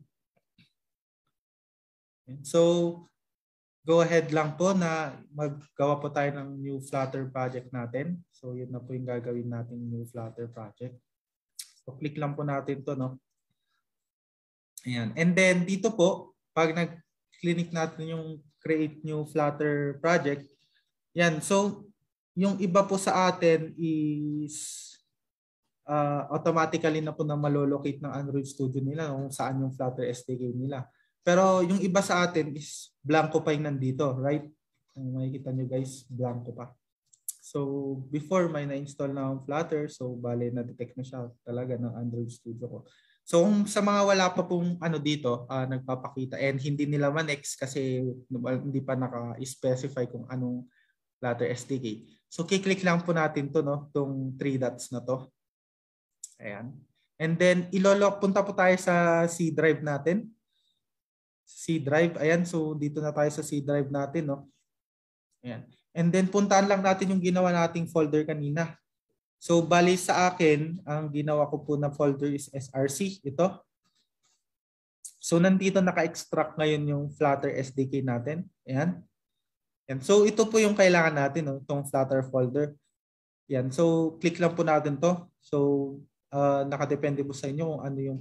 Ayan. So go ahead lang po na maggawa po tayo ng new Flutter project natin. So yun na po yung gagawin natin, new Flutter project. So click lang po natin to, no? Ayan. And then dito po, pag nag-click natin yung create new Flutter project, yan. So yung iba po sa atin is automatically na po na malolocate ng Android Studio nila kung saan yung Flutter SDK nila. Pero yung iba sa atin is blanco pa yung nandito, right? Kung makikita nyo guys, blanco pa. So before may na-install na ang Flutter, so bale na-detect na siya talaga ng Android Studio ko. So kung sa mga wala pa pong ano dito, nagpapakita and hindi nila manex kasi hindi pa naka-specify kung anong Flutter SDK. So kiklik lang po natin to, no, tong 3 dots na to. Ayan. And then punta po tayo sa C drive natin. C drive. Ayan. So dito na tayo sa C drive natin, no? Ayan. And then puntaan lang natin yung ginawa nating folder kanina. So bali sa akin, ang ginawa ko po na folder is src. Ito. So nandito naka-extract ngayon yung Flutter SDK natin. Ayan. And so ito po yung kailangan natin, no? Itong Flutter folder. Ayan. So click lang po natin to. So nakadepende po sa inyo kung ano yung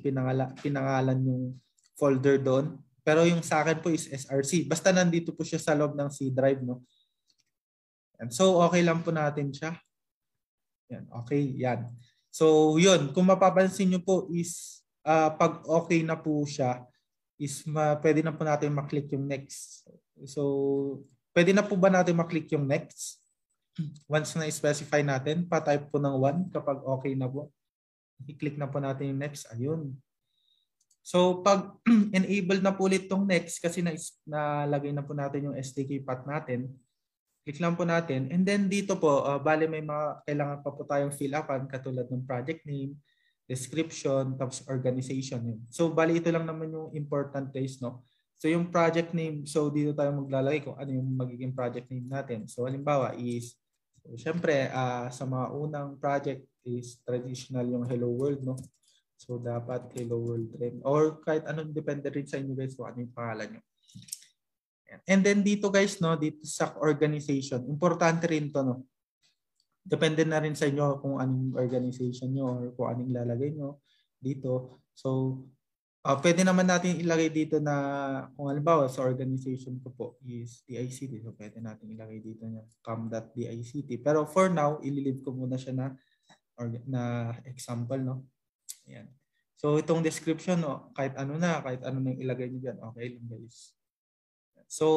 pinangalan yung folder doon. Pero yung sa akin po is src. Basta nandito po siya sa loob ng C drive, no? And so okay lang po natin siya. Yan, okay, yan. So yun, kung mapapansin nyo po is pag okay na po siya, is pwede na po natin maklik yung next. So pwede na po ba natin maklik yung next? Once na i-specify natin, patype po ng 1 kapag okay na po. I-click na po natin yung next. Ayun. So pag enable na po ulit tong next kasi nalagay na po natin yung SDK path natin, click lang po natin. And then dito po, bali may mga kailangan pa po tayong fill upan katulad ng project name, description, tapos organization. So bali ito lang naman yung important place, no? So yung project name, so dito tayo maglalagay kung ano yung magiging project name natin. So halimbawa is, so, syempre sa mga unang project, is traditional yung hello world, no? So dapat hello world rin. Or kahit anong depende rin sa inyo guys kung ano yung pangalan nyo. And then dito guys, no, dito sa organization, importante rin to, no? Depende na rin sa inyo kung anong organization nyo or kung anong lalagay nyo dito. So pwede naman natin ilagay dito na kung halimbawa sa organization ko po is DICT. So pwede natin ilagay dito na com.dict. Pero for now, ililib ko muna siya na example, no? Ayan. So itong description, no, kahit ano na yung ilagay niyo diyan, okay lang guys. So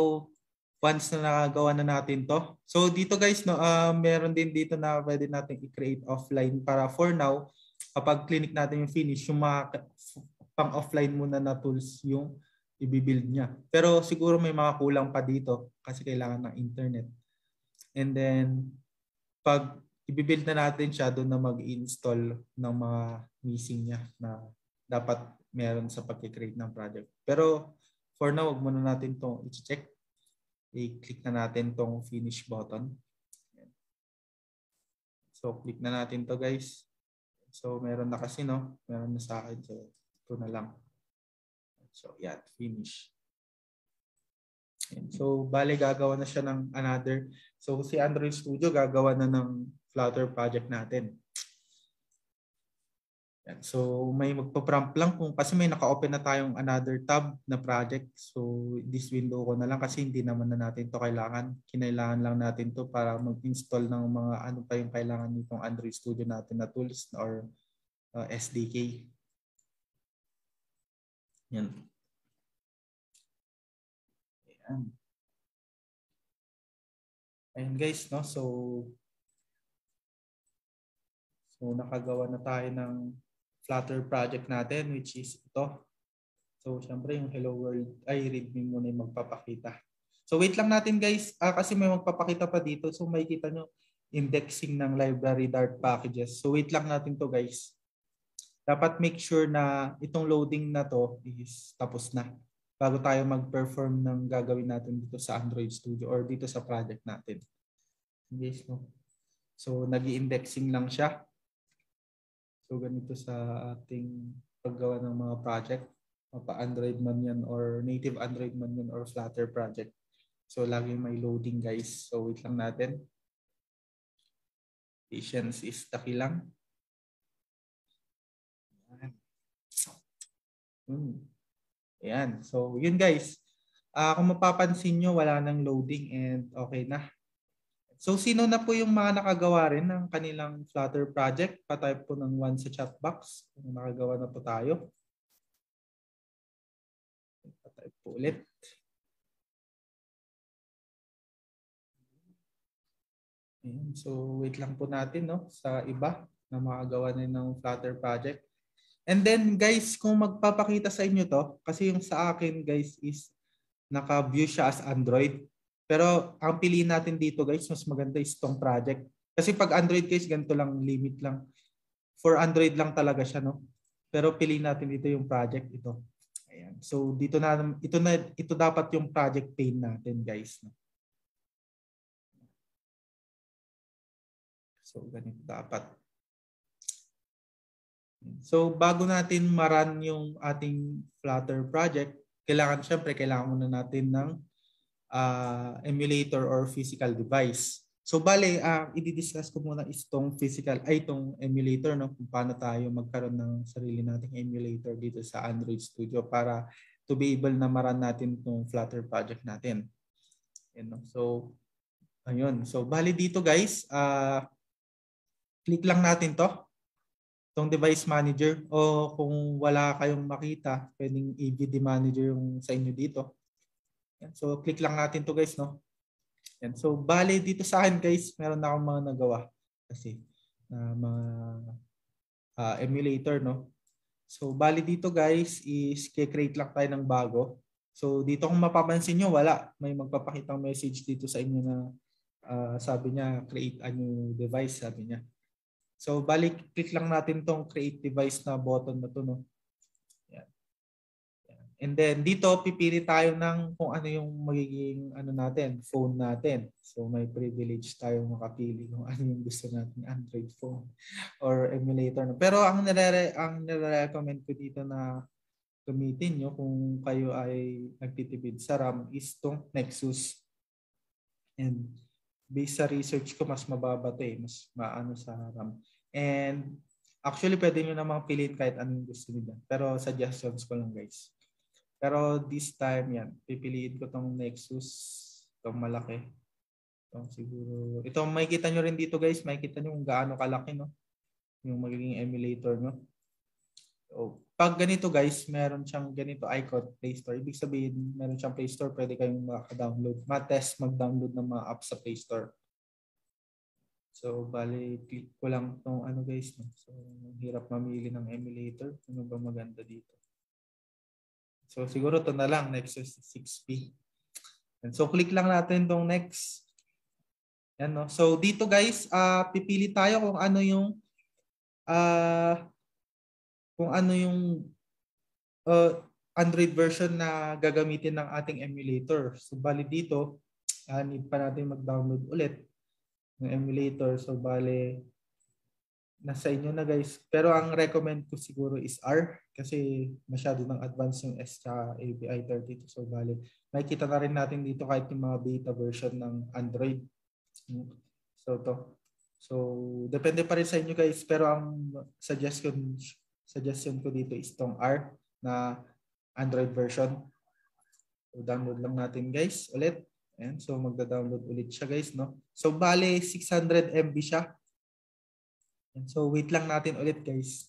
once na nagawa na natin to, so dito guys, no, meron din dito na pwede natin i-create offline para for now kapag clinic natin yung finish, yung mga pang offline muna na tools yung i-build niya. Pero siguro may mga kulang pa dito kasi kailangan ng internet. And then pag i-build na natin siya, doon na mag-install ng mga missing niya na dapat meron sa pag-create ng project. Pero for now, wag muna natin itong i-check. I-click na natin itong finish button. So click na natin to guys. So meron na kasi, no? Meron na sa akin. So ito na lang. So yeah, finish. So bale gagawa na siya ng another. So si Android Studio gagawa na ng Flutter project natin. Yan. So may magpa-prompt lang kung kasi may naka-open na tayong another tab na project. So this window ko na lang kasi hindi naman na natin to kailangan. Kinailangan lang natin to para mag-install ng mga ano pa yung kailangan nitong Android Studio natin na tools or SDK. Yan. Ayun guys, no? So nakagawa na tayo ng Flutter project natin, which is ito. So syempre yung hello world ay readme muna yung magpapakita. So wait lang natin guys, kasi may magpapakita pa dito. So makikita nyo indexing ng library Dart packages. So wait lang natin to guys. Dapat make sure na itong loading na to is tapos na bago tayo mag-perform ng gagawin natin dito sa Android Studio or dito sa project natin. Okay, so nag-i-indexing lang siya. So ganito sa ating paggawa ng mga project. Mapa-Android man yan or native Android man yan or Flutter project. So lagi may loading guys. So wait lang natin. Patience is takilang. Ayan. So, yun guys. Kung mapapansin nyo, wala nang loading and okay na. So, sino na po yung mga nakagawa rin ng kanilang Flutter project? Patype po ng 1 sa chat box. Kung nakagawa na po tayo. Patype po ulit. Ayan. So, wait lang po natin no, sa iba na makagawa na ng Flutter project. And then guys, kung magpapakita sa inyo to, kasi yung sa akin guys is naka-view siya as Android. Pero ang piliin natin dito guys, mas maganda is tong project. Kasi pag Android guys, ganito lang, limit lang. For Android lang talaga siya, no? Pero piliin natin dito yung project ito. Ayan. So dito na ito dapat yung project pane natin guys. No? So ganito dapat. So bago natin ma-run yung ating Flutter project, syempre kailangan muna natin ng emulator or physical device. So bale, i-discuss ko muna itong emulator, no, kung paano tayo magkaroon ng sarili nating emulator dito sa Android Studio para to be able na ma-run natin itong Flutter project natin. Ayan, no? So ayun. So bale dito guys, click lang natin to. Itong device manager o kung wala kayong makita, pwedeng AVD manager yung sa inyo dito. Yan. So click lang natin to guys, no. Yan. So bale dito sa akin guys, meron na akong mga nagawa kasi mga emulator, no. So bale dito guys is i-create lang tayo ng bago. So dito kung mapapansin nyo, wala. May magpapakitang message dito sa inyo na sabi niya create a new device, sabi niya. So balik, click lang natin tong create device na button na to, no. Yan. Yan. And then dito pipili tayo ng kung ano yung magiging ano natin, phone natin. So may privilege tayo makapili kung ano yung gusto nating Android phone or emulator. No? Pero ang nire-recommend ko dito na gamitin nyo kung kayo ay nagtitipid sa RAM is tong Nexus. And based sa research ko, mas mababa to eh. Mas maano sa RAM. And actually, pwede nyo namang piliin kahit anong gusto nyo. Pero suggestions ko lang guys. Pero this time yan, pipiliin ko tong Nexus. Itong malaki. Itong siguro. Ito makikita nyo rin dito guys. Makikita nyo kung gaano kalaki, no? Yung magiging emulator, no? So, pag ganito guys, meron siyang ganito icon, Play Store. Ibig sabihin, meron siyang Play Store, pwede kayong maka-download. Matest mag-download ng mga apps sa Play Store. So, bali, click ko lang itong ano guys. No? So, hirap mamili ng emulator. Ano ba maganda dito? So, siguro to na lang, Nexus 6P. And so, click lang natin itong next. Yan, no? So, dito guys, pipili tayo kung ano yung Android version na gagamitin ng ating emulator. So bali dito, need pa natin mag-download ulit ng emulator. So bali, nasa inyo na guys. Pero ang recommend ko siguro is R kasi masyado ng advanced yung S at API32. So bali, makikita na rin natin dito kahit yung mga beta version ng Android. So to. So depende pa rin sa inyo guys. Pero ang suggestion ko dito is tong R na Android version. So download lang natin guys ulit. Ayan. So magda-download ulit siya guys, no. So bale 600 MB siya. Ayan. So wait lang natin ulit guys.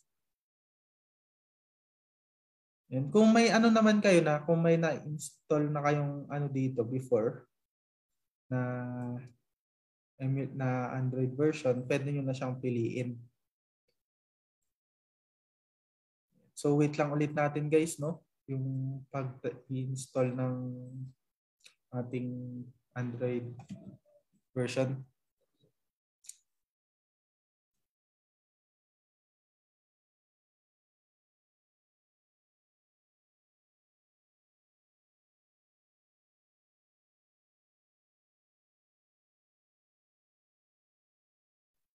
Yan. Kung may ano naman kayo na, kung may na-install na kayong ano dito before na Android version, pwede nyo na siyang piliin. So wait lang ulit natin guys, no? Yung pag-install ng ating Android version.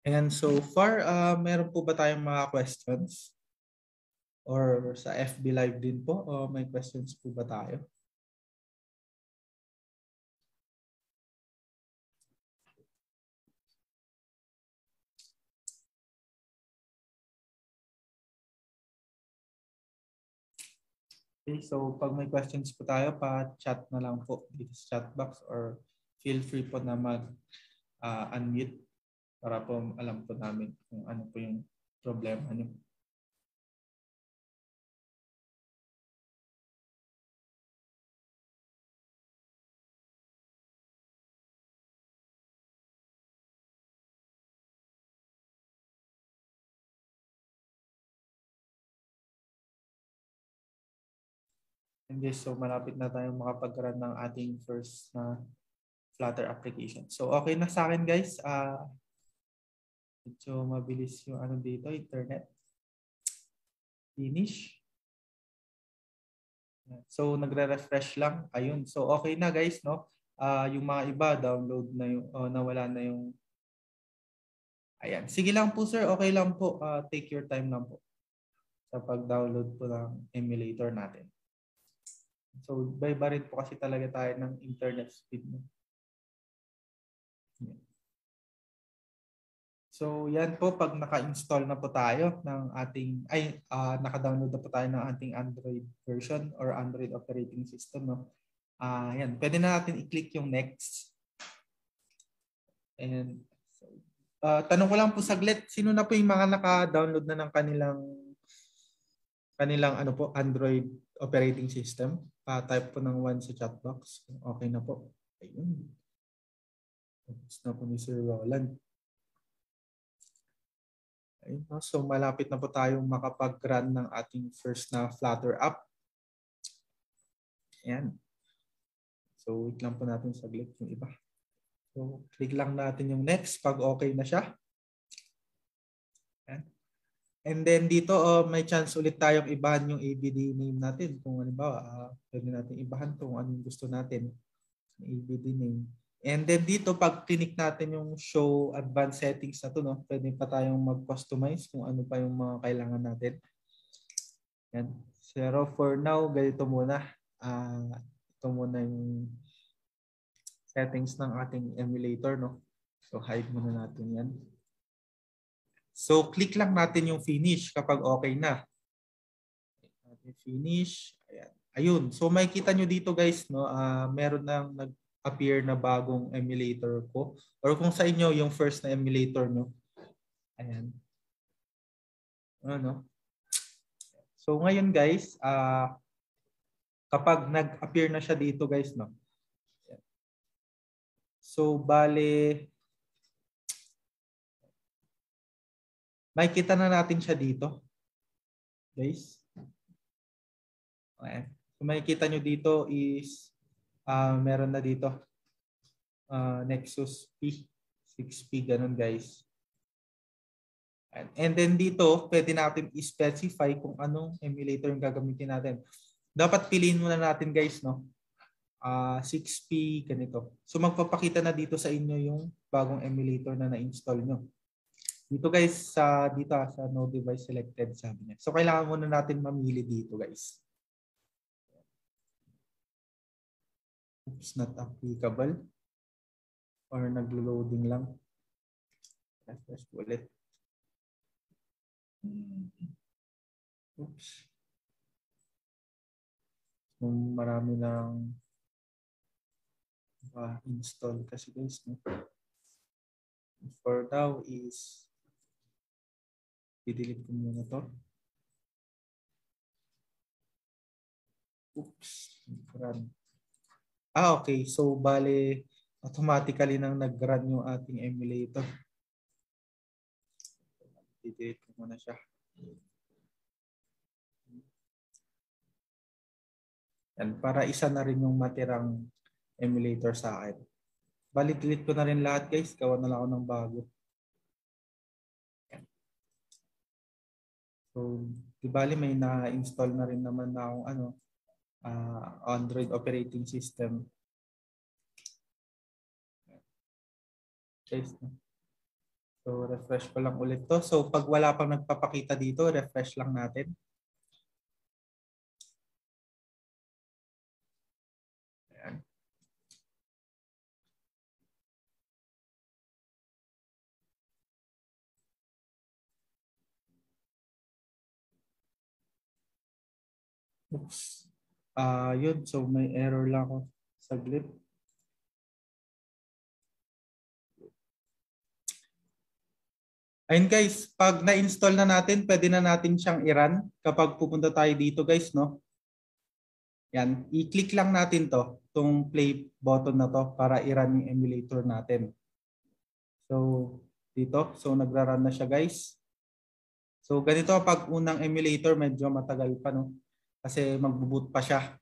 And so far, meron po ba tayong mga questions? Or sa FB Live din po, may questions po ba tayo? Okay, so pag may questions po tayo, pa-chat na lang po dito sa chat box or feel free po na mag-unmute. Para po alam po namin kung ano po yung problema niyo. And yes, so malapit na tayong makapag-run ng ating first na Flutter application. So okay na sa akin guys. So mabilis yung ano dito, internet. Finish. So nagre-refresh lang. Ayun. So okay na guys, no? Yung mga iba download na yung nawala na yung. Ayan. Sige lang po sir, okay lang po. Take your time lang po sa pag-download po ng emulator natin. So iba rin po kasi talaga tayo ng internet speed mo. So yan po, pag naka-install na po tayo ng ating, naka-download na po tayo ng ating Android version or Android operating system. No? Yan, pwede na natin i-click yung next. And so, tanong ko lang po saglit, sino na po yung mga naka-download na ng kanilang ano po, Android operating system? Pa-type po ng 1 sa chat box. Okay na po. Ayun. Tapos na po ni Sir Roland. So malapit na po tayong makapag-run ng ating first na Flutter app. Ayan. So wait lang po natin saglit yung iba. So click lang natin yung next pag okay na siya. Ayan. And then dito may chance ulit tayong ibahan yung AVD name natin. Kung halimbawa, pwede natin ibahan kung anong gusto natin. AVD name. And then dito, pag click natin yung show advanced settings na ito, no, pwede pa tayong mag-customize kung ano pa yung mga kailangan natin. Yan. Pero for now, ganito muna. Ito muna yung settings ng ating emulator. No? So hide muna natin yan. So click lang natin yung finish kapag okay na. Finish. Ayan. Ayun. So makikita nyo dito guys, no, meron ng appear na bagong emulator ko. Or kung sa inyo, yung first na emulator, no? Ayan. Ano? So ngayon guys, kapag nag-appear na siya dito guys, no? Ayan. So bale, makikita na natin siya dito. Guys. Ayan. Kung makikita nyo dito is meron na dito Nexus P, 6P, ganun guys. And then dito, pwede natin i-specify kung anong emulator yung gagamitin natin. Dapat piliin muna natin guys, no? 6P, ganito. So magpapakita na dito sa inyo yung bagong emulator na na-install nyo. Dito guys, dito sa no device selected sabi niya. So kailangan muna natin mamili dito guys. It's not applicable or naglo-loading lang. Refresh ulit. Oops. So, marami nang install kasi guys. No? For now is i-delete ko muna to. Oops, run. Ah, okay. So, bale, automatically nang nag-run yung ating emulator. Didate ko muna siya. And para isa na rin yung matirang emulator sa akin. Bale, delete ko na rin lahat guys. Gawa na lang ako ng bago. So, di bale, may na-install na rin naman na akong ano, Android operating system. So refresh ko lang ulit to. So pag wala pang nagpapakita dito, refresh lang natin. Ayan. Oops. Yun, so may error lang ako saglit. Ayun guys, pag na-install na natin, pwede na natin siyang i-run kapag pupunta tayo dito guys, no? Yan, i-click lang natin to, itong play button na to para i-run yung emulator natin. So, dito, so nagra-run na siya guys. So, ganito pag unang emulator, medyo matagal pa, no? Kasi magbo-boot pa siya.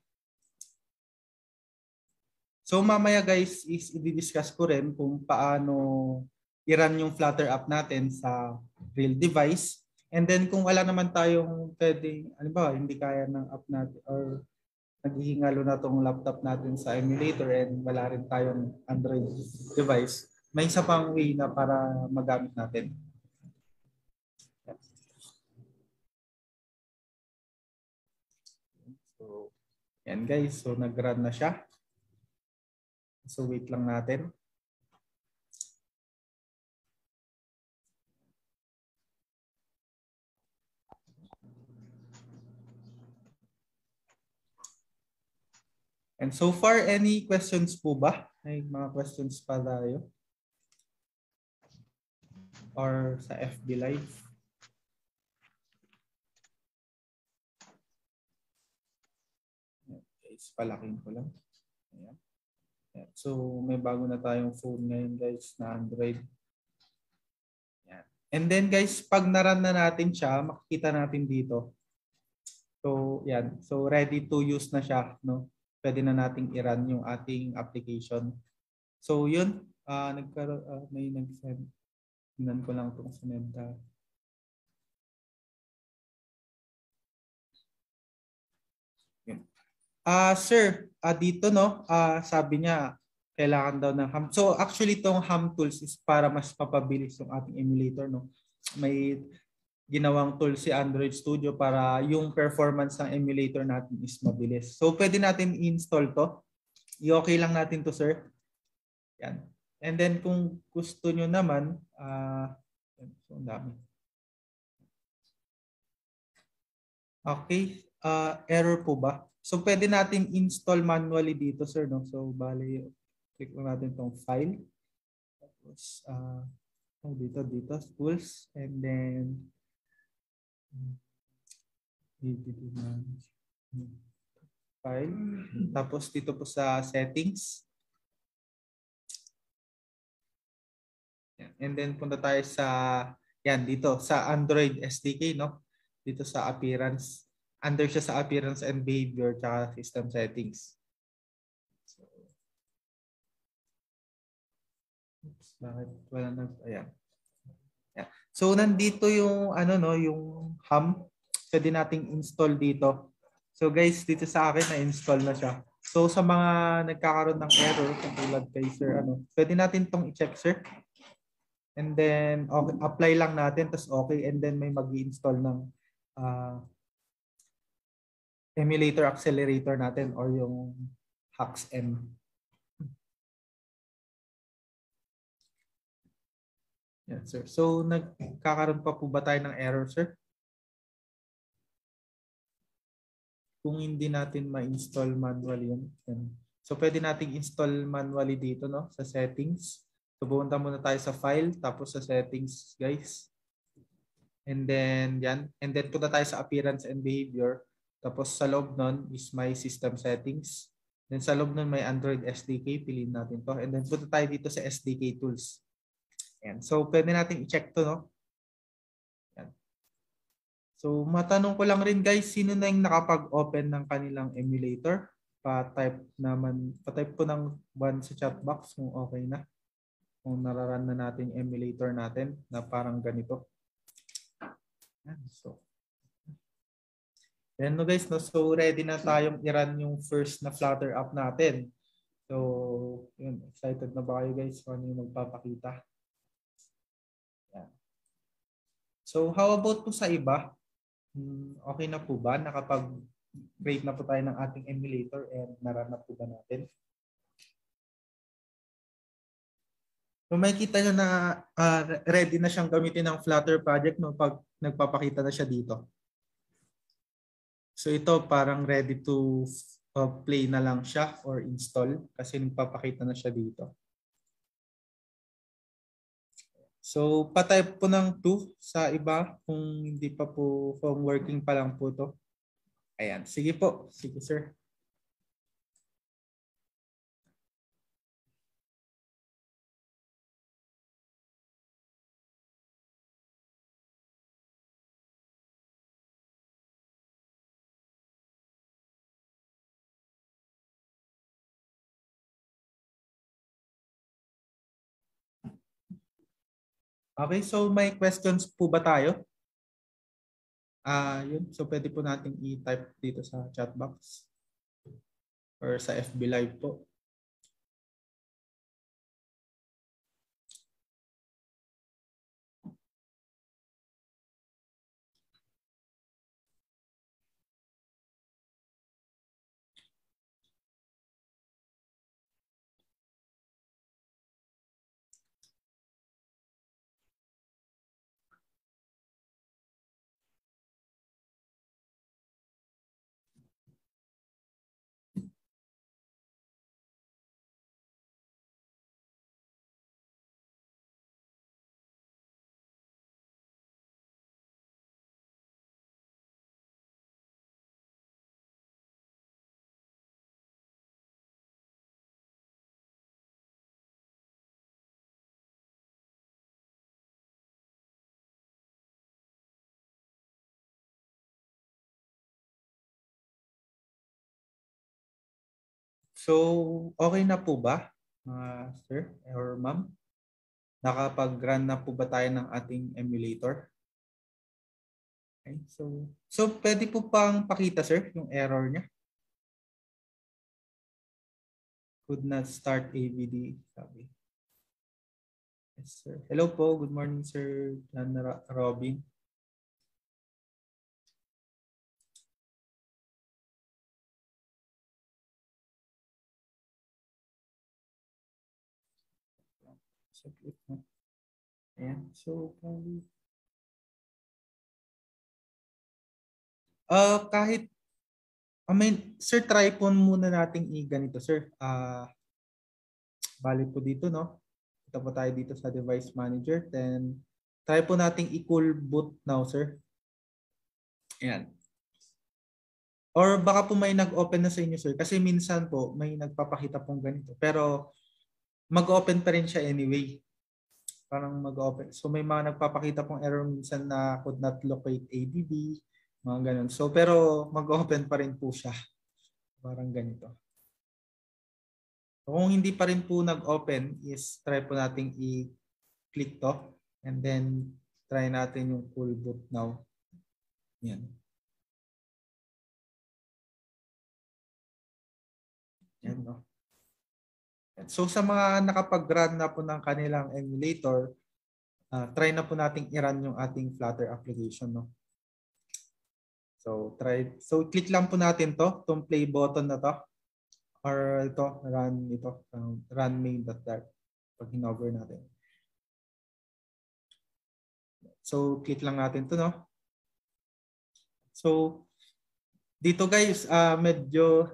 So mamaya guys, is i-discuss ko rin kung paano i-run yung Flutter app natin sa real device. And then kung wala naman tayong pwedeng, halimbawa, hindi kaya ng app natin or naghihingalo na tong laptop natin sa emulator and wala rin tayong Android device, may isa pang way na para magamit natin. Yan guys, so nag-run na siya. So wait lang natin. And so far, any questions po ba? May mga questions pa tayo? Or sa FB Live? Palaking ko lang. Ayan. Ayan. So may bago na tayong phone ngayon guys na Android. Ayan. And then guys, pag na-run na natin siya, makikita natin dito. So yan. So ready to use na siya, no? Pwede na nating i-run yung ating application. So yun, may nag-send. Tingnan ko lang itong sinenta. Sir, dito no, sabi niya kailangan daw ng ham. So actually itong ham tools is para mas papabilis yung ating emulator, no. May ginawang tool si Android Studio para yung performance ng emulator natin is mabilis. So pwede natin i-install to. I-okay lang natin to, sir. Yan. And then kung gusto niyo naman, so dami. Okay, error po ba? So pwede natin install manually dito sir, no. So bali click natin tong file. Tapos dito tools and then file. Tapos dito po sa settings. And then punta tayo sa yan dito sa Android SDK, no. Dito sa appearance. Under siya sa appearance and behavior tsaka system settings. So, oops, bakit wala na? Ayan. Ayan. So nandito yung ano no, yung ham. Pwede nating install dito. So guys, dito sa akin na-install na siya. So sa mga nagkakaroon ng error katulad kay sir ano, pwede natin tong i-check sir. And then okay, apply lang natin tapos okay and then may mag-i-install ng emulator accelerator natin or yung HAXM. Yan, sir. So nagkakaroon pa po ba tayo ng error, sir? Kung hindi natin ma-install manually yan. So pwede nating install manually dito, no? Sa settings. So pumunta muna tayo sa file tapos sa settings, guys. And then yan. And then punta tayo sa appearance and behavior. Tapos sa loob nun is my system settings. Then sa loob nun may Android SDK. Piliin natin to. And then punta tayo dito sa SDK tools. Ayan. So pwede natin i-check to, no? Ayan. So matanong ko lang rin guys, sino na yung nakapag-open ng kanilang emulator? Pa-type po ng 1 sa chat box kung okay na. Kung nararun na natin yung emulator natin na parang ganito. Ayan. So, ayan no guys, no? So ready na tayong i-run yung first na Flutter app natin. So yun, excited na ba kayo guys kung ano yung magpapakita? Ayan. So how about po sa iba? Okay na po ba? Nakapag-create na po tayo ng ating emulator and na-run na po ba natin? So makikita nyo na ready na siyang gamitin ng Flutter project no, pag nagpapakita na siya dito. So ito parang ready to play na lang siya or install kasi nagpapakita na siya dito. So pa-type po ng 2 sa iba kung hindi pa po, kung working pa lang po to. Ayan, sige po. Sige sir. Okay, so may questions po ba tayo? Yun, so pwede po natin i-type dito sa chat box or sa FB Live po. So, okay na po ba, sir or ma'am? Nakapag-run na po ba tayo ng ating emulator? Okay, so pwede po pang pakita, sir, yung error niya. Could not start AVD, sabi. Yes, sir. Hello po. Good morning, sir John Robin. Ayan. So, kahit I mean, sir, try po muna nating i-ganito, sir. Balik po dito, no? Kita po tayo dito sa device manager. Then, try po nating i-cool boot now, sir. Ayan. Or baka po may nag-open na sa inyo, sir. Kasi minsan po, may nagpapakita pong ganito. Pero, mag-open pa rin siya anyway. Parang mag-open. So may mga nagpapakita pong error minsan na could not locate ADB, mga ganun. So pero mag-open pa rin po siya. Parang ganito. So, kung hindi pa rin po nag-open is try po nating i-click to and then try natin yung cool boot now. Yan. Yan no. So sa mga nakapag-run na po ng kanilang emulator, try na po nating i-run yung ating Flutter application, no. So try, so click lang po natin to, tong play button na to or ito, run main.dart pag hinover natin. So click lang natin to, no. So dito guys, medyo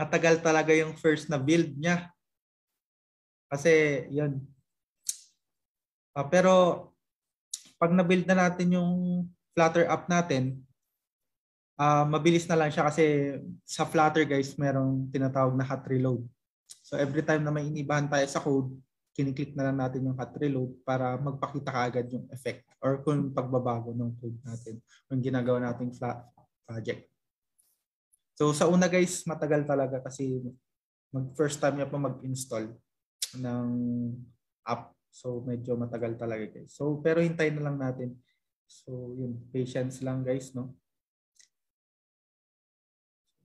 matagal talaga yung first na build niya. Kasi yun. Pero pag na-build na natin yung Flutter app natin, mabilis na lang siya kasi sa Flutter guys, merong tinatawag na hot reload. So every time na may inibahan tayo sa code, kiniklik na lang natin yung hot reload para magpakita kaagad yung effect or kung pagbabago ng code natin kung ginagawa nating project. So sa una guys, matagal talaga kasi first time niya pa mag-install ng app. So medyo matagal talaga guys. So pero hintayin na lang natin. So yun, patience lang guys, no?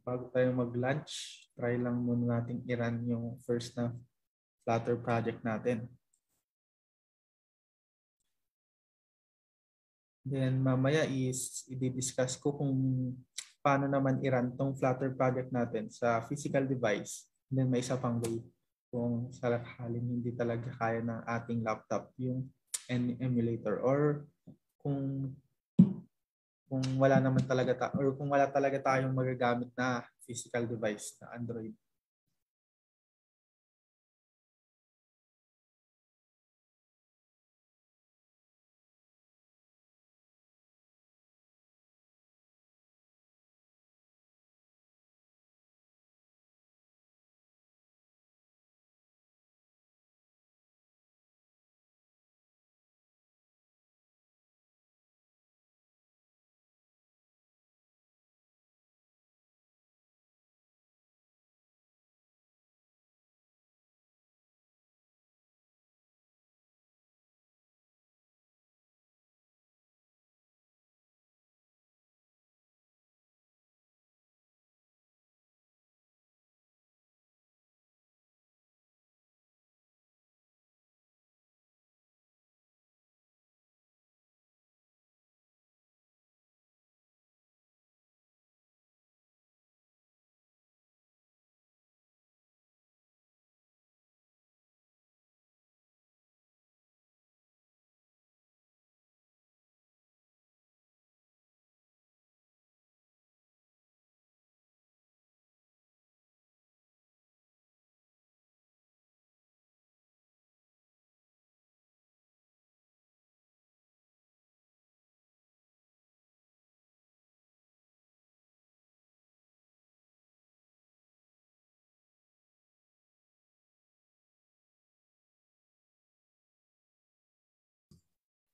Bago tayo mag-launch, try lang muna natin i-run yung first na Flutter project natin. Then mamaya is i-discuss ko kung paano naman i-run tong Flutter project natin sa physical device. Then may isa pang way kung sa halin hindi talaga kaya ng ating laptop yung emulator or kung wala naman talaga or kung wala talaga tayong magagamit na physical device na Android.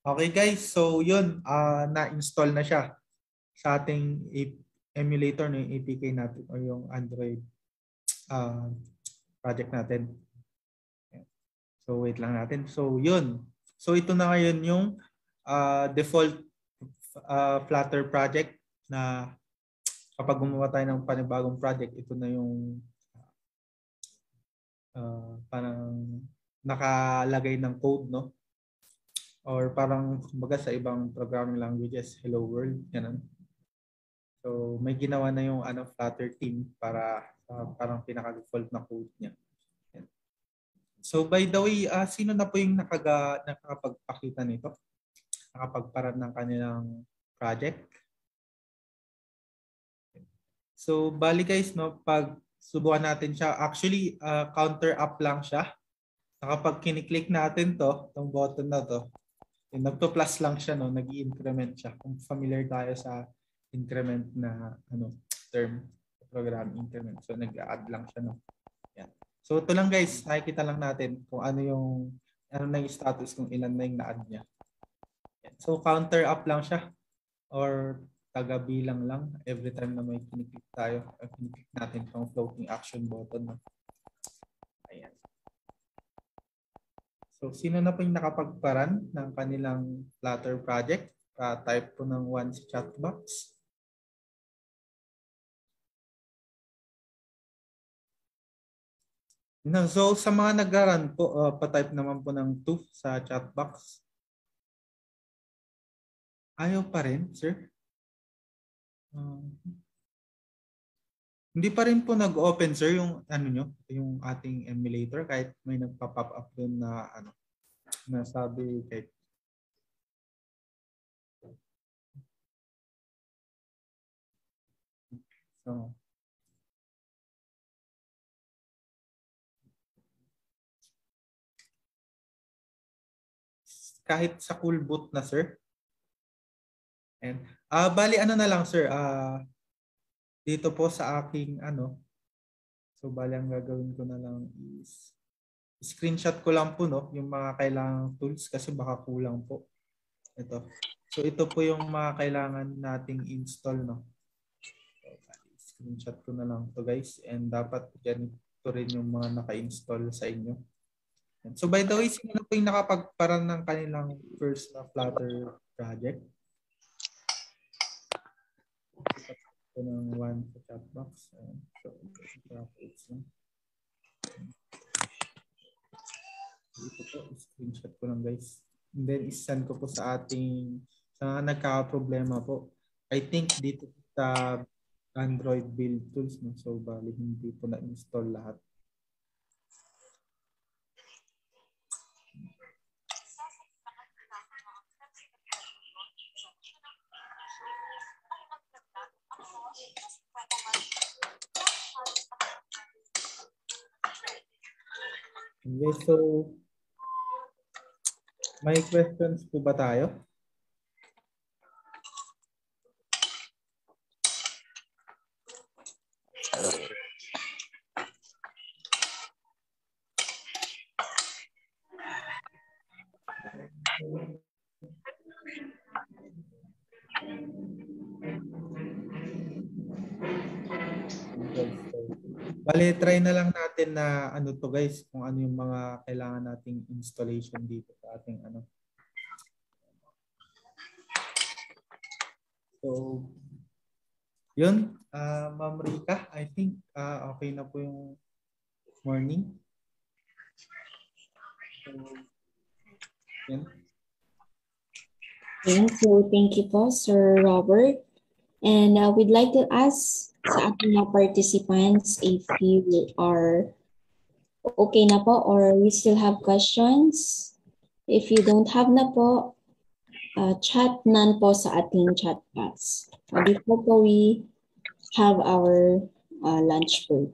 Okay guys, so yun, na-install na siya sa ating emulator ng APK natin o yung Android project natin. So wait lang natin. So yun. So ito na ngayon yung default Flutter project na kapag gumawa tayo ng panibagong project, ito na yung parang nakalagay ng code, no? Or parang kumbaga sa ibang programming languages, hello world, ganun. So may ginawa na yung Flutter team para parang pinaka-default na code niya. Yan. So by the way, sino na po yung nakakapagpakita nito? Nakapagparan ng kanilang project? So bali guys, no, pag subukan natin siya, actually counter-up lang siya. Kapag kiniklik natin to, itong button na to, nagpo-plus lang siya, no, nag-i-increment siya. Kung familiar tayo sa increment na term, program increment. So nag-add lang siya, no. Yan. So ito lang guys, nakikita lang natin kung ano na yung status, kung ilan na yung na-add niya. Yan. So counter up lang siya or tagabilang lang every time na may kiniklik tayo, kiniklik natin itong floating action button, no. Ayan. So sino na po yung nakapagparan ng kanilang Flutter project? Type po ng 1 sa chat box. So sa mga nag-run po, pa-type naman po ng 2 sa chat box. Ayaw pa rin, sir. Hindi pa rin po nag-open sir yung yung ating emulator kahit may nagpa-pop up din na nasabi kahit. So kahit sa cool boot na sir. And bali na lang sir, dito po sa aking ano. So bali ang gagawin ko na lang is screenshot ko lang po no yung mga kailangang tools kasi baka kulang po. Ito. So ito po yung mga kailangan nating install no. Screenshot ko na lang to guys and dapat ganito rin yung mga naka-install sa inyo. So by the way, sino po yung nakapagparan ng kanilang first na Flutter project? Ito ng one sa chat box. So, ito po, screenshot ko lang guys. And then isan ko po sa ating sa nagka-problema po. I think dito sa Android build tools. No? So bali hindi po na-install lahat. Okay, so may questions po ba tayo? Bale, try na lang natin na ano to guys, kung ano yung mga kailangan nating installation dito sa ating ano. So, yun, Ma'am Rika, I think okay na po yung morning. So, yun. Okay, so thank you po, Sir Robert. And we'd like to ask sa ating mga participants if you are okay na po or we still have questions. If you don't have na po, chat nan po sa ating chat box. Before po we have our lunch break.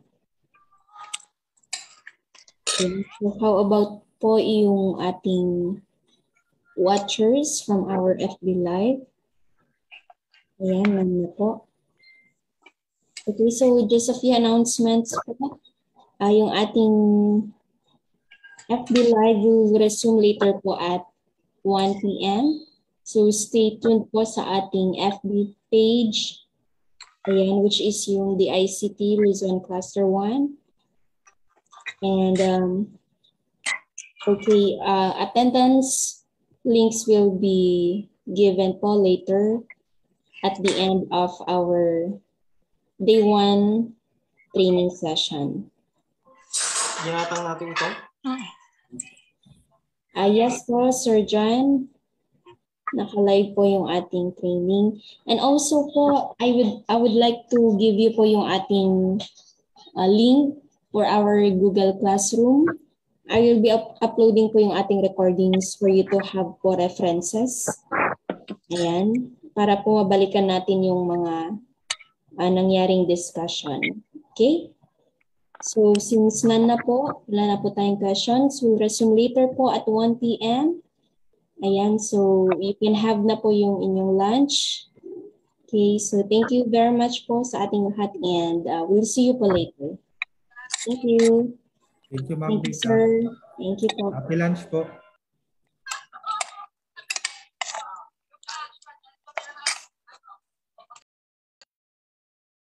Okay. So how about po yung ating watchers from our FB Live? Ayan, yan na po. Okay, so just a few announcements po. Yung ating FB Live will resume later po at 1 p.m. So stay tuned po sa ating FB page. Ayan, which is yung DICT Reason Cluster 1. And okay, attendance links will be given po later at the end of our day 1 training session. Ginatang natin ito? Yes po, Sir John. Naka-live po yung ating training. And also po, I would like to give you po yung ating link for our Google Classroom. I will be uploading po yung ating recordings for you to have po references. Ayan. Para po mabalikan natin yung mga nangyaring discussion. Okay? So, since wala na po tayong questions, we'll resume later po at 1 p.m. Ayan, so you can have na po yung inyong lunch. Okay, so thank you very much po sa ating lahat and we'll see you po later. Thank you. Thank you, Ma'am. Thank you, sir. Thank you po. Happy lunch po.